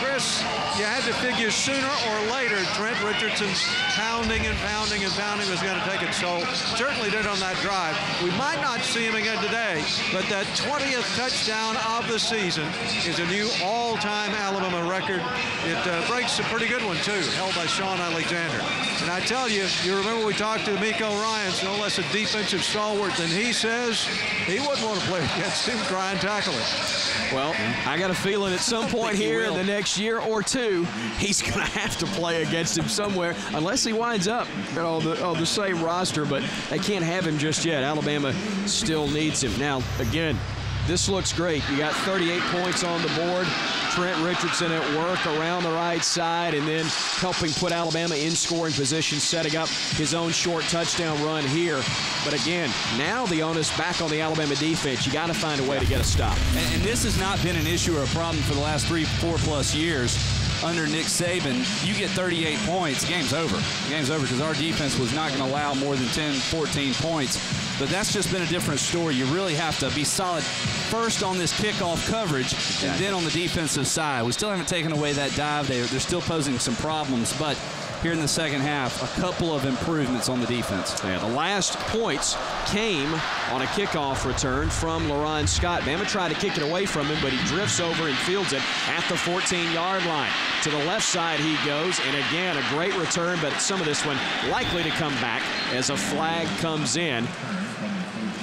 Chris, you had to figure sooner or later Trent Richardson's pounding and pounding and pounding was going to take it, so certainly did on that drive. We might not see him again today, but that twentieth touchdown of the season is a new all-time Alabama record. It uh, breaks a pretty good one, too, held by Sean Alexander. And I tell you, you remember we talked to D'Amico Ryans, no less a defensive stalwart, and he says he wouldn't want to play against him, try and tackle it. Well, I got a feeling at some point here in the next year or two, he's going to have to play against him somewhere, unless he winds up on you know, the, oh, the same roster, but they can't have him just yet. Alabama still needs him. Now, again, this looks great. You got thirty-eight points on the board. Trent Richardson at work around the right side and then helping put Alabama in scoring position, setting up his own short touchdown run here. But again, now the onus back on the Alabama defense. You got to find a way to get a stop. And, and this has not been an issue or a problem for the last three, four plus years. Under Nick Saban, you get thirty-eight points, game's over. Game's over because our defense was not going to allow more than ten, fourteen points. But that's just been a different story. You really have to be solid first on this kickoff coverage exactly. and then on the defensive side. We still haven't taken away that dive. They, they're still posing some problems, but here in the second half, a couple of improvements on the defense. Yeah, the last points came on a kickoff return from Laron Scott. Bama tried to kick it away from him, but he drifts over and fields it at the fourteen-yard line. To the left side he goes, and again, a great return, but some of this one likely to come back as a flag comes in.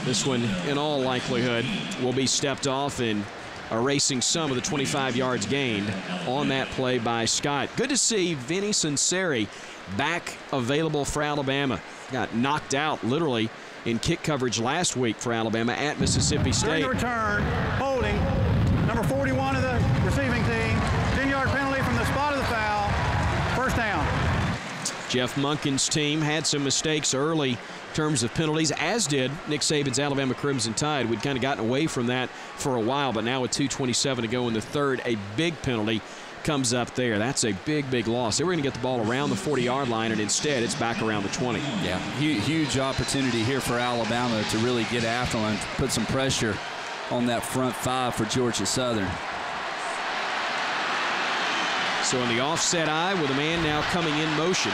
This one, in all likelihood, will be stepped off and erasing some of the twenty-five yards gained on that play by Scott. Good to see Vinny Sunseri back available for Alabama. Got knocked out, literally, in kick coverage last week for Alabama at Mississippi State. During the return, holding, number forty-one of the receiving team, ten-yard penalty from the spot of the foul, first down. Jeff Monken's team had some mistakes early terms of penalties, as did Nick Saban's Alabama Crimson Tide. We'd kind of gotten away from that for a while, but now with two twenty-seven to go in the third, a big penalty comes up there. That's a big, big loss. They were going to get the ball around the forty-yard line, and instead it's back around the twenty. Yeah, huge, huge opportunity here for Alabama to really get after and put some pressure on that front five for Georgia Southern. So in the offset eye with a man now coming in motion,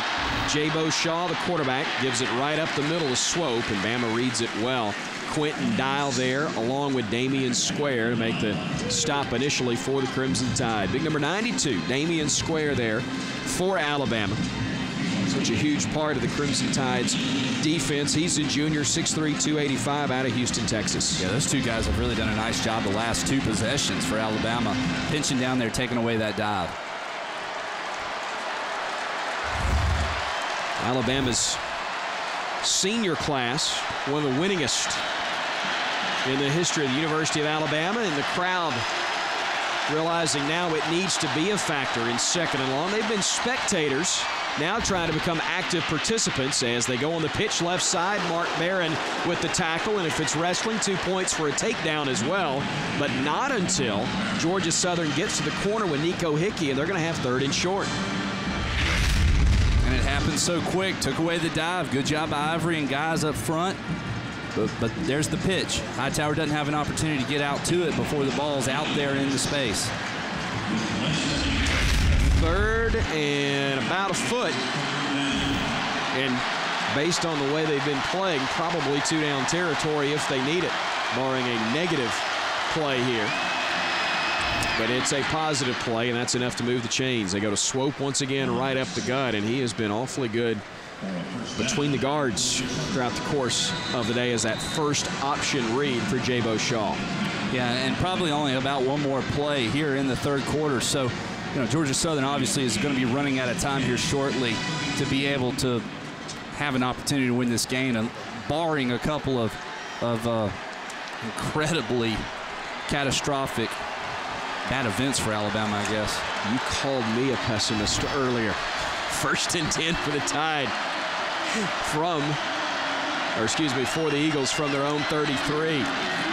Jaybo Shaw, the quarterback, gives it right up the middle to Swope, and Bama reads it well. Quentin Dial there along with Damian Square to make the stop initially for the Crimson Tide. Big number ninety-two, Damian Square there for Alabama. Such a huge part of the Crimson Tide's defense. He's a junior, six three, two eighty-five, out of Houston, Texas. Yeah, those two guys have really done a nice job the last two possessions for Alabama, pinching down there, taking away that dive. Alabama's senior class, one of the winningest in the history of the University of Alabama, and the crowd realizing now it needs to be a factor in second and long. They've been spectators, now trying to become active participants as they go on the pitch left side. Mark Barron with the tackle, and if it's wrestling, two points for a takedown as well, but not until Georgia Southern gets to the corner with Niko Hickey, and they're going to have third and short. And it happened so quick, took away the dive. Good job by Ivory and guys up front. But, but there's the pitch. Hightower doesn't have an opportunity to get out to it before the ball's out there in the space. Third and about a foot. And based on the way they've been playing, probably two down territory if they need it, barring a negative play here. But it's a positive play, and that's enough to move the chains. They go to Swope once again right up the gut, and he has been awfully good between the guards throughout the course of the day as that first option read for Jaybo Shaw. Yeah, and probably only about one more play here in the third quarter. So, you know, Georgia Southern obviously is going to be running out of time here shortly to be able to have an opportunity to win this game, barring a couple of, of uh, incredibly catastrophic bad events for Alabama, I guess. You called me a pessimist earlier. First and ten for the Tide from, or excuse me, for the Eagles from their own thirty-three.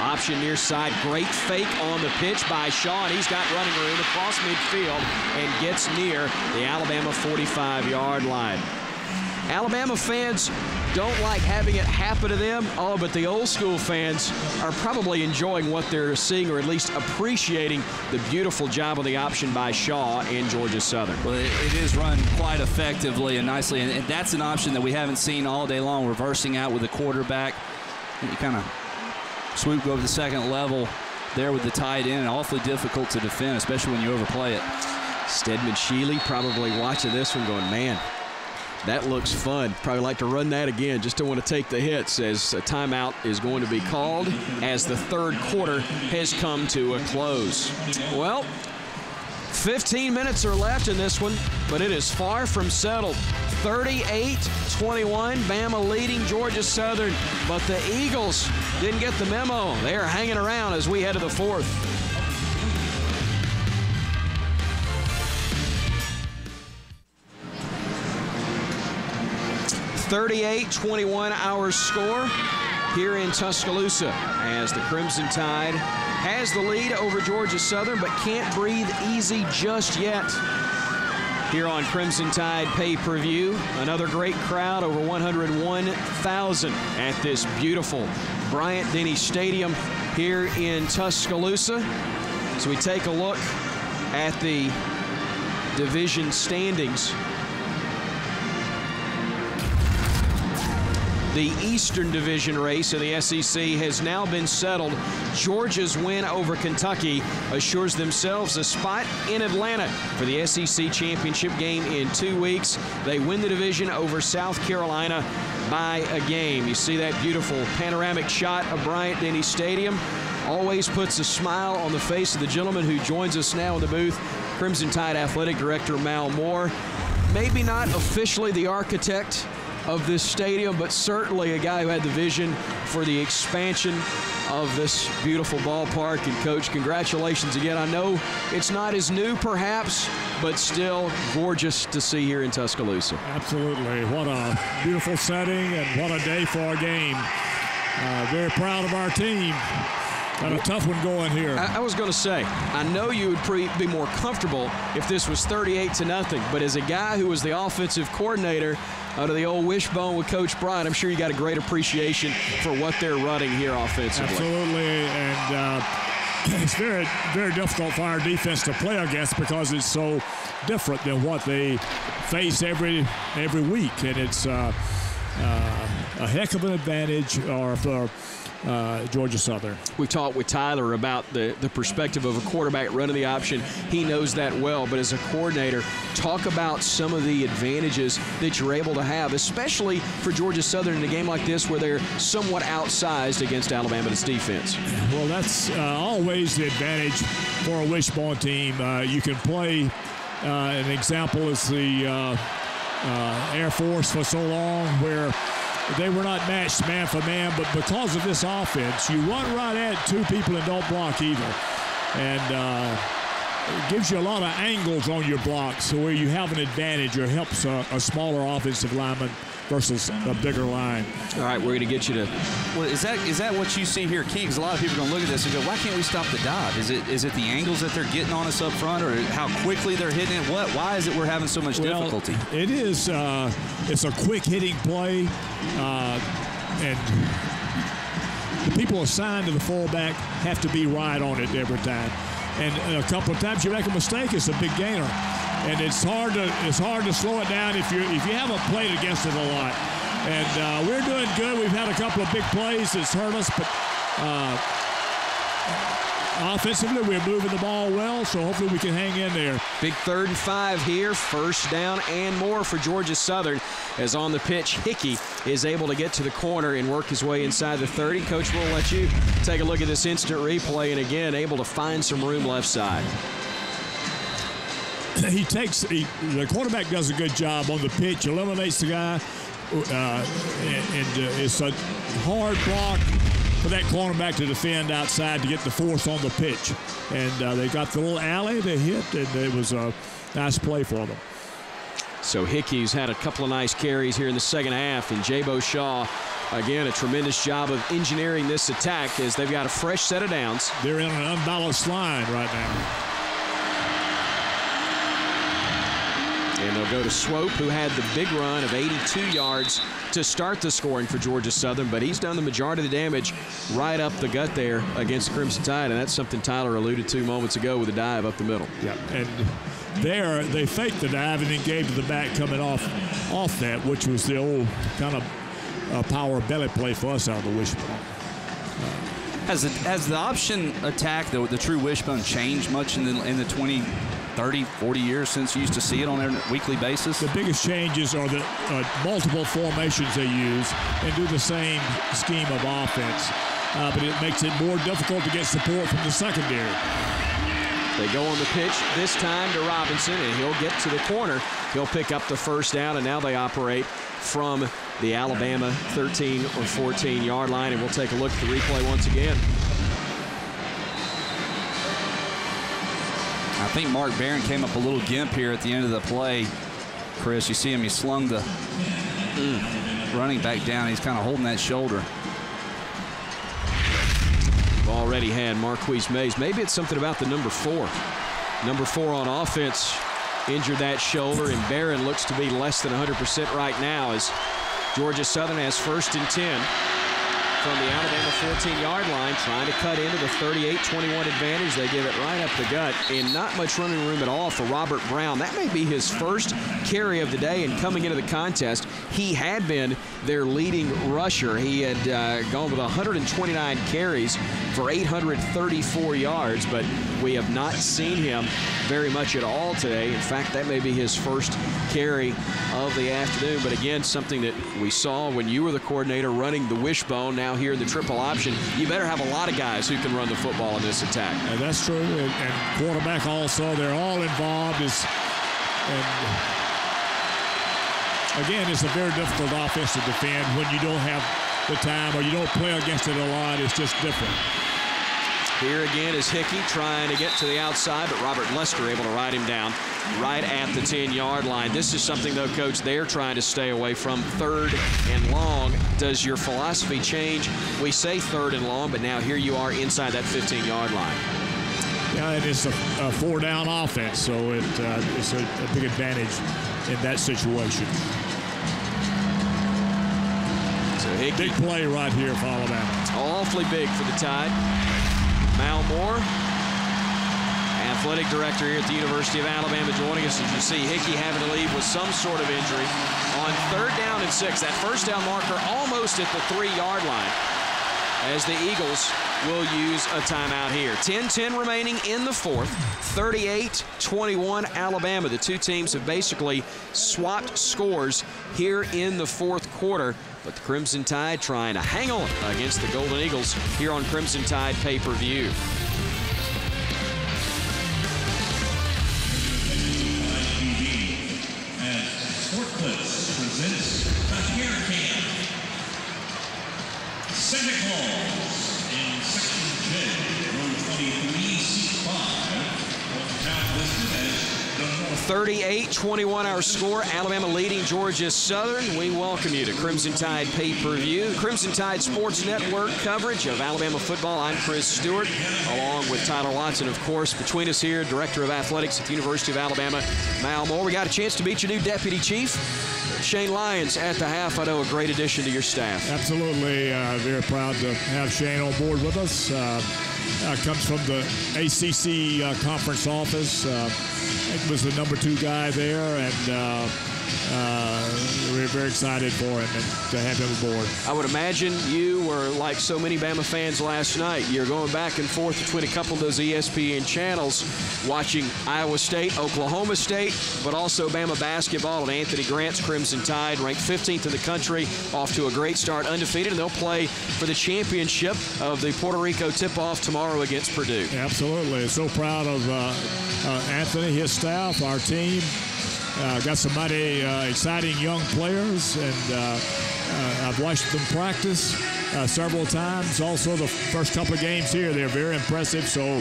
Option near side, great fake on the pitch by Shaw, and he's got running room across midfield and gets near the Alabama forty-five yard line. Alabama fans don't like having it happen to them. Oh, but the old school fans are probably enjoying what they're seeing, or at least appreciating the beautiful job of the option by Shaw and Georgia Southern. Well, it, it is run quite effectively and nicely, and that's an option that we haven't seen all day long, reversing out with the quarterback. You kind of swoop over the second level there with the tight end. Awfully difficult to defend, especially when you overplay it. Stedman Sheely probably watching this one going, man, that looks fun. Probably like to run that again. Just don't want to take the hits, as a timeout is going to be called as the third quarter has come to a close. Well, fifteen minutes are left in this one, but it is far from settled. thirty-eight twenty-one, Bama leading Georgia Southern, but the Eagles didn't get the memo. They are hanging around as we head to the fourth. thirty-eight twenty-one our score here in Tuscaloosa as the Crimson Tide has the lead over Georgia Southern, but can't breathe easy just yet. Here on Crimson Tide Pay-Per-View, another great crowd, over one hundred one thousand at this beautiful Bryant-Denny Stadium here in Tuscaloosa. So we take a look at the division standings. The Eastern Division race in the S E C has now been settled. Georgia's win over Kentucky assures themselves a spot in Atlanta for the S E C championship game in two weeks. They win the division over South Carolina by a game. You see that beautiful panoramic shot of Bryant-Denny Stadium. Always puts a smile on the face of the gentleman who joins us now in the booth, Crimson Tide Athletic Director Mal Moore. Maybe not officially the architect of this stadium, but certainly a guy who had the vision for the expansion of this beautiful ballpark. And Coach, congratulations again. I know it's not as new perhaps, but still gorgeous to see here in Tuscaloosa. Absolutely. What a beautiful setting and what a day for our game. Uh, very proud of our team. Got a tough one going here. I, I was going to say, I know you would pre be more comfortable if this was thirty-eight to nothing, but as a guy who was the offensive coordinator out of the old wishbone with Coach Bryant, I'm sure you got a great appreciation for what they're running here offensively. Absolutely, and uh, it's very, very difficult for our defense to play against because it's so different than what they face every every week, and it's uh, uh, a heck of an advantage or for Uh, Georgia Southern. We talked with Tyler about the, the perspective of a quarterback running the option. He knows that well, but as a coordinator, talk about some of the advantages that you're able to have, especially for Georgia Southern in a game like this where they're somewhat outsized against Alabama's defense. Well, that's uh, always the advantage for a wishbone team. Uh, you can play, uh, an example is the uh, uh, Air Force for so long, where they were not matched man for man, but because of this offense, you run right at two people and don't block either. And uh, it gives you a lot of angles on your blocks where you have an advantage or helps a, a smaller offensive lineman versus a bigger line. All right, we're going to get you to. Well, is that is that what you see here, King? Because a lot of people are going to look at this and go, "Why can't we stop the dive? Is it is it the angles that they're getting on us up front, or how quickly they're hitting it? What? Why is it we're having so much well, difficulty?" It is. Uh, it's a quick hitting play, uh, and the people assigned to the fullback have to be right on it every time. And, and a couple of times you make a mistake, it's a big gainer. And it's hard to it's hard to slow it down if you if you haven't played against it a lot. And uh, we're doing good. We've had a couple of big plays that's hurt us, but uh, offensively we're moving the ball well, so hopefully we can hang in there. Big third and five here, first down and more for Georgia Southern. As on the pitch, Hickey is able to get to the corner and work his way inside the thirty. Coach, we'll let you take a look at this instant replay, and again able to find some room left side. He takes he, the quarterback does a good job on the pitch, eliminates the guy, uh, and, and uh, it's a hard block for that cornerback to defend outside to get the fourth on the pitch. And uh, they got the little alley they hit, and it was a nice play for them. So Hickey's had a couple of nice carries here in the second half, and Jaybo Shaw, again, a tremendous job of engineering this attack as they've got a fresh set of downs. They're in an unbalanced line right now. And they'll go to Swope, who had the big run of eighty-two yards to start the scoring for Georgia Southern, but he's done the majority of the damage right up the gut there against Crimson Tide, and that's something Tyler alluded to moments ago with a dive up the middle. Yeah, and there they faked the dive and then gave to the back coming off off that, which was the old kind of uh, power belly play for us out of the wishbone. Has, it, has the option attack, the, the true wishbone, changed much in the, in the twenty, thirty, forty years since you used to see it on a weekly basis? The biggest changes are the uh, multiple formations they use and do the same scheme of offense, uh, but it makes it more difficult to get support from the secondary. They go on the pitch this time to Robinson, and he'll get to the corner. He'll pick up the first down, and now they operate from the Alabama thirteen or fourteen-yard line, and we'll take a look at the replay once again. I think Mark Barron came up a little gimp here at the end of the play. Chris, you see him, he slung the mm. running back down. He's kind of holding that shoulder. We've already had Marquise Mays. Maybe it's something about the number four. Number four on offense injured that shoulder, and Barron looks to be less than one hundred percent right now as Georgia Southern has first and ten. From the Alabama fourteen-yard line, trying to cut into the thirty-eight twenty-one advantage. They give it right up the gut, and not much running room at all for Robert Brown. That may be his first carry of the day, and coming into the contest, he had been their leading rusher. He had uh, gone with one hundred twenty-nine carries for eight hundred thirty-four yards, but we have not seen him very much at all today. In fact, that may be his first carry of the afternoon, but again, something that we saw when you were the coordinator running the wishbone. Now here in the triple option, you better have a lot of guys who can run the football in this attack. And that's true, and, and quarterback also. They're all involved. Is and again, it's a very difficult offense to defend when you don't have the time or you don't play against it a lot. It's just different. Here again is Hickey trying to get to the outside, but Robert Lester able to ride him down right at the ten-yard line. This is something, though, Coach, they're trying to stay away from, third and long. Does your philosophy change? We say third and long, but now here you are inside that fifteen-yard line. Yeah, it is a, a four-down offense, so it, uh, it's a, a big advantage in that situation. So Hickey, big play right here for Alabama. Awfully big for the Tide. Mal Moore, athletic director here at the University of Alabama, joining us. As you see, Hickey having to leave with some sort of injury on third down and six. That first down marker almost at the three-yard line as the Eagles will use a timeout here. ten ten remaining in the fourth, thirty-eight twenty-one Alabama. The two teams have basically swapped scores here in the fourth quarter, but the Crimson Tide trying to hang on against the Golden Eagles here on Crimson Tide Pay-Per-View. thirty-eight twenty-one our score. Alabama leading Georgia Southern. We welcome you to Crimson Tide Pay-Per-View, Crimson Tide Sports Network coverage of Alabama football. I'm Chris Stewart, along with Tyler Watts, and of course, between us here, Director of Athletics at the University of Alabama, Mal Moore. We got a chance to meet your new Deputy Chief, Shane Lyons, at the half. I know a great addition to your staff. Absolutely. Uh, very proud to have Shane on board with us. Uh, Uh, comes from the A C C uh, conference office. Uh, it was the number two guy there, and uh, uh, we're very excited for him and to have him aboard. I would imagine you were like so many Bama fans last night. You're going back and forth between a couple of those E S P N channels, watching Iowa State, Oklahoma State, but also Bama basketball and Anthony Grant's Crimson Tide, ranked fifteenth in the country, off to a great start, undefeated, and they'll play for the championship of the Puerto Rico tip-off tomorrow against Purdue. Absolutely. So proud of uh, uh, Anthony, his staff, our team. Uh, got some mighty uh, exciting young players, and uh, uh, I've watched them practice uh, several times. Also, the first couple of games here, they're very impressive. So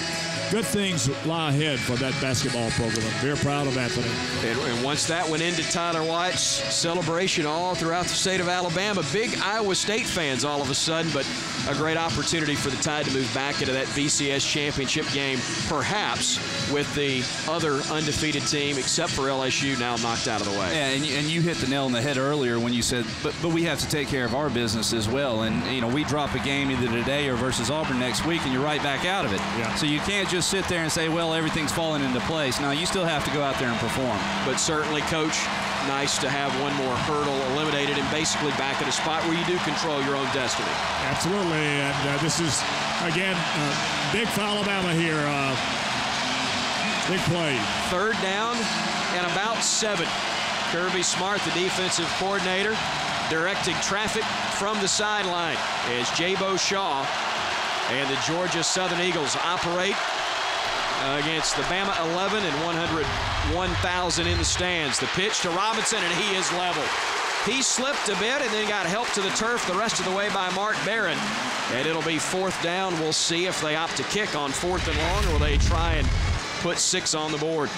good things lie ahead for that basketball program. I'm very proud of Anthony. And, and once that went into Tyler Watts, celebration all throughout the state of Alabama. Big Iowa State fans all of a sudden, but a great opportunity for the Tide to move back into that B C S championship game, perhaps with the other undefeated team, except for L S U, now knocked out of the way. Yeah, and you, and you hit the nail on the head earlier when you said, but, but we have to take care of our business as well. And, you know, we drop a game either today or versus Auburn next week, and you're right back out of it. Yeah. So you can't just sit there and say, well, everything's falling into place. No, you still have to go out there and perform. But certainly, Coach, nice to have one more hurdle eliminated and basically back at a spot where you do control your own destiny. Absolutely. And uh, this is, again, uh, big for Alabama here. Uh, big play. Third down and about seven. Kirby Smart, the defensive coordinator, directing traffic from the sideline as Jaybo Shaw and the Georgia Southern Eagles operate against the Bama eleven and one hundred one thousand in the stands. The pitch to Robinson, and he is level. He slipped a bit and then got help to the turf the rest of the way by Mark Barron. And it'll be fourth down. We'll see if they opt to kick on fourth and long, or they try and put six on the board.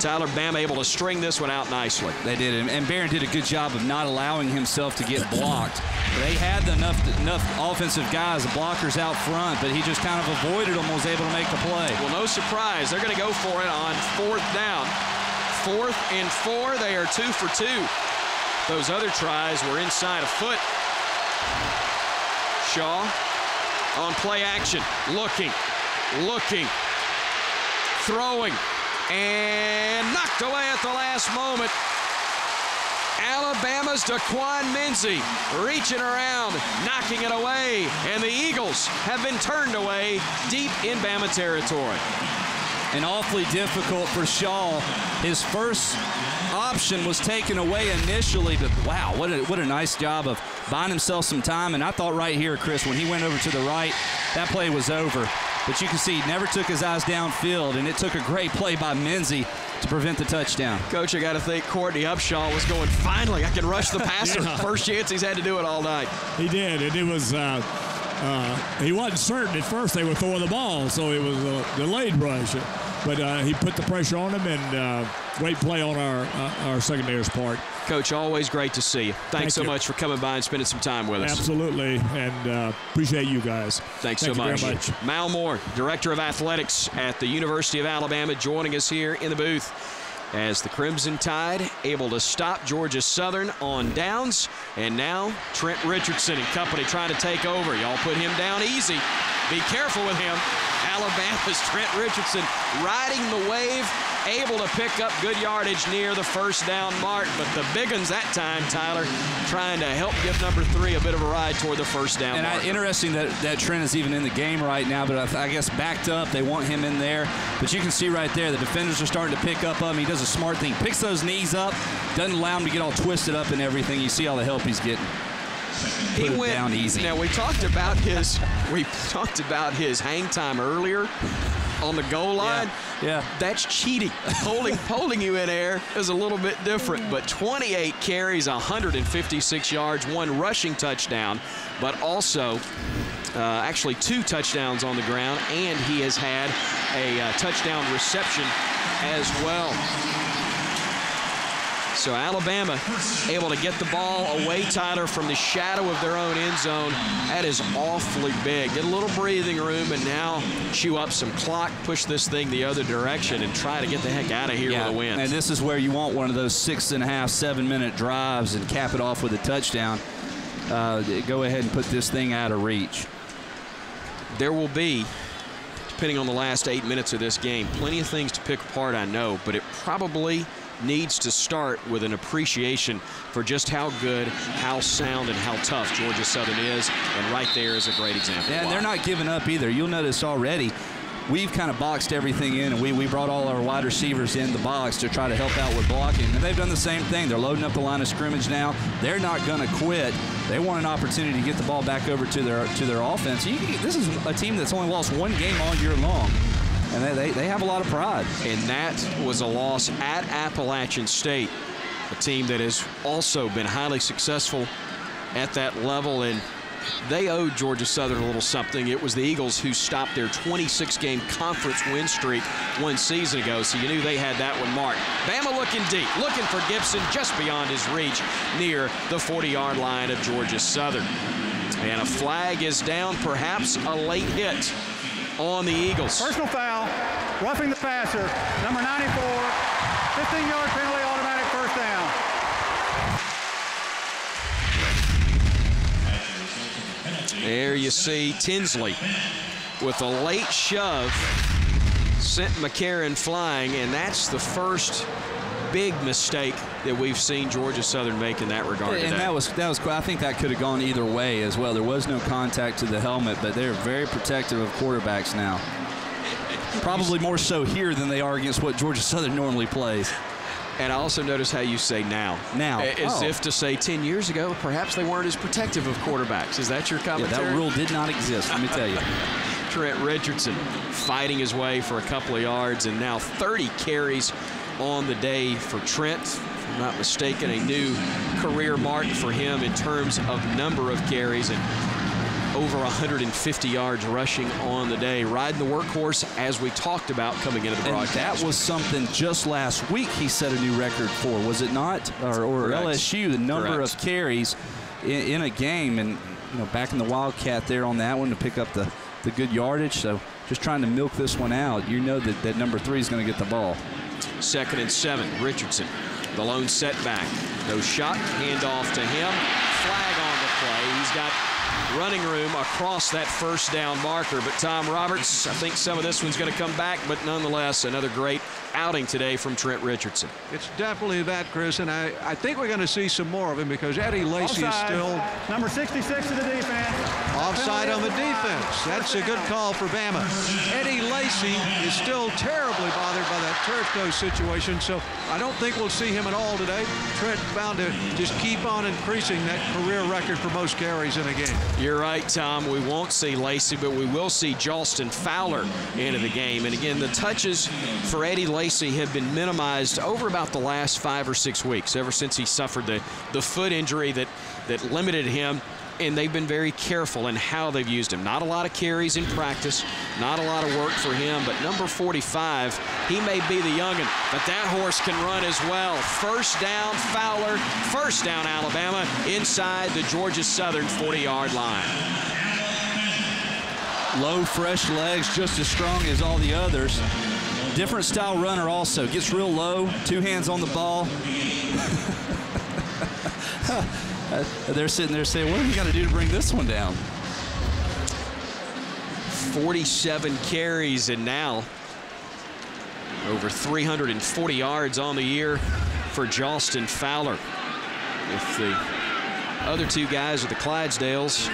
Tyler, Bama able to string this one out nicely. They did, and Barron did a good job of not allowing himself to get blocked. They had enough enough offensive guys, the blockers out front, but he just kind of avoided them and was able to make the play. Well, no surprise. They're going to go for it on fourth down. Fourth and four. They are two for two. Those other tries were inside a foot. Shaw on play action. Looking. Looking. Throwing. And knocked away at the last moment. Alabama's Daquan Mincy reaching around, knocking it away, and the Eagles have been turned away deep in Bama territory. And awfully difficult for Shaw. His first option was taken away initially, but wow, what a, what a nice job of buying himself some time. And I thought right here, Chris, when he went over to the right, that play was over. But you can see he never took his eyes downfield, and it took a great play by Mincy to prevent the touchdown. Coach, I got to think Courtney Upshaw was going, finally, I can rush the passer. Yeah. First chance he's had to do it all night. He did, and it was uh, uh, he wasn't certain at first they were throwing the ball, so it was a delayed rush. But uh, he put the pressure on him, and uh, great play on our, uh, our secondary's part. Coach, always great to see you. Thanks Thank so you. much for coming by and spending some time with us. Absolutely, and uh, appreciate you guys. Thanks Thank so much. Very much. Mal Moore, Director of Athletics at the University of Alabama, joining us here in the booth as the Crimson Tide able to stop Georgia Southern on downs. And now Trent Richardson and company trying to take over. Y'all put him down easy. Be careful with him. Alabama's Trent Richardson riding the wave, able to pick up good yardage near the first down mark. But the big ones that time, Tyler, trying to help give number three a bit of a ride toward the first down and mark. And interesting that, that Trent is even in the game right now, but I, I guess backed up. They want him in there. But you can see right there the defenders are starting to pick up on him. He does a smart thing. Picks those knees up, doesn't allow him to get all twisted up and everything. You see all the help he's getting. Put he went down easy. Now we talked about his we talked about his hang time earlier on the goal line. Yeah, yeah. That's cheating. holding holding you in air is a little bit different, but twenty-eight carries, one hundred fifty-six yards, one rushing touchdown, but also uh, actually two touchdowns on the ground, and he has had a uh, touchdown reception as well. So Alabama able to get the ball away, Tyler, from the shadow of their own end zone. That is awfully big. Get a little breathing room, and now chew up some clock, push this thing the other direction, and try to get the heck out of here yeah. with a win. And this is where you want one of those six and a half, seven minute drives and cap it off with a touchdown. Uh, go ahead and put this thing out of reach. There will be, depending on the last eight minutes of this game, plenty of things to pick apart, I know, but it probably needs to start with an appreciation for just how good, how sound, and how tough Georgia Southern is, and right there is a great example. Yeah, and they're not giving up either. You'll notice already we've kind of boxed everything in, and we, we brought all our wide receivers in the box to try to help out with blocking, and they've done the same thing. They're loading up the line of scrimmage now. They're not going to quit. They want an opportunity to get the ball back over to their to their offense. You, this is a team that's only lost one game all year long. And they, they, they have a lot of pride. And that was a loss at Appalachian State, a team that has also been highly successful at that level. And they owed Georgia Southern a little something. It was the Eagles who stopped their twenty-six game conference win streak one season ago, so you knew they had that one marked. Bama looking deep, looking for Gibson just beyond his reach near the forty yard line of Georgia Southern. And a flag is down, perhaps a late hit on the Eagles. Personal foul, roughing the passer, number ninety-four, fifteen yard penalty, automatic first down. There you see Tinsley with a late shove, sent McCarron flying, and that's the first big mistake that we've seen Georgia Southern make in that regard. And today. that was that was. I think that could have gone either way as well. There was no contact to the helmet, but they're very protective of quarterbacks now. Probably more so here than they are against what Georgia Southern normally plays. And I also notice how you say now. Now. As oh. if to say ten years ago, perhaps they weren't as protective of quarterbacks. Is that your commentary? Yeah, that rule did not exist, let me tell you. Trent Richardson fighting his way for a couple of yards, and now thirty carries on the day for Trent. If I'm not mistaken, a new career mark for him in terms of number of carries, and over one hundred fifty yards rushing on the day. Riding the workhorse, as we talked about coming into the broadcast. And that was something just last week he set a new record for, was it not? Or, or L S U, the number Correct. of carries in, in a game, and you know, back in the Wildcat there on that one to pick up the, the good yardage. So just trying to milk this one out. You know that, that number three is going to get the ball. Second and seven, Richardson, the lone setback. No shot, handoff to him. Flag on the play. He's got running room across that first down marker. But Tom Roberts, I think some of this one's going to come back, but nonetheless, another great outing today from Trent Richardson. It's definitely that, Chris, and I, I think we're going to see some more of him because Eddie Lacy is still... Number sixty-six of the defense. Offside on the defense. That's a good call for Bama. Eddie Lacy is still terribly bothered by that turf toe situation, so I don't think we'll see him at all today. Trent bound to just keep on increasing that career record for most carries in a game. You're right, Tom. We won't see Lacy, but we will see Jolston Fowler into the game. And again, the touches for Eddie Lacy have been minimized over about the last five or six weeks, ever since he suffered the, the foot injury that, that limited him. And they've been very careful in how they've used him. Not a lot of carries in practice, not a lot of work for him, but number forty-five, he may be the young'un, but that horse can run as well. First down, Fowler, first down, Alabama, inside the Georgia Southern forty yard line. Low, fresh legs, just as strong as all the others. Different style runner also, gets real low, two hands on the ball. Uh, they're sitting there saying, what do we got to do to bring this one down? forty-seven carries and now over three hundred forty yards on the year for Jolston Fowler. If the other two guys are the Clydesdales,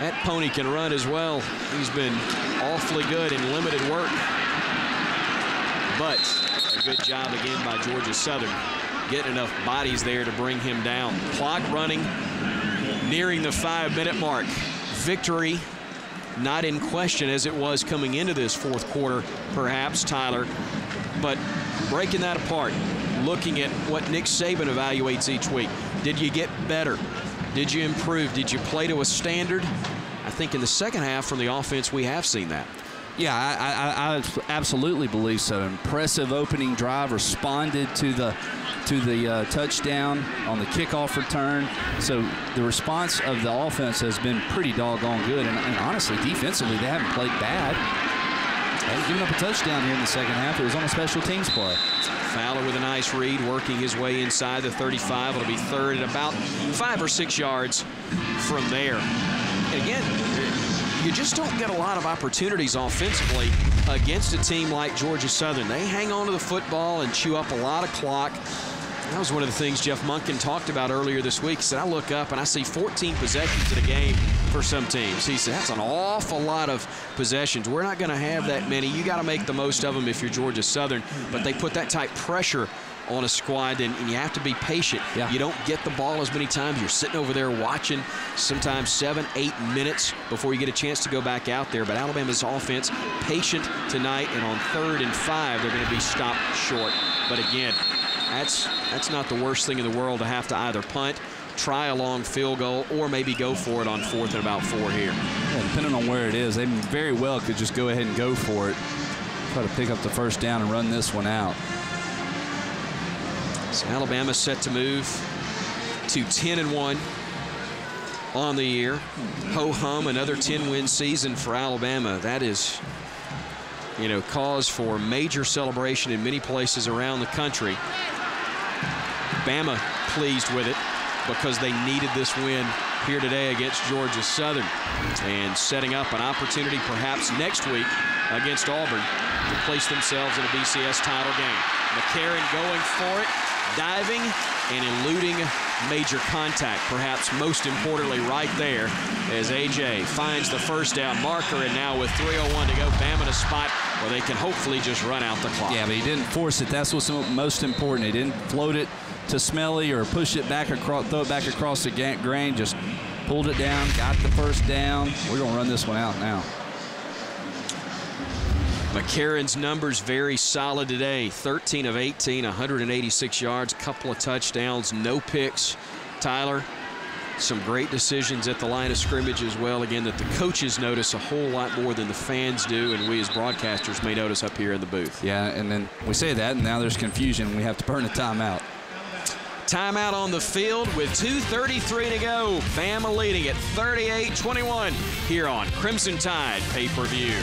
that pony can run as well. He's been awfully good in limited work. But a good job again by Georgia Southern, getting enough bodies there to bring him down. Clock running, nearing the five minute mark. Victory not in question as it was coming into this fourth quarter, perhaps, Tyler. But breaking that apart, looking at what Nick Saban evaluates each week. Did you get better? Did you improve? Did you play to a standard? I think in the second half from the offense, we have seen that. Yeah, I, I, I absolutely believe so. Impressive opening drive, responded to the to the uh, touchdown on the kickoff return. So the response of the offense has been pretty doggone good. And, and honestly, defensively, they haven't played bad. They haven't given up a touchdown here in the second half. It was on a special teams play. Fowler with a nice read, working his way inside the thirty-five. It'll be third at about five or six yards from there. And again, you just don't get a lot of opportunities offensively against a team like Georgia Southern. They hang on to the football and chew up a lot of clock. That was one of the things Jeff Monken talked about earlier this week. He said, I look up and I see fourteen possessions in a game for some teams. He said, that's an awful lot of possessions. We're not going to have that many. You got to make the most of them if you're Georgia Southern. But they put that type pressure on a squad, and, and you have to be patient. Yeah. You don't get the ball as many times. You're sitting over there watching sometimes seven, eight minutes before you get a chance to go back out there. But Alabama's offense, patient tonight, and on third and five, they're going to be stopped short. But again, that's, that's not the worst thing in the world to have to either punt, try a long field goal, or maybe go for it on fourth and about four here. Yeah, depending on where it is, they very well could just go ahead and go for it, try to pick up the first down and run this one out. So Alabama set to move to ten and one on the year. Ho-hum, another ten-win season for Alabama. That is, you know, cause for major celebration in many places around the country. Bama pleased with it because they needed this win here today against Georgia Southern, and setting up an opportunity perhaps next week against Auburn to place themselves in a B C S title game. McCarron going for it, diving and eluding major contact, perhaps most importantly right there, as A J finds the first down marker. And now with three oh one to go, Bama in a spot where they can hopefully just run out the clock. Yeah, but he didn't force it. That's what's most important. He didn't float it to Smelley or push it back across, throw it back across the grain. Just pulled it down, got the first down. We're going to run this one out now. McCarron's numbers very solid today. thirteen of eighteen, one hundred eighty-six yards, couple of touchdowns, no picks. Tyler, some great decisions at the line of scrimmage as well. Again, that the coaches notice a whole lot more than the fans do, and we as broadcasters may notice up here in the booth. Yeah, and then we say that, and now there's confusion. We have to burn a timeout. Timeout on the field with two thirty-three to go. Bama leading at thirty-eight twenty-one here on Crimson Tide Pay-Per-View.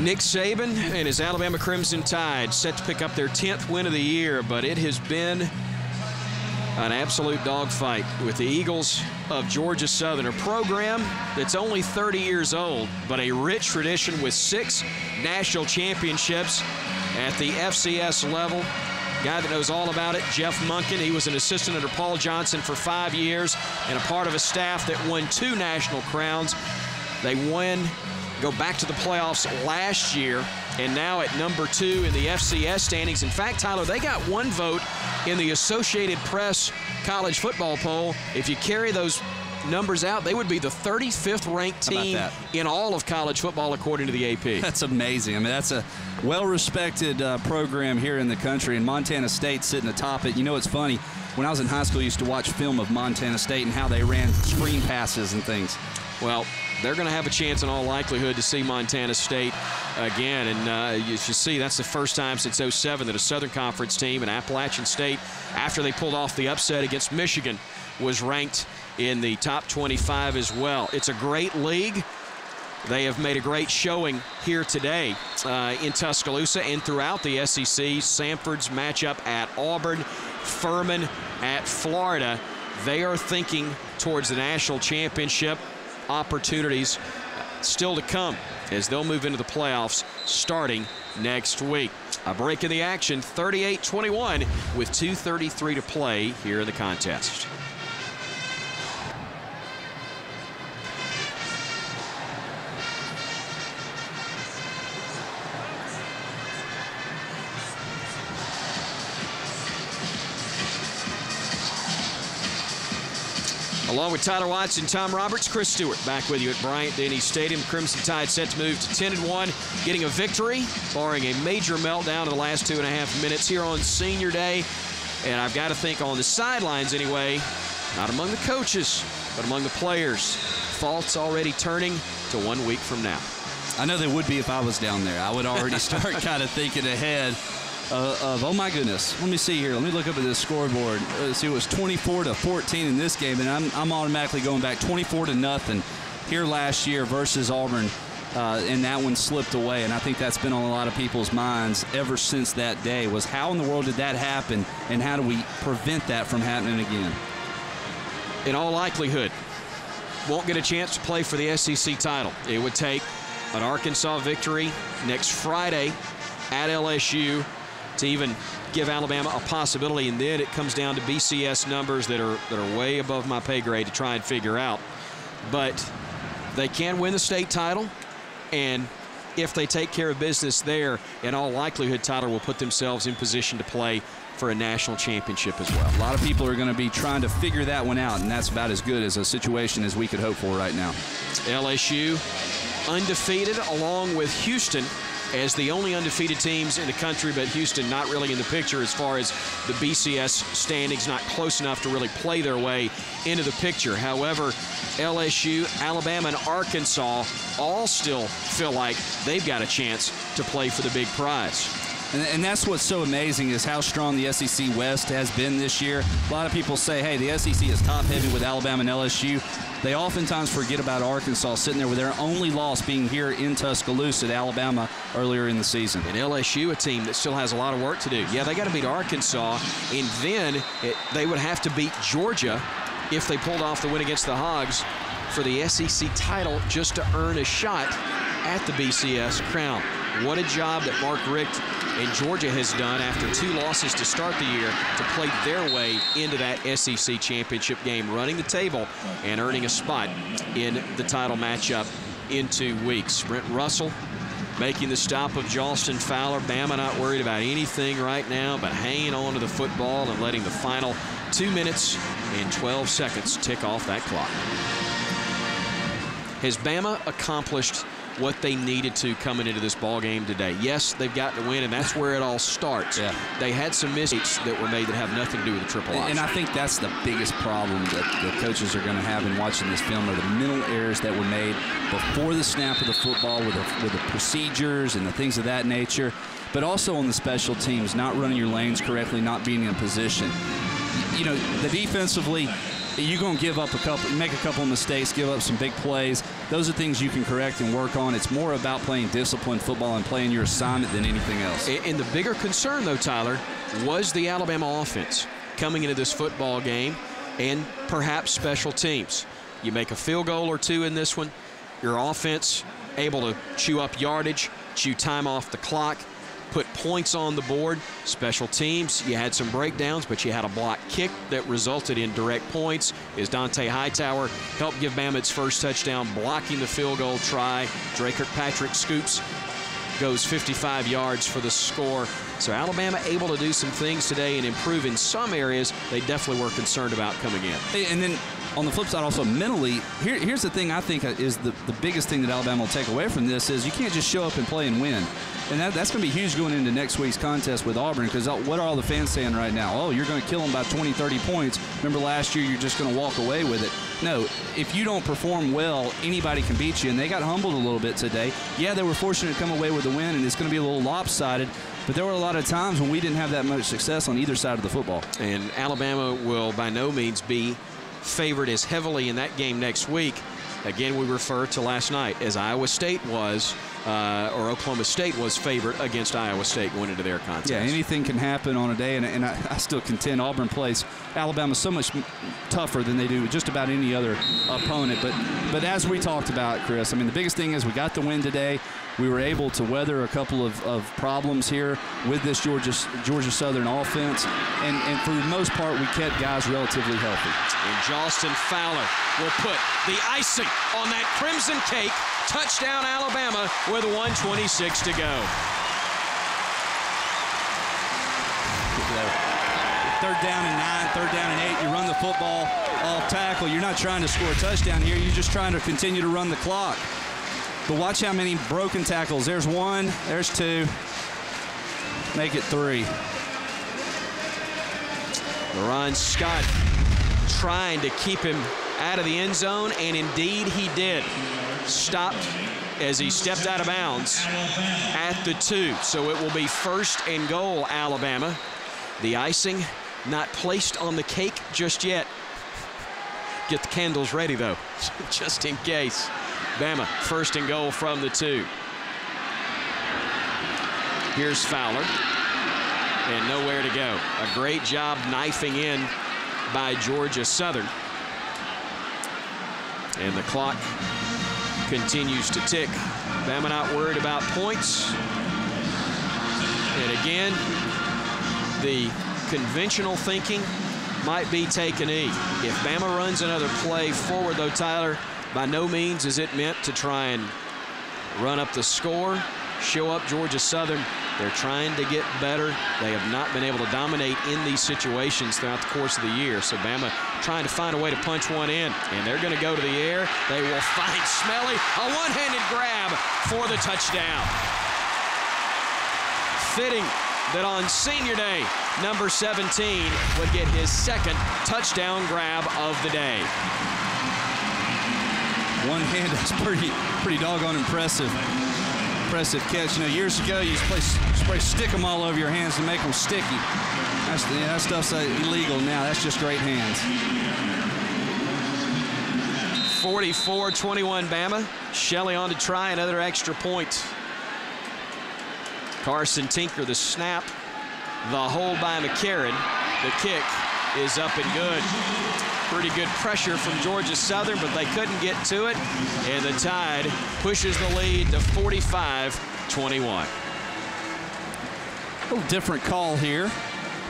Nick Saban and his Alabama Crimson Tide set to pick up their tenth win of the year, but it has been an absolute dogfight with the Eagles of Georgia Southern, a program that's only thirty years old, but a rich tradition with six national championships at the F C S level. Guy that knows all about it, Jeff Monken. He was an assistant under Paul Johnson for five years and a part of a staff that won two national crowns. They won... go back to the playoffs last year, and now at number two in the F C S standings. In fact, Tyler, they got one vote in the Associated Press college football poll. If you carry those numbers out, they would be the thirty-fifth ranked team in all of college football, according to the A P. That's amazing. I mean, that's a well-respected uh, program here in the country, and Montana State sitting atop it. You know, it's funny. When I was in high school, I used to watch film of Montana State and how they ran screen passes and things. Well, they're going to have a chance in all likelihood to see Montana State again. And uh, as you see, that's the first time since oh seven that a Southern Conference team in Appalachian State, after they pulled off the upset against Michigan, was ranked in the top twenty-five as well. It's a great league. They have made a great showing here today uh, in Tuscaloosa and throughout the S E C. Samford's matchup at Auburn, Furman at Florida. They are thinking towards the national championship. Opportunities still to come as they'll move into the playoffs starting next week. A break in the action, thirty-eight twenty-one with two thirty-three to play here in the contest. Along with Tyler Watts and Tom Roberts, Chris Stewart back with you at Bryant-Denny Stadium. Crimson Tide set to move to ten and one, getting a victory, barring a major meltdown in the last two and a half minutes here on Senior Day. And I've got to think on the sidelines anyway, not among the coaches, but among the players, faults already turning to one week from now. I know they would be if I was down there. I would already start kind of thinking ahead uh, of, oh, my goodness, let me see here. Let me look up at this scoreboard. Uh, see, it was twenty-four to fourteen in this game, and I'm, I'm automatically going back twenty-four to nothing here last year versus Auburn, uh, and that one slipped away. And I think that's been on a lot of people's minds ever since that day, was how in the world did that happen, and how do we prevent that from happening again? In all likelihood, won't get a chance to play for the S E C title. It would take an Arkansas victory next Friday at L S U to even give Alabama a possibility, and then it comes down to B C S numbers that are that are way above my pay grade to try and figure out. But they can win the state title, and if they take care of business there, in all likelihood, Tyler will put themselves in position to play for a national championship as well. A lot of people are going to be trying to figure that one out, and that's about as good as a situation as we could hope for right now. L S U undefeated, along with Houston, as the only undefeated teams in the country, but Houston not really in the picture as far as the B C S standings, not close enough to really play their way into the picture. However, L S U, Alabama, and Arkansas all still feel like they've got a chance to play for the big prize. And, and that's what's so amazing, is how strong the S E C West has been this year. A lot of people say, hey, the S E C is top-heavy with Alabama and L S U. They oftentimes forget about Arkansas sitting there with their only loss being here in Tuscaloosa to Alabama earlier in the season. And L S U, a team that still has a lot of work to do. Yeah, they got to beat Arkansas, and then it, they would have to beat Georgia if they pulled off the win against the Hogs for the S E C title, just to earn a shot at the B C S crown. What a job that Mark Richt and Georgia has done after two losses to start the year to play their way into that S E C championship game, running the table and earning a spot in the title matchup in two weeks. Brent Russell making the stop of Johnston Fowler. Bama not worried about anything right now but hanging on to the football and letting the final two minutes and twelve seconds tick off that clock. Has Bama accomplished what they needed to coming into this ball game today? Yes, they've got to win, and that's where it all starts. Yeah. They had some mistakes that were made that have nothing to do with the triple option. And I think that's the biggest problem that the coaches are going to have in watching this film, are the mental errors that were made before the snap of the football with the, with the procedures and the things of that nature, but also on the special teams, not running your lanes correctly, not being in position. You know, the defensively, you're going to give up a couple, make a couple of mistakes, give up some big plays. Those are things you can correct and work on. It's more about playing disciplined football and playing your assignment than anything else. And the bigger concern, though, Tyler, was the Alabama offense coming into this football game, and perhaps special teams. You make a field goal or two in this one, your offense able to chew up yardage, chew time off the clock, put points on the board. Special teams, you had some breakdowns, but you had a blocked kick that resulted in direct points, as Dante Hightower helped give Bama its first touchdown, blocking the field goal try. Dre Kirkpatrick scoops, goes fifty-five yards for the score. So Alabama able to do some things today and improve in some areas they definitely were concerned about coming in. And then on the flip side, also mentally, here, here's the thing I think is the, the biggest thing that Alabama will take away from this is you can't just show up and play and win. And that, that's going to be huge going into next week's contest with Auburn, because what are all the fans saying right now? Oh, you're going to kill them by twenty, thirty points. Remember last year, you're just going to walk away with it. No, if you don't perform well, anybody can beat you, and they got humbled a little bit today. Yeah, they were fortunate to come away with a win, and it's going to be a little lopsided, but there were a lot of times when we didn't have that much success on either side of the football. And Alabama will by no means be favored as heavily in that game next week. Again, we refer to last night as Iowa State was, uh, or Oklahoma State was favored against Iowa State going into their contest. Yeah, anything can happen on a day, and, and I, I still contend Auburn plays Alabama so much tougher than they do just about any other opponent. But, but as we talked about, Chris, I mean, the biggest thing is we got the win today. We were able to weather a couple of, of problems here with this Georgia, Georgia Southern offense, and, and for the most part, we kept guys relatively healthy. And Johnston Fowler will put the icing on that crimson cake. Touchdown Alabama with one twenty-six to go. Third down and nine, third down and eight. You run the football off tackle. You're not trying to score a touchdown here. You're just trying to continue to run the clock. But watch how many broken tackles. There's one, there's two. Make it three. Laron Scott trying to keep him out of the end zone, and indeed he did. Stopped as he stepped out of bounds at the two. So it will be first and goal, Alabama. The icing not placed on the cake just yet. Get the candles ready, though, just in case. Bama, first and goal from the two. Here's Fowler. And nowhere to go. A great job knifing in by Georgia Southern. And the clock continues to tick. Bama not worried about points. And again, the conventional thinking might be take an E. If Bama runs another play forward, though, Tyler, by no means is it meant to try and run up the score, show up Georgia Southern. They're trying to get better. They have not been able to dominate in these situations throughout the course of the year. So Bama trying to find a way to punch one in, and they're going to go to the air. They will find Smelley. A one-handed grab for the touchdown. Fitting that on senior day, number seventeen would get his second touchdown grab of the day. One hand, that's pretty, pretty doggone impressive. Impressive catch. You know, years ago, you just play, just play stick them all over your hands to make them sticky. That's the, that stuff's illegal now. That's just great hands. forty-four twenty-one Bama. Shelley on to try another extra point. Carson Tinker, the snap, the hold by McCarron. The kick is up and good. Pretty good pressure from Georgia Southern, but they couldn't get to it. And the Tide pushes the lead to forty-five twenty-one. A little different call here,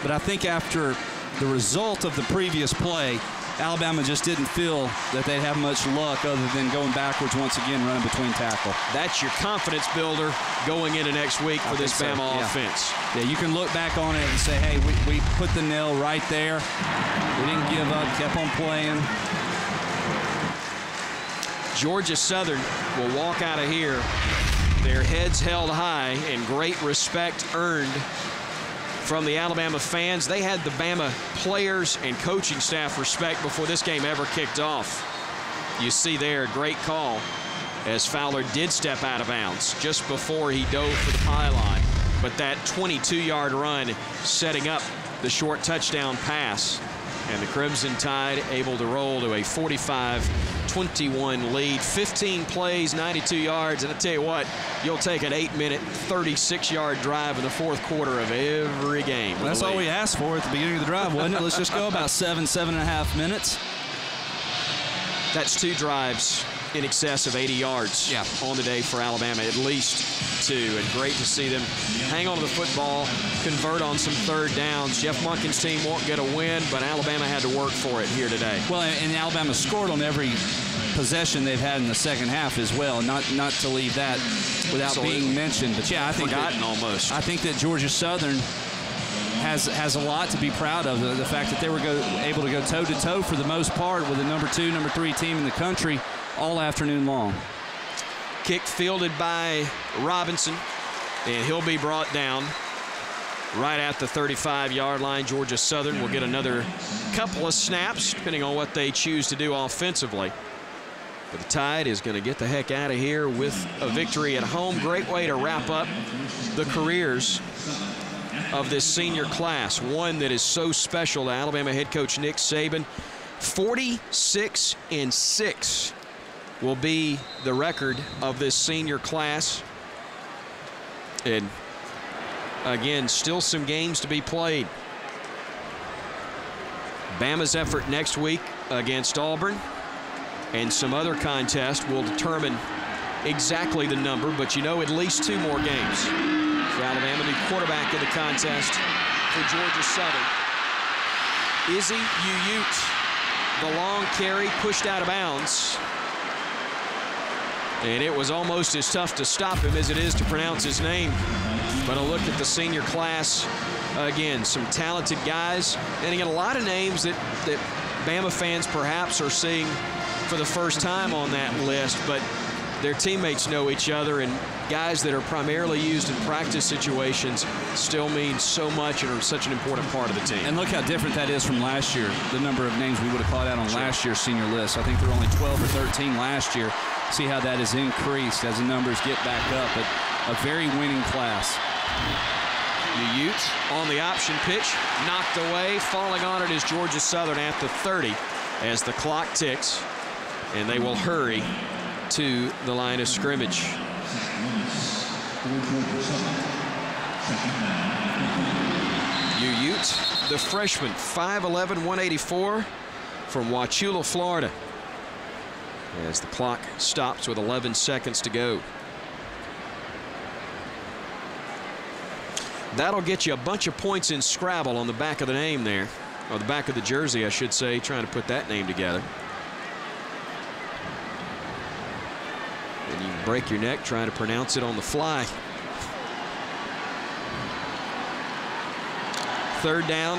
but I think after the result of the previous play, Alabama just didn't feel that they'd have much luck other than going backwards once again, running between tackle. That's your confidence builder going into next week for this Bama offense. Yeah, you can look back on it and say, hey, we, we put the nail right there. We didn't give up, kept on playing. Georgia Southern will walk out of here, their heads held high, and great respect earned from the Alabama fans. They had the Bama players and coaching staff respect before this game ever kicked off. You see there, great call as Fowler did step out of bounds just before he dove for the pylon. But that twenty-two yard run setting up the short touchdown pass. And the Crimson Tide able to roll to a forty-five twenty-one lead. fifteen plays, ninety-two yards. And I tell you what, you'll take an eight minute, thirty-six yard drive in the fourth quarter of every game. Well, that's all we asked for at the beginning of the drive, wasn't it? Let's just go about seven, seven and a half minutes. That's two drives in excess of eighty yards, yeah, on the day for Alabama, at least two. And great to see them hang on to the football, convert on some third downs. Jeff Monken's team won't get a win, but Alabama had to work for it here today. Well, and Alabama scored on every possession they've had in the second half as well, not not to leave that without Absolutely. being mentioned. But, yeah, I think, that, almost. I think that Georgia Southern has has a lot to be proud of, the, the fact that they were go, able to go toe-to-toe for the most part with the number two, number three team in the country all afternoon long. Kick fielded by Robinson, and he'll be brought down right at the thirty-five yard line. Georgia Southern will get another couple of snaps, depending on what they choose to do offensively. But the Tide is going to get the heck out of here with a victory at home. Great way to wrap up the careers of this senior class, one that is so special to Alabama head coach Nick Saban. forty-six and six will be the record of this senior class. And again, still some games to be played. Bama's effort next week against Auburn and some other contest will determine exactly the number, but you know, at least two more games for Alabama. The quarterback of the contest for Georgia Southern, Izzy Uute. The long carry pushed out of bounds. And it was almost as tough to stop him as it is to pronounce his name. But a look at the senior class. Again, some talented guys. And again, a lot of names that, that Bama fans perhaps are seeing for the first time on that list. But their teammates know each other, and guys that are primarily used in practice situations still mean so much and are such an important part of the team. And look how different that is from last year, the number of names we would have called out on sure. last year's senior list. I think there were only twelve or thirteen last year. See how that has increased as the numbers get back up, but a very winning class. The Utes on the option pitch, knocked away. Falling on it is Georgia Southern at the thirty as the clock ticks, and they will hurry to the line of scrimmage. Ute, the freshman, five eleven, one eighty-four from Wauchula, Florida, as the clock stops with eleven seconds to go. That'll get you a bunch of points in Scrabble on the back of the name there, or the back of the jersey, I should say, trying to put that name together. And you can break your neck trying to pronounce it on the fly. Third down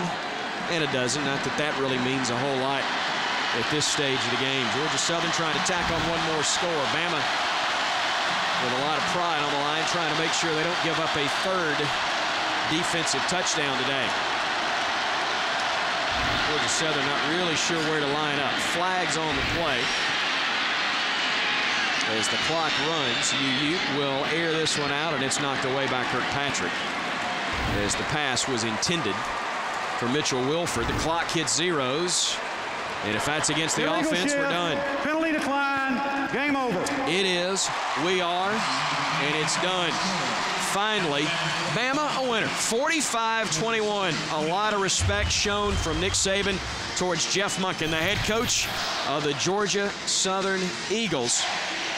and a dozen. Not that that really means a whole lot at this stage of the game. Georgia Southern trying to tack on one more score. Bama with a lot of pride on the line, trying to make sure they don't give up a third defensive touchdown today. Georgia Southern not really sure where to line up. Flags on the play. As the clock runs, U U will air this one out, and it's knocked away by Kirkpatrick. As the pass was intended for Mitchell Wilford. The clock hits zeros, and if that's against the illegal offense, shift. We're done. Penalty decline. Game over. It is. We are. And it's done. Finally, Bama a winner, forty-five twenty-one. A lot of respect shown from Nick Saban towards Jeff Monken, the head coach of the Georgia Southern Eagles.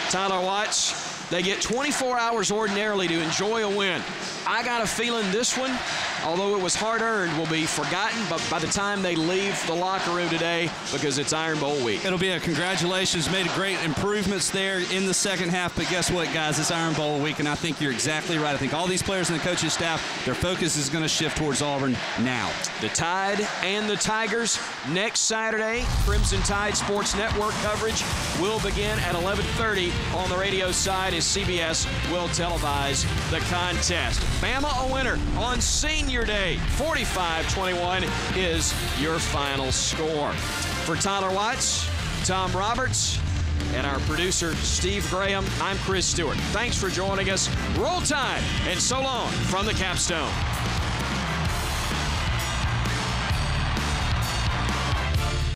Tyler Watts, they get twenty-four hours ordinarily to enjoy a win. I got a feeling this one, although it was hard-earned, will be forgotten but by the time they leave the locker room today, because it's Iron Bowl week. It'll be a congratulations, made great improvements there in the second half, but guess what, guys? It's Iron Bowl week, and I think you're exactly right. I think all these players and the coaching staff, their focus is going to shift towards Auburn now. The Tide and the Tigers next Saturday. Crimson Tide Sports Network coverage will begin at eleven thirty. On the radio side, as C B S will televise the contest. Bama a winner on Senior Day. forty-five twenty-one is your final score. For Tyler Watts, Tom Roberts, and our producer, Steve Graham, I'm Chris Stewart. Thanks for joining us. Roll Tide, and so long from the capstone.